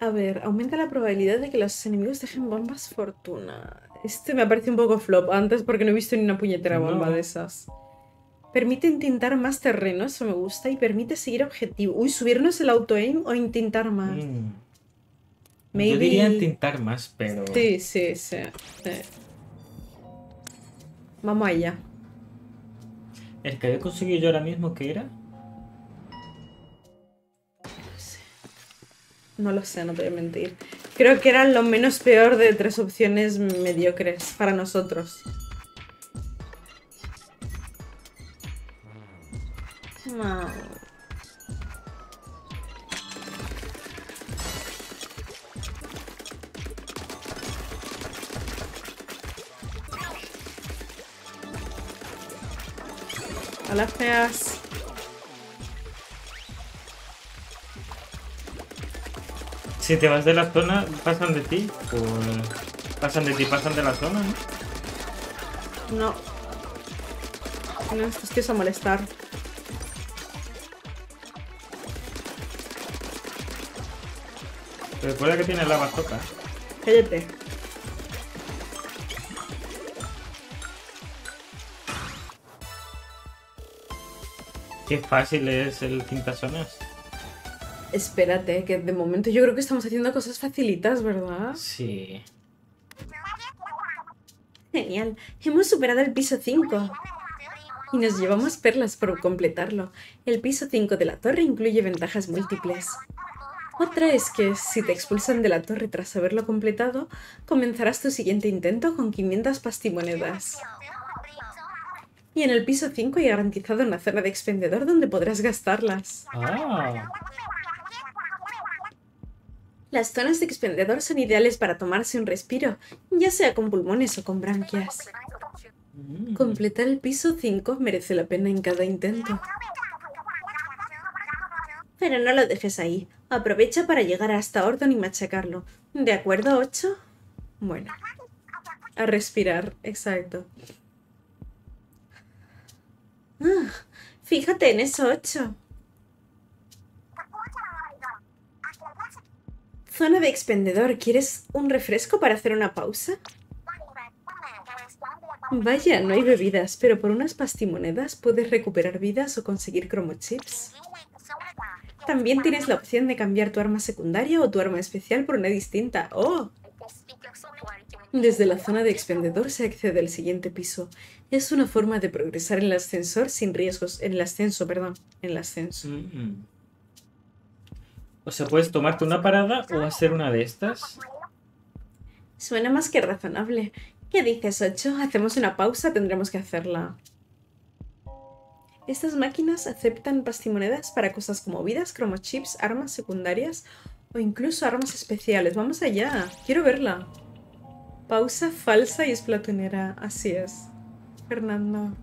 A ver, aumenta la probabilidad de que los enemigos dejen bombas fortuna. Este me parece un poco flop antes porque no he visto ni una puñetera bomba no. de esas. Permite intentar más terreno, eso me gusta. Y permite seguir objetivo. Uy, subirnos el auto-aim o intentar más. Mm. Maybe... Yo diría intentar más, pero... Sí, sí, sí. Eh. Vamos allá. ¿El que había conseguido yo ahora mismo qué era? No sé. No lo sé, no te voy a mentir. Creo que era lo menos peor de tres opciones mediocres para nosotros. No. Hola, feas. Si te vas de la zona, pasan de ti. Pues... Pasan de ti, pasan de la zona, ¿no? No. No, esto es que es a molestar. Recuerda que tiene lava toca. Cállate. Qué fácil es el quintasonas. Espérate, que de momento yo creo que estamos haciendo cosas facilitas, ¿verdad? Sí. Genial. Hemos superado el piso cinco. Y nos llevamos perlas por completarlo. El piso cinco de la torre incluye ventajas múltiples. Otra es que, si te expulsan de la torre tras haberlo completado, comenzarás tu siguiente intento con quinientas pastimonedas. Y en el piso cinco hay garantizado una zona de expendedor donde podrás gastarlas. Ah. Las zonas de expendedor son ideales para tomarse un respiro, ya sea con pulmones o con branquias. Mm. Completar el piso cinco merece la pena en cada intento. Pero no lo dejes ahí. Aprovecha para llegar hasta Ordon y machacarlo. ¿De acuerdo, ocho? Bueno. A respirar, exacto. Ah, fíjate en eso, ocho. Zona de expendedor. ¿Quieres un refresco para hacer una pausa? Vaya, no hay bebidas, pero por unas pastimonedas puedes recuperar vidas o conseguir cromochips. También tienes la opción de cambiar tu arma secundaria o tu arma especial por una distinta. ¡Oh! Desde la zona de expendedor se accede al siguiente piso. Es una forma de progresar en el ascensor sin riesgos. En el ascenso, perdón. En el ascenso. Mm-hmm. O sea, puedes tomarte una parada o hacer una de estas. Suena más que razonable. ¿Qué dices, ocho? Hacemos una pausa, tendremos que hacerla. Estas máquinas aceptan pastimonedas para cosas como vidas, cromochips, armas secundarias o incluso armas especiales. ¡Vamos allá! ¡Quiero verla! Pausa falsa y esplatonera. Así es, Fernando.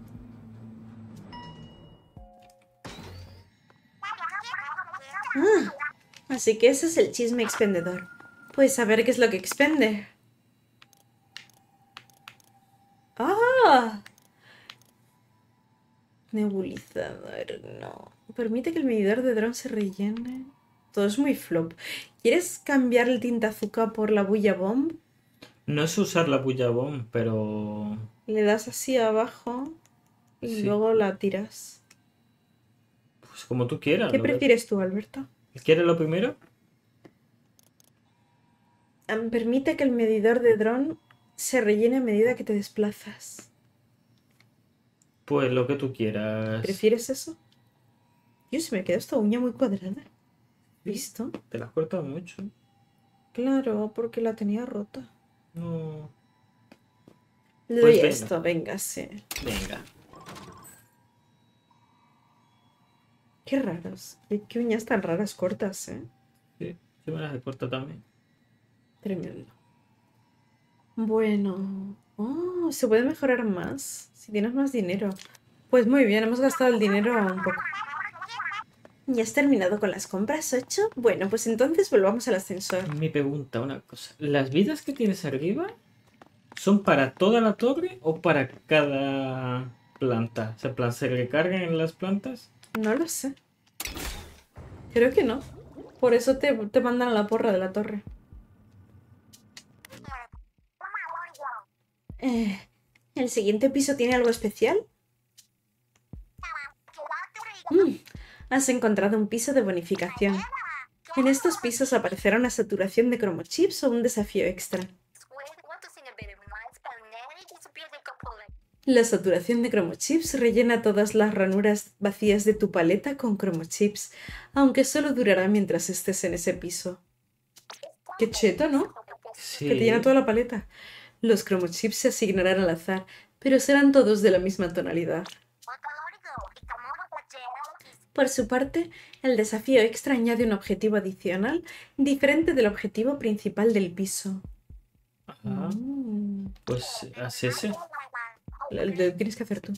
Ah, así que ese es el chisme expendedor. Pues a ver qué es lo que expende. ¡Ah! Nebulizador, no. Permite que el medidor de dron se rellene. Todo es muy flop. ¿Quieres cambiar el tinta azúcar por la bulla bomb? No es usar la bulla bomb, pero... Le das así abajo y sí. Luego la tiras. Pues como tú quieras. ¿Qué prefieres que... tú, Alberto? ¿Quieres lo primero? Permite que el medidor de dron se rellene a medida que te desplazas. Pues lo que tú quieras. ¿Prefieres eso? Yo se me quedó esta uña muy cuadrada. ¿Listo? Te la has cortado mucho. Claro, porque la tenía rota. No. Le doy pues esto, venga, sí. Venga. Qué raras. Qué uñas tan raras cortas, ¿eh? Sí, yo me las he cortado también. Tremendo. Bueno... Oh, se puede mejorar más si tienes más dinero. Pues muy bien, hemos gastado el dinero un poco. ¿Ya has terminado con las compras, ocho? Bueno, pues entonces volvamos al ascensor. Mi pregunta, una cosa. ¿Las vidas que tienes arriba ¿Son para toda la torre o para cada planta? ¿Se, plan ¿se recargan en las plantas? No lo sé. Creo que no. Por eso te, te mandan a la porra de la torre. Eh, ¿El siguiente piso tiene algo especial? Mm, has encontrado un piso de bonificación. En estos pisos aparecerá una saturación de cromochips o un desafío extra. La saturación de cromochips rellena todas las ranuras vacías de tu paleta con cromochips, aunque solo durará mientras estés en ese piso. Qué cheto, ¿no? Sí. Que te llena toda la paleta. Los cromochips se asignarán al azar, pero serán todos de la misma tonalidad. Por su parte, el desafío extra añade un objetivo adicional diferente del objetivo principal del piso. Ajá. Mm. Pues haz ese. Lo tienes que hacer tú.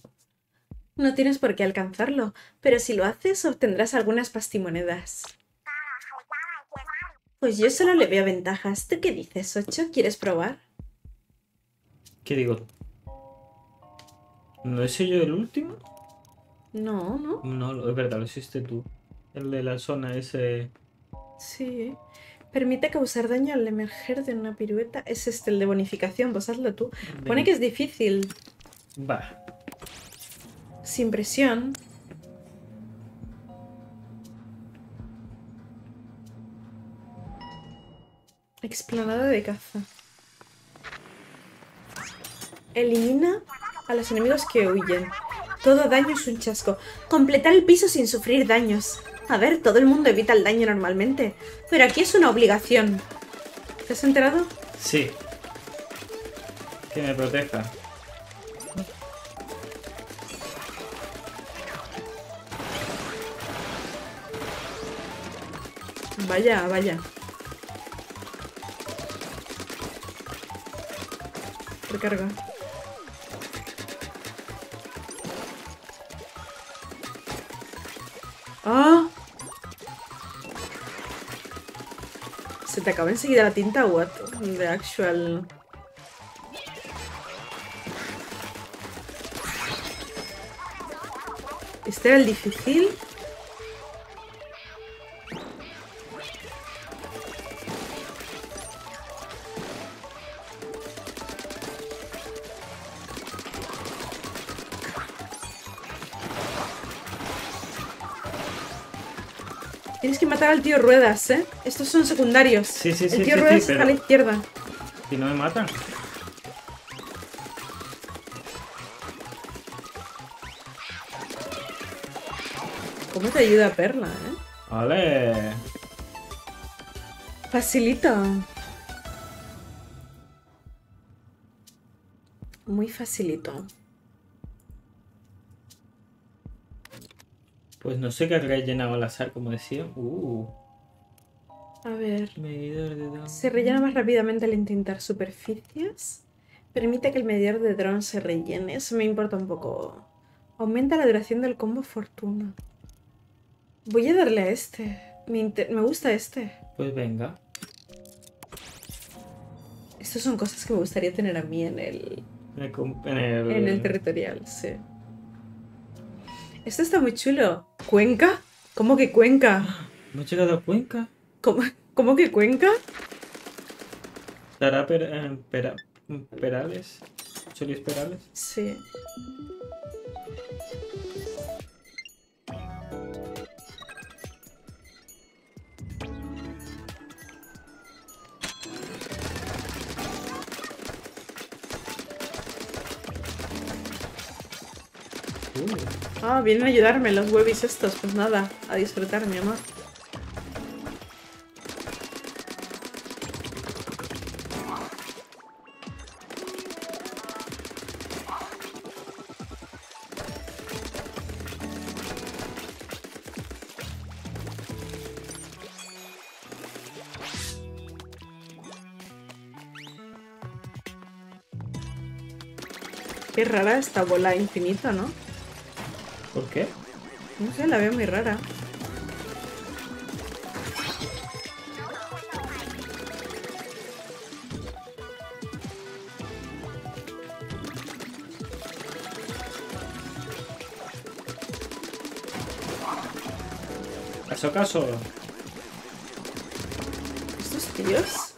No tienes por qué alcanzarlo, pero si lo haces obtendrás algunas pastimonedas. Pues yo solo le veo ventajas. ¿Tú qué dices, Ocho? ¿Quieres probar? ¿Qué digo? ¿No hice yo el último? No, no. No, es verdad, lo hiciste tú. El de la zona ese... Sí. Permite causar daño al emerger de una pirueta. Es este, el de bonificación, pues hazlo tú. Ven. Pone que es difícil. Va. Sin presión. Explanada de caza. Elimina a los enemigos que huyen. Todo daño es un chasco. Completar el piso sin sufrir daños. A ver, todo el mundo evita el daño normalmente, pero aquí es una obligación. ¿Te has enterado? Sí. Que me proteja. Vaya, vaya. Recarga. ¡Ah! Se te acaba enseguida la tinta, what? The actual... Este era el difícil. Al tío Ruedas, ¿eh? Estos son secundarios. Sí, sí, sí. El tío sí, Ruedas sí, está a la izquierda. Si no me matan. ¿Cómo te ayuda Perla, eh? ¡Vale! Facilito. Muy facilito. Pues no sé qué habrá llenado al azar, como decía. Uh. A ver. Medidor de dron. Se rellena más rápidamente al intentar superficies. Permite que el medidor de dron se rellene. Eso me importa un poco. Aumenta la duración del combo fortuna. Voy a darle a este. Me, me gusta este. Pues venga. Estas son cosas que me gustaría tener a mí en el... En el, en el... En el territorial, sí. Esto está muy chulo. ¿Cuenca? ¿Cómo que Cuenca? No he llegado a Cuenca. ¿Cómo, ¿Cómo que Cuenca? ¿Dará per, eh, pera, Perales? ¿Solis Perales? Sí. Ah, oh, vienen a ayudarme los huevis estos. Pues nada, a disfrutar, mi amor. Qué rara esta bola infinita, ¿no? ¿Por qué? No sé, la veo muy rara. ¿Bots acaso? ¿Estos tíos?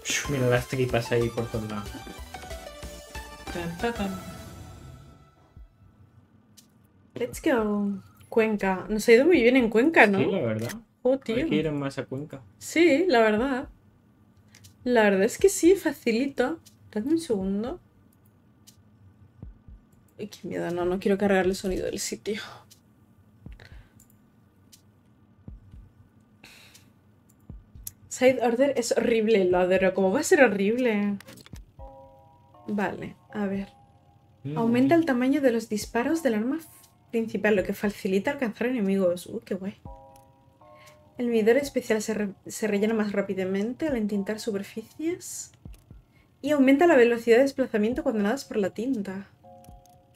Uf, mira las tripas ahí por todos lados. Let's go. Cuenca. Nos ha ido muy bien en Cuenca, ¿no? Sí, la verdad. Oh, tío. Hay que ir más a Cuenca. Sí, la verdad. La verdad es que sí, facilito. Dame un segundo. Ay, qué miedo. No, no quiero cargar el sonido del sitio. Side Order es horrible, lo adoro. ¿Cómo va a ser horrible? Vale, a ver. Mm. Aumenta el tamaño de los disparos del arma principal, lo que facilita alcanzar enemigos. Uy, qué guay. El medidor especial se, re se rellena más rápidamente al entintar superficies. Y aumenta la velocidad de desplazamiento cuando nadas por la tinta.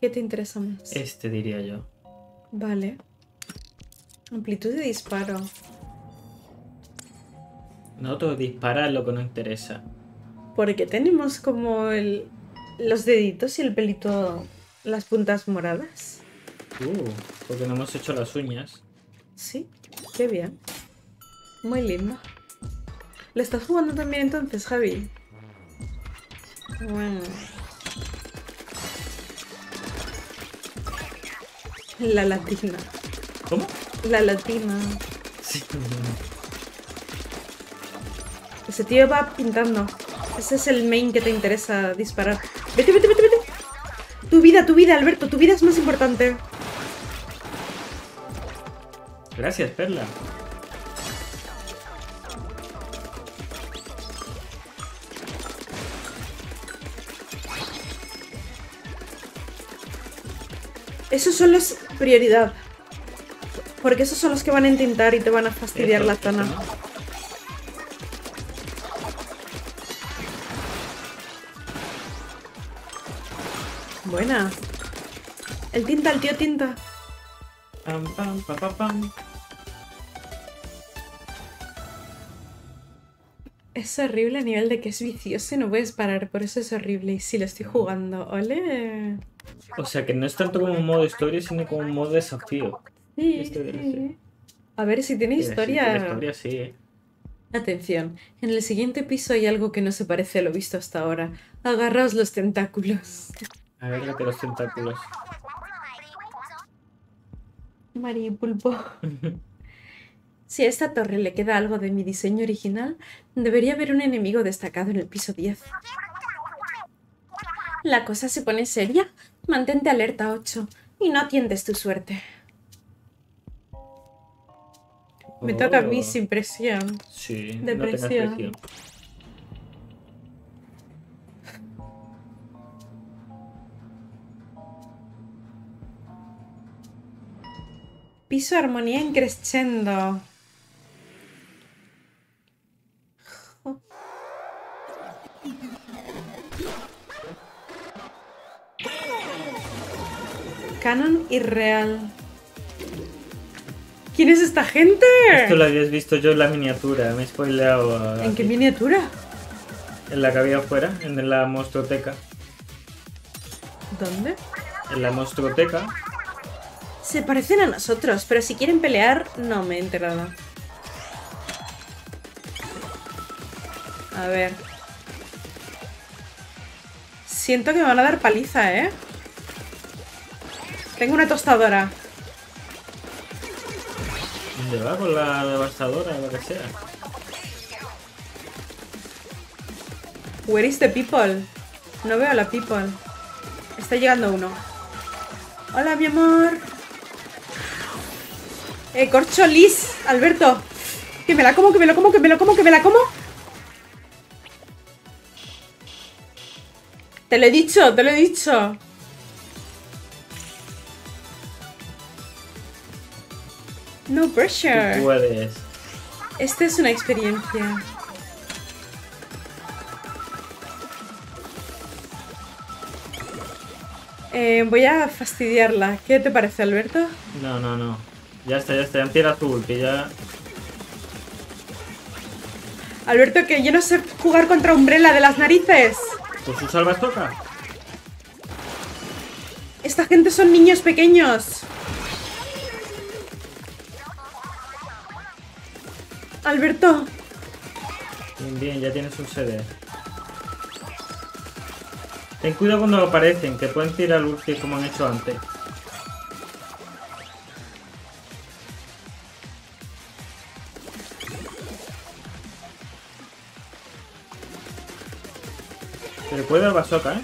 ¿Qué te interesa más? Este, diría yo. Vale. Amplitud de disparo. No, todo disparar lo que nos interesa. Porque tenemos como el, los deditos y el pelito, las puntas moradas. Uh, porque no hemos hecho las uñas. Sí, qué bien. Muy lindo. ¿Lo estás jugando también entonces, Javi? Bueno. La latina. ¿Cómo? La latina. Sí. Ese tío va pintando. Ese es el main que te interesa disparar. Vete, vete, vete, vete. Tu vida, tu vida, Alberto. Tu vida es más importante. Gracias, Perla. Esos son los prioridad. Porque esos son los que van a intentar y te van a fastidiar la zona. Buena. El tinta, el tío tinta. Pam, pam, pam, pam, pam. Es horrible a nivel de que es vicioso y no puedes parar, por eso es horrible. Y sí, lo estoy jugando, ole. O sea que no es tanto como un modo historia, sino como un modo desafío. Sí. Este a ver si tiene historia. Sí, historia sí, eh. Atención, en el siguiente piso hay algo que no se parece a lo visto hasta ahora. Agarraos los tentáculos. Agárrate los tentáculos. Maripulpo. Si a esta torre le queda algo de mi diseño original, debería haber un enemigo destacado en el piso diez. La cosa se pone seria. Mantente alerta, ocho, y no tientes tu suerte. Oh. Me toca a mí sin presión. Sí, depresión. No tengas presión. Piso armonía en crescendo. Oh. Canon irreal. ¿Quién es esta gente? Esto lo habías visto yo en la miniatura. Me he spoileado. ¿En qué miniatura? En la que había afuera, en la monstruoteca. ¿Dónde? En la monstruoteca. Se parecen a nosotros, pero si quieren pelear, no me he enterado. A ver. Siento que me van a dar paliza, ¿eh? Tengo una tostadora. ¿Dónde va con la devastadora, lo que sea? Where is the people? No veo a la people. Está llegando uno. Hola, mi amor. Eh, corcho lis, Alberto. Que me la como, que me lo como, que me lo como, que me la como. Te lo he dicho, te lo he dicho. No pressure. Tú puedes. Esta es una experiencia. Eh, voy a fastidiarla. ¿Qué te parece, Alberto? No, no, no. Ya está, ya está, en tierra azul, que ya... Alberto, que yo no sé jugar contra Umbrella de las narices. Pues sus salvas toca. Esta gente son niños pequeños. Alberto. Bien, bien, ya tienes un C D. Ten cuidado cuando aparecen, que pueden tirar ulti como han hecho antes. Se le puede dar bazooka, ¿eh?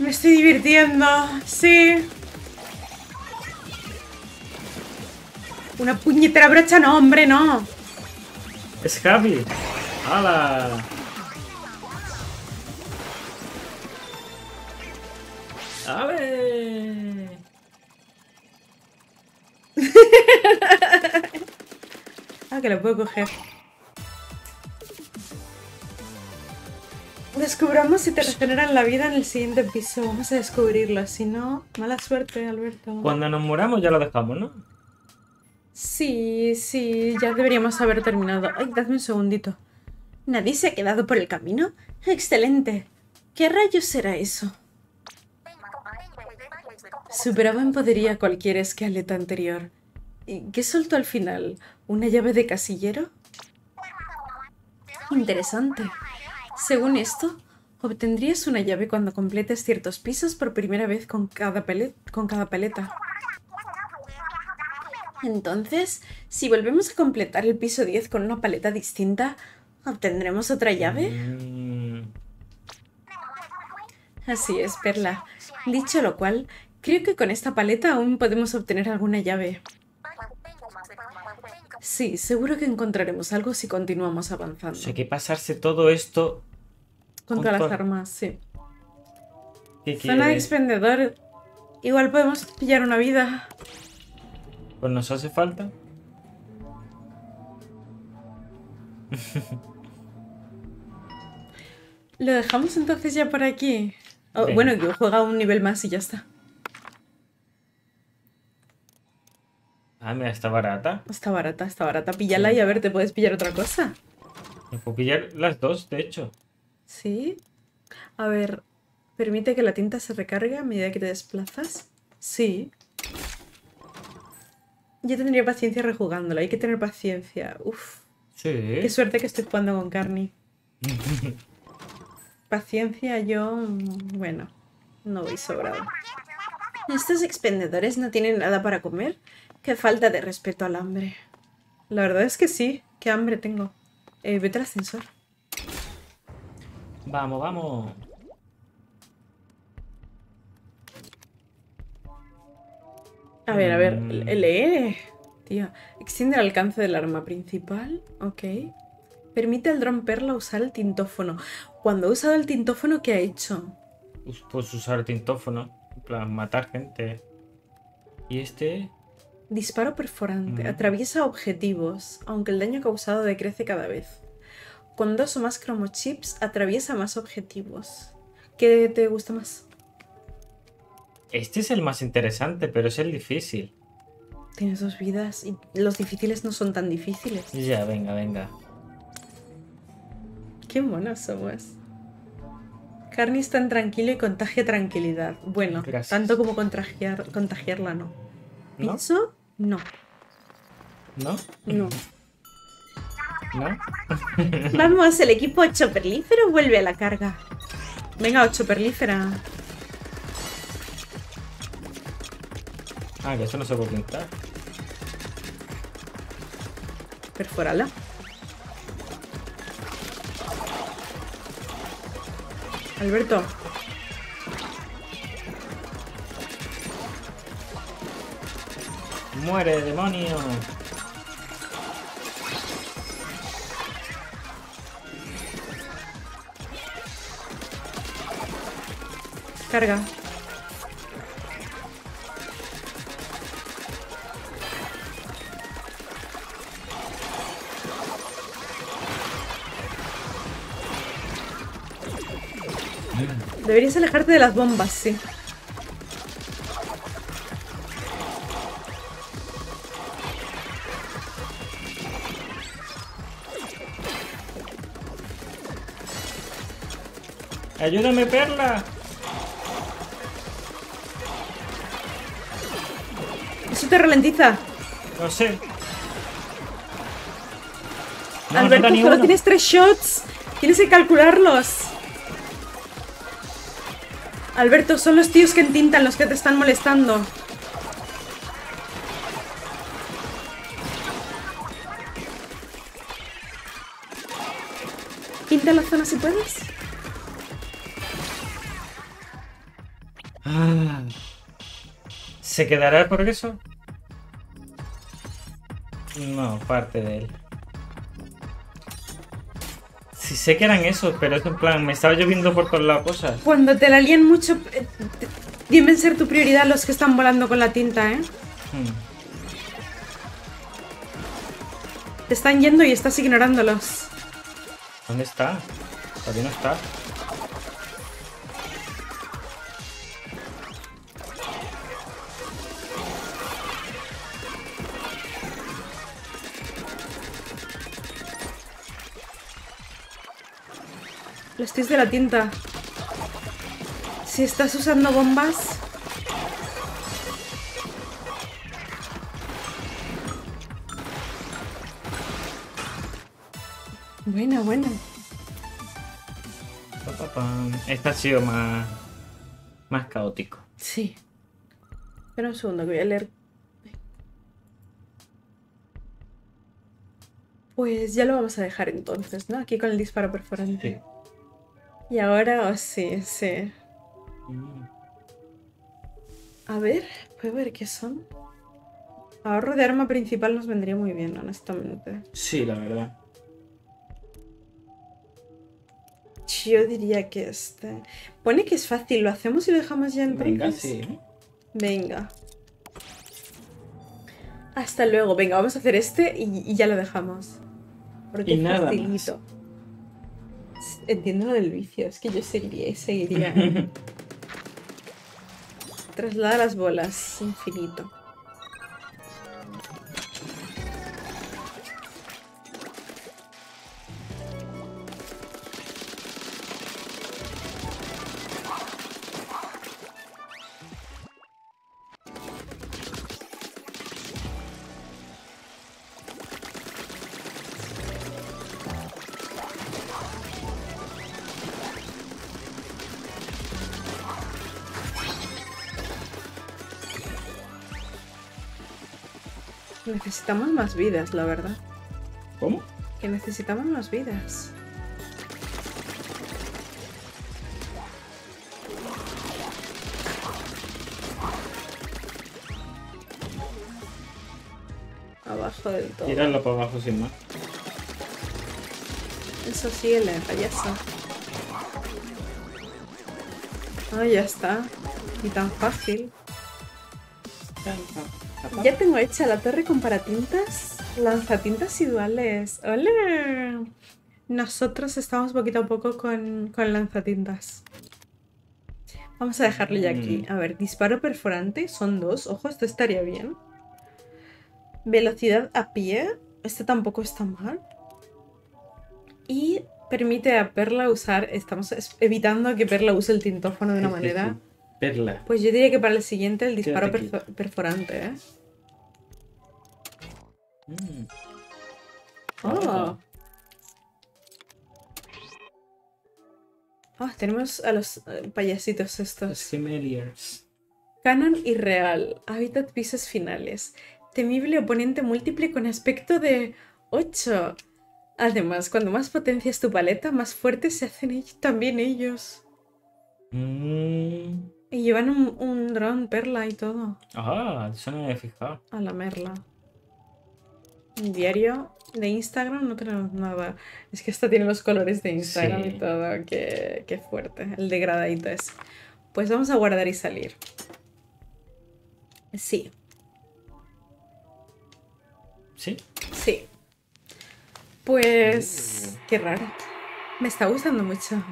Me estoy divirtiendo, sí. Una puñetera brocha, no, hombre, no. Es Javi. ¡Hala! ¡A ver! Ah, que lo puedo coger. Descubramos si te regeneran la vida en el siguiente piso. Vamos a descubrirlo. Si no, mala suerte, Alberto. Cuando nos muramos ya lo dejamos, ¿no? Sí, sí, ya deberíamos haber terminado. Ay, dadme un segundito. ¿Nadie se ha quedado por el camino? ¡Excelente! ¿Qué rayos será eso? Superaba en podería cualquier escaleta anterior. ¿Y qué soltó al final? ¿Una llave de casillero? Interesante. Según esto, obtendrías una llave cuando completes ciertos pisos por primera vez con cada, con cada paleta. Entonces, si volvemos a completar el piso diez con una paleta distinta, ¿obtendremos otra llave? Mm. Así es, Perla. Dicho lo cual, creo que con esta paleta aún podemos obtener alguna llave. Sí, seguro que encontraremos algo si continuamos avanzando. O sea, que pasarse todo esto... Con todas las armas, sí. Zona de expendedor. Igual podemos pillar una vida. Pues nos hace falta. Lo dejamos entonces ya por aquí. Oh, bueno, que juega un nivel más y ya está. Ah, mira, está barata. Está barata, está barata. Píllala, sí. Y a ver, ¿te puedes pillar otra cosa? Me puedo pillar las dos, de hecho. ¿Sí? A ver, ¿permite que la tinta se recargue a medida que te desplazas? Sí. Yo tendría paciencia rejugándola, hay que tener paciencia. Uf. Sí. Qué suerte que estoy jugando con Carni. Paciencia, yo... Bueno, no voy sobrado. ¿Estos expendedores no tienen nada para comer? Qué falta de respeto al hambre. La verdad es que sí. Qué hambre tengo. Eh, vete al ascensor. Vamos, vamos. A ver, a ver. Lee. Tío. Extiende el alcance del arma principal. Ok. Permite al dron Perla usar el tintófono. Cuando ha usado el tintófono, ¿qué ha hecho? Pues usar el tintófono. En plan, matar gente. Y este... Disparo perforante. Mm. Atraviesa objetivos, aunque el daño causado decrece cada vez. Con dos o más cromochips, atraviesa más objetivos. ¿Qué te gusta más? Este es el más interesante, pero es el difícil. Tienes dos vidas y los difíciles no son tan difíciles. Ya, venga, venga. Qué monos somos. Carni es tan tranquilo y contagia tranquilidad. Bueno, gracias. Tanto como contagiar, contagiarla, no. ¿Piso? ¿No? No. ¿No? No. ¿No? Vamos, el equipo ocho perlífero vuelve a la carga. Venga, ocho perlífera. Ah, que eso no se puede pintar. Perforala. Alberto. ¡Muere, demonio! Carga. Deberías alejarte de las bombas, sí. ¡Ayúdame, Perla! Eso te ralentiza. Lo sé. No, Alberto, no solo tienes tres shots. Tienes que calcularlos. Alberto, son los tíos que entintan los que te están molestando. Pinta la zona si puedes. Ah. ¿Se quedará el progreso? No, parte de él. Si sí, sé que eran esos, pero es en plan, me estaba lloviendo por todas las cosas. Cuando te la lían mucho, eh, te, deben ser tu prioridad los que están volando con la tinta, ¿eh? Hmm. Te están yendo y estás ignorándolos. ¿Dónde está? Todavía no está. Los tíos de la tinta. Si estás usando bombas... Buena, buena. Este ha sido más... más caótico. Sí. Espera un segundo que voy a leer. Pues ya lo vamos a dejar entonces, ¿no? Aquí con el disparo perforante. Sí. Y ahora, oh, sí, sí. A ver, ¿puedo ver qué son? Ahorro de arma principal nos vendría muy bien, honestamente. Sí, la verdad. Yo diría que este... Pone que es fácil, ¿lo hacemos y lo dejamos ya en venga, tricks? Sí. Venga. Hasta luego. Venga, vamos a hacer este y, y ya lo dejamos. Porque y es facilito. Entiendo lo del vicio, es que yo seguiría y seguiría. Traslada las bolas, infinito. Necesitamos más vidas, la verdad. ¿Cómo? Que necesitamos más vidas. Abajo del todo. Tirarla para abajo sin más. Eso sí, el payaso. Ah, ya está. Y tan fácil. Tan fácil. Ya tengo hecha la torre con paratintas, lanzatintas y duales. ¡Hola! Nosotros estamos poquito a poco con, con lanzatintas. Vamos a dejarlo ya aquí. A ver, disparo perforante, son dos. Ojo, esto estaría bien. Velocidad a pie, este tampoco está mal. Y permite a Perla usar... Estamos evitando que Perla use el tintófono de una manera... Perla. Pues yo diría que para el siguiente el disparo perfor perforante, ¿eh? Mm. Oh. Oh, tenemos a los uh, payasitos estos. Los Canon irreal. Hábitat pisos finales. Temible oponente múltiple con aspecto de ocho. Además, cuando más potencias tu paleta, más fuertes se hacen ellos, también ellos. Mmm... Y llevan un, un dron perla y todo. Ah, eso no me he fijado. A la merla. Diario de Instagram no tenemos nada. Es que esta tiene los colores de Instagram sí. Y todo. Qué, qué fuerte. El degradadito es. Pues vamos a guardar y salir. Sí. ¿Sí? Sí. Pues... Qué raro. Me está gustando mucho.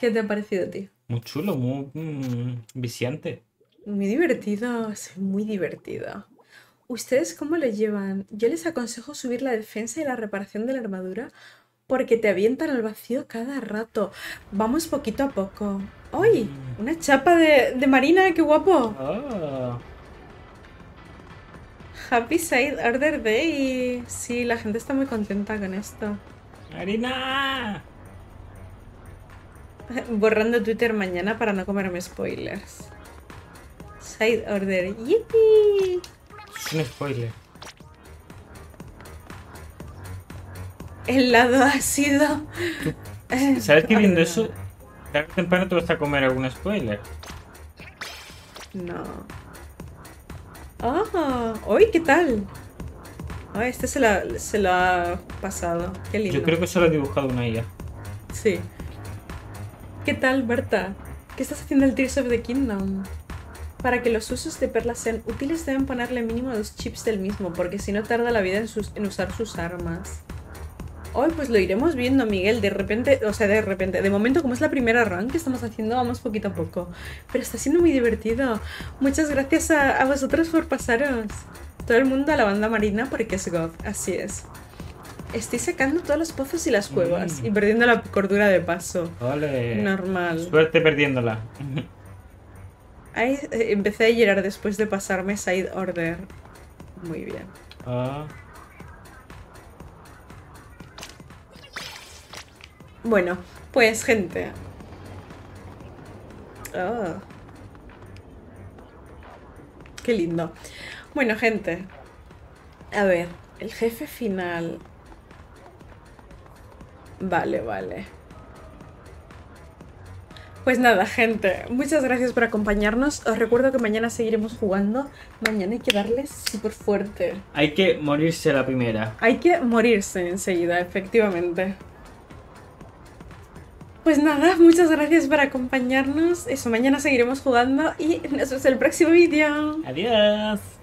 ¿Qué te ha parecido, tío? Muy chulo, muy mm, viciante. Muy divertido, es muy divertido. ¿Ustedes cómo lo llevan? Yo les aconsejo subir la defensa y la reparación de la armadura porque te avientan al vacío cada rato. Vamos poquito a poco. ¡Ay! Una chapa de, de marina, qué guapo. Oh. Happy Side Order Day. Sí, la gente está muy contenta con esto. ¡Marina! Borrando Twitter mañana para no comerme spoilers. Side Order. ¡Yipi! Es un spoiler. El lado ácido. ¿Sabes que viendo eso? Tarde o temprano te vas a comer algún spoiler. No. ¡Ah! Oh, ¡Uy! ¿Qué tal? Oh, este se lo, se lo ha pasado. Qué lindo. Yo creo que solo ha dibujado una I A. Sí. ¿Qué tal, Berta? ¿Qué estás haciendo el Tears of the Kingdom? Para que los usos de perlas sean útiles deben ponerle mínimo dos chips del mismo, porque si no tarda la vida en, sus, en usar sus armas. Hoy pues lo iremos viendo, Miguel, de repente, o sea, de repente, de momento como es la primera run que estamos haciendo, vamos poquito a poco. Pero está siendo muy divertido. Muchas gracias a, a vosotros por pasaros. Todo el mundo a la banda marina porque es God, así es. Estoy sacando todos los pozos y las cuevas mm. y perdiendo la cordura de paso. Ole. Normal. Suerte perdiéndola. Ahí empecé a llorar después de pasarme Side Order. Muy bien. Ah. Bueno, pues gente. Oh. Qué lindo. Bueno, gente. A ver, el jefe final. Vale, vale. Pues nada, gente, muchas gracias por acompañarnos. Os recuerdo que mañana seguiremos jugando. Mañana hay que darles súper fuerte. Hay que morirse la primera. Hay que morirse enseguida, efectivamente. Pues nada, muchas gracias por acompañarnos. Eso, mañana seguiremos jugando y nos vemos en el próximo vídeo. Adiós.